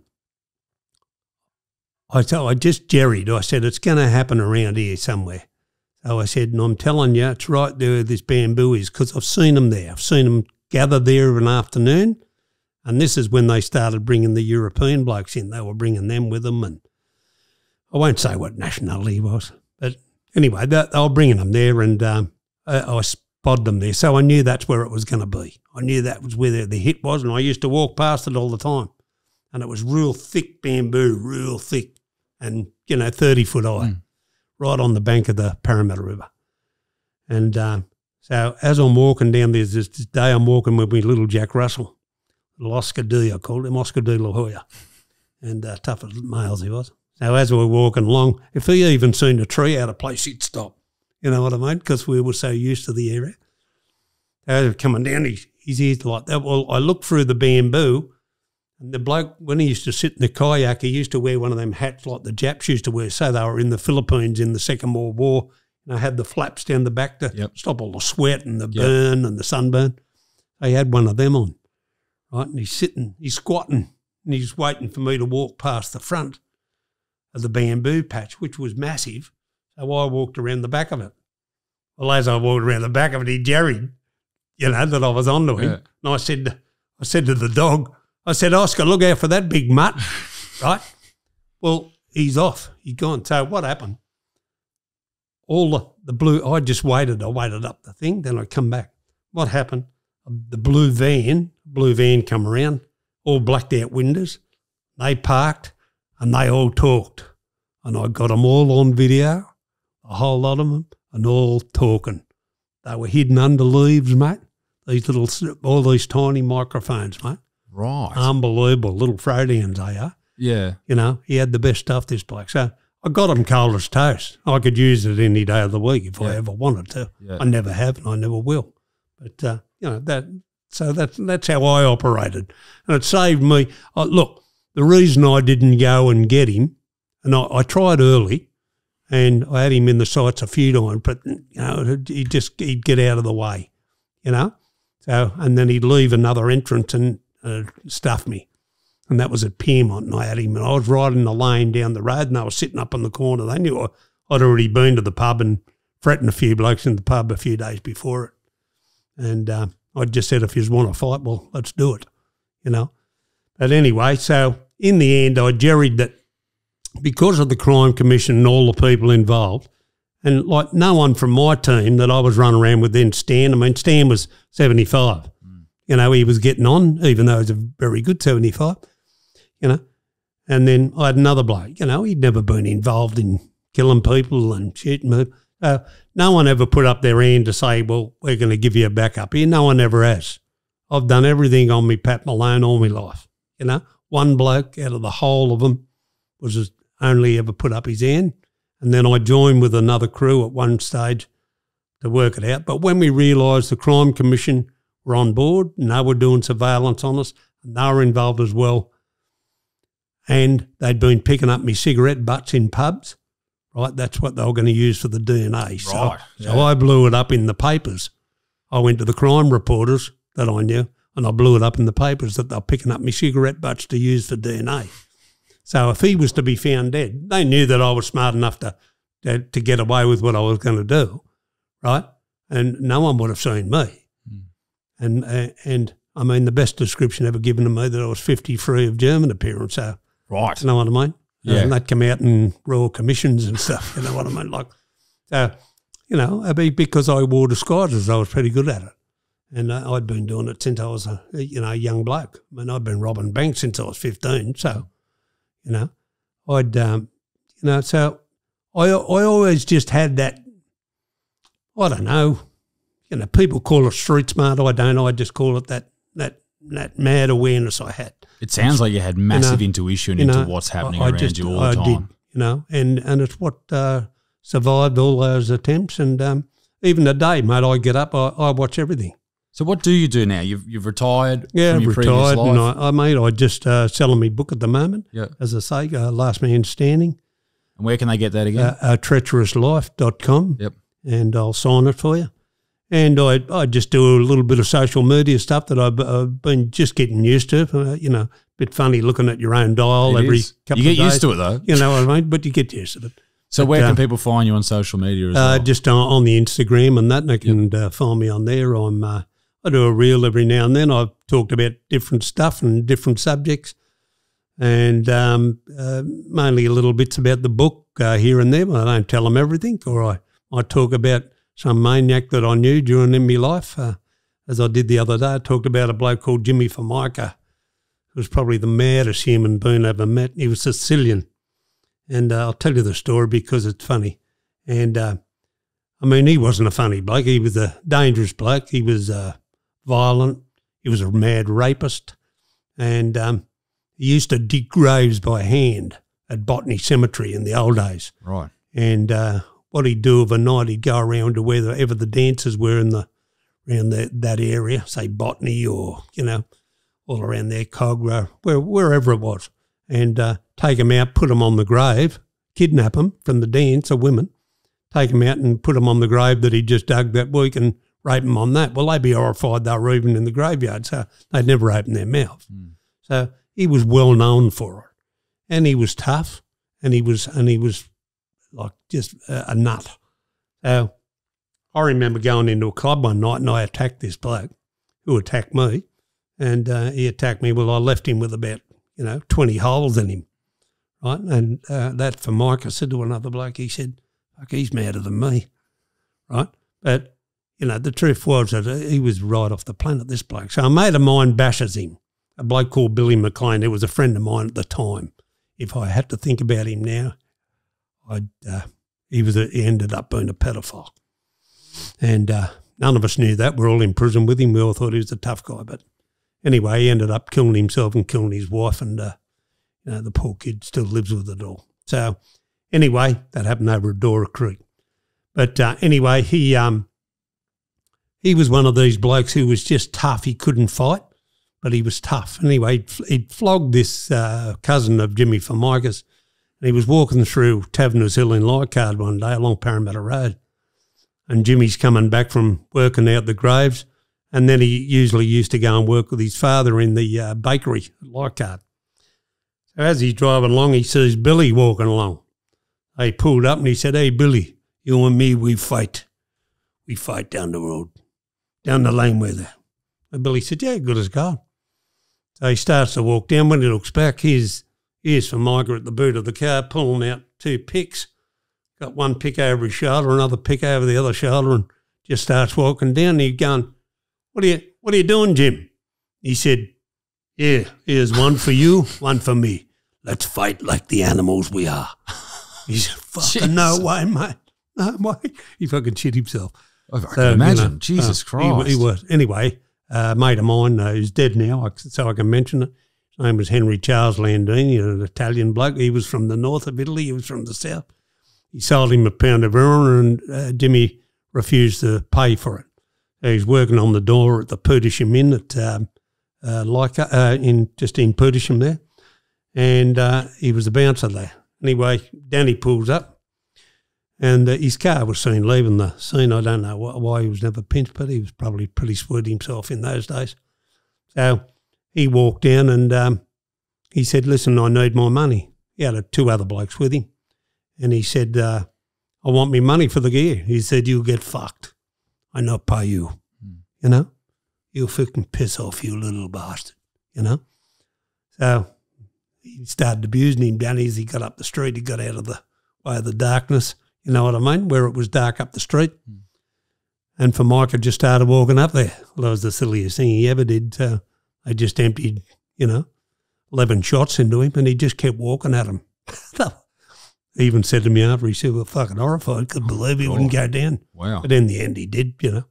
I so I just jerried. I said, it's going to happen around here somewhere. So I said, and I'm telling you, it's right there where this bamboo is, because I've seen them there. I've seen them gather there of an afternoon, and this is when they started bringing the European blokes in. They were bringing them with them, and I won't say what nationality he was, but anyway, they, they were bringing them there, and um, I, I spotted them there. So I knew that's where it was going to be. I knew that was where the, the hit was, and I used to walk past it all the time, and it was real thick bamboo, real thick, and, you know, thirty foot high. Mm. Right on the bank of the Parramatta River. And um, so as I'm walking down there, this day I'm walking with me little Jack Russell, little Oscar D, I called him, Oscar D La Hoya, and uh, tough as nails he was. So as we were walking along, if he even seen a tree out of place, he'd stop. You know what I mean? Because we were so used to the area. As we're coming down, his, his ears like that. Well, I looked through the bamboo, and the bloke, when he used to sit in the kayak, he used to wear one of them hats like the Japs used to wear. So they were in the Philippines in the Second World War, and they had the flaps down the back to yep. stop all the sweat and the yep. burn and the sunburn. They had one of them on, right? And he's sitting, he's squatting, and he's waiting for me to walk past the front of the bamboo patch, which was massive. So I walked around the back of it. Well, as I walked around the back of it, he jerried, you know, that I was onto him. Yeah. And I said, I said to the dog, I said, Oscar, look out for that big mutt, right? Well, he's off. He's gone. So what happened? All the, the blue, I just waited. I waited up the thing. Then I come back. What happened? The blue van, blue van come around, all blacked out windows. They parked and they all talked. And I got them all on video, a whole lot of them, and all talking. They were hidden under leaves, mate. These little, all these tiny microphones, mate. Right. Unbelievable. Little Freudians they are. Yeah. You know, he had the best stuff, this bloke. So I got him cold as toast. I could use it any day of the week if yeah. I ever wanted to. Yeah. I never have and I never will. But, uh, you know, that. so that's, that's how I operated. And it saved me. I, look, the reason I didn't go and get him, and I, I tried early and I had him in the sights a few times, but, you know, he just, he'd get out of the way, you know. So, and then he'd leave another entrance and, Uh, stuffed me, and that was at Pyrmont, and I had him, and I was riding the lane down the road, and they were sitting up on the corner. They knew I, I'd already been to the pub and threatened a few blokes in the pub a few days before it, and uh, I just said, if you want to fight, well, let's do it, you know. But anyway, so in the end I jerried that because of the Crime Commission and all the people involved, and like no one from my team that I was running around with then, Stan, I mean Stan was seventy-five. You know, he was getting on, even though he was a very good seventy-five, you know. And then I had another bloke, you know, he'd never been involved in killing people and shooting people. Uh, no one ever put up their hand to say, well, we're going to give you a backup here. No one ever has. I've done everything on me Pat Malone all my life, you know. One bloke out of the whole of them was only ever put up his hand. And then I joined with another crew at one stage to work it out. But when we realised the Crime Commission were on board and they were doing surveillance on us and they were involved as well, and they'd been picking up me cigarette butts in pubs, right? That's what they were going to use for the D N A. So, right, yeah. so I blew it up in the papers. I went to the crime reporters that I knew and I blew it up in the papers that they were picking up me cigarette butts to use for D N A. So if he was to be found dead, they knew that I was smart enough to, to, to get away with what I was going to do, right? And no one would have seen me. And, uh, and I mean, the best description ever given to me that I was fifty-three of German appearance. So, right. You know what I mean? Yeah. And they'd come out in royal commissions and stuff. You know what I mean? Like, so, you know, because I wore disguises, I was pretty good at it. And uh, I'd been doing it since I was a, you know, young bloke. I mean, I'd been robbing banks since I was fifteen. So, you know, I'd, um, you know, so I, I always just had that, I don't know, you know, people call it street smart. I don't. I just call it that, that that mad awareness I had. It sounds like you had massive you know, intuition into know, what's happening I, I around just, you all the I time. I did, you know, and, and it's what uh, survived all those attempts. And um, even today, mate, I get up, I, I watch everything. So what do you do now? You've, you've retired yeah, from your retired previous life? Yeah, retired. I, I, mate, I just uh, selling my book at the moment, yeah. as I say, uh, Last Man Standing. And where can they get that again? Uh, uh, treacherous life dot com. Yep. And I'll sign it for you. And I, I just do a little bit of social media stuff that I've, I've been just getting used to. Uh, you know, a bit funny looking at your own dial it every is. couple of days. You get used to it though. You know what I mean? But you get used to it. So but, where can uh, people find you on social media as uh, well? Just on, on the Instagram and that. And they can yep. uh, find me on there. I'm, uh, I do a reel every now and then. I've talked about different stuff and different subjects and um, uh, mainly little bits about the book uh, here and there. But I don't tell them everything, or I, I talk about some maniac that I knew during in my life, uh, as I did the other day. I talked about a bloke called Jimmy Formica, who was probably the maddest human being I ever met. He was Sicilian. And uh, I'll tell you the story because it's funny. And, uh, I mean, he wasn't a funny bloke. He was a dangerous bloke. He was uh, violent. He was a mad rapist. And um, he used to dig graves by hand at Botany Cemetery in the old days. Right. And uh what he'd do of a night, he'd go around to wherever the dancers were in the around the, that area, say Botany or, you know, all around there, Cogra, where, wherever it was, and uh, take them out, put them on the grave, kidnap them from the dance of women, take them out and put them on the grave that he just dug that week and rape them on that. Well, they'd be horrified they were even in the graveyard, so they'd never open their mouth. Mm. So he was well known for it, and he was tough, and he was and he was. like just a, a nut. So I remember going into a club one night and I attacked this bloke who attacked me, and uh, he attacked me. Well, I left him with about, you know, twenty holes in him, right? And uh, that for Mike, I said to another bloke, he said, fuck, he's madder than me, right? But, you know, the truth was that he was right off the planet, this bloke. So a mate of mine bashes him, a bloke called Billy McLean, who was a friend of mine at the time. If I had to think about him now, I'd, uh, he was a, he ended up being a pedophile, and uh, none of us knew that. We're all in prison with him. We all thought he was a tough guy, but anyway, he ended up killing himself and killing his wife, and uh, you know, the poor kid still lives with it all. So anyway, that happened over at Dora Creek. But uh, anyway, he um, he was one of these blokes who was just tough. He couldn't fight, but he was tough. Anyway, he'd, he'd flogged this uh, cousin of Jimmy Formica's. He was walking through Taverners Hill in Leichardt one day along Parramatta Road, and Jimmy's coming back from working out the graves, and then he usually used to go and work with his father in the uh, bakery at Leichardt. So as he's driving along, he sees Billy walking along. He pulled up and he said, hey, Billy, you and me, we fight. We fight down the road, down the lane with her. And Billy said, yeah, good as gold. So he starts to walk down. When he looks back, he's... Here's Formica at the boot of the car, pulling out two picks. Got one pick over his shoulder, another pick over the other shoulder, and just starts walking down. And he's going, what are you, what are you doing, Jim? He said, yeah, here's one for you, one for me. Let's fight like the animals we are. He said, fucking Jeez. no way, mate. No way. He fucking shit himself. I can so, imagine. You know, Jesus uh, Christ. He, he was. Anyway, a mate of mine uh, who's dead now, so I can mention it. His name was Henry Charles Landini, an Italian bloke. He was from the north of Italy. He was from the south. He sold him a pound of heroin, and uh, Jimmy refused to pay for it. So he's working on the door at the Petersham Inn at um, uh, Leica, uh, in just in Petersham there, and uh, he was a bouncer there. Anyway, Danny pulls up, and uh, his car was seen leaving the scene. I don't know wh why he was never pinched, but he was probably pretty sweet himself in those days. So he walked down and um, he said, listen, I need my money. He had two other blokes with him. And he said, uh, I want me money for the gear. He said, you'll get fucked. I not pay you, mm. you know. You'll fucking piss off, you little bastard, you know. So he started abusing him down as he got up the street. He got out of the way of the darkness, you know what I mean, where it was dark up the street. Mm. And Formica just started walking up there. Well, that was the silliest thing he ever did, so. They just emptied, you know, eleven shots into him, and he just kept walking at him. He even said to me after, he said, well, fucking horrified, couldn't believe he oh, wouldn't go down. Wow. But in the end he did, you know,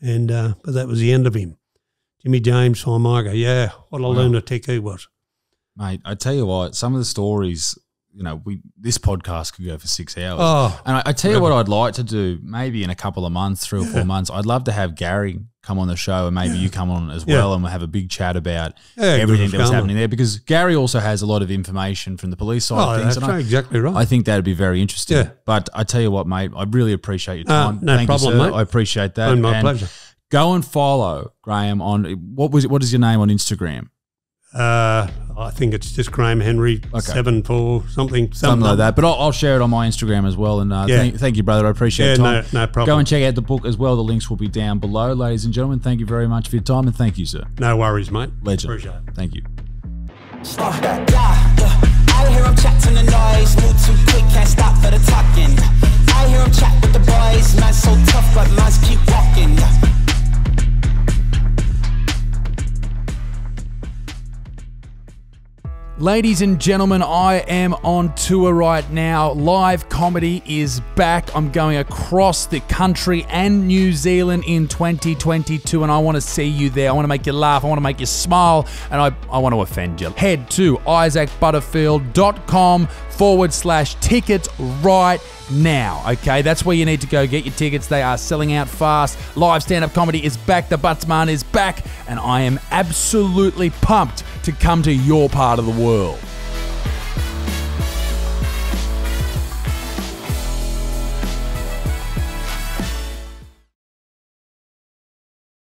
and uh, but that was the end of him. Jimmy James Formica, yeah, what a wow. lunatic he was. Mate, I tell you what, some of the stories, you know, we this podcast could go for six hours. Oh, and I, I tell you what I'd like to do, maybe in a couple of months, three or yeah. four months, I'd love to have Gary come on the show and maybe yeah. you come on as well yeah. and we'll have a big chat about yeah, everything that was happening there, because Gary also has a lot of information from the police side oh, of things. That's and I, exactly right. I think that would be very interesting. Yeah. But I tell you what, mate, I really appreciate your time. Uh, no Thank problem, you, sir. Mate. I appreciate that. And my and pleasure. Go and follow Graham on – what was it, what is your name on Instagram? Uh, I think it's just Graham Henry okay. seven four something something, something like that. But I'll, I'll share it on my Instagram as well. And uh, yeah. th thank you, brother. I appreciate yeah, time. No, no problem. Go and check out the book as well. The links will be down below, ladies and gentlemen. Thank you very much for your time, and thank you, sir. No worries, mate. Legend. Appreciate it. Thank you. Oh, yeah, yeah. I hear I'm chatting the noise. Move too quick, can't stop for the talking. I hear I'm chat with the boys. Man, so tough, but lines keep walking. Ladies and gentlemen, I am on tour right now. Live comedy is back. I'm going across the country and New Zealand in twenty twenty-two, and I want to see you there. I want to make you laugh. I want to make you smile, and I, I want to offend you. Head to isaac butterfield dot com forward slash tickets right now. Okay, that's where you need to go get your tickets. They are selling out fast. Live stand-up comedy is back. The Buttsman is back, and I am absolutely pumped to come to your part of the world.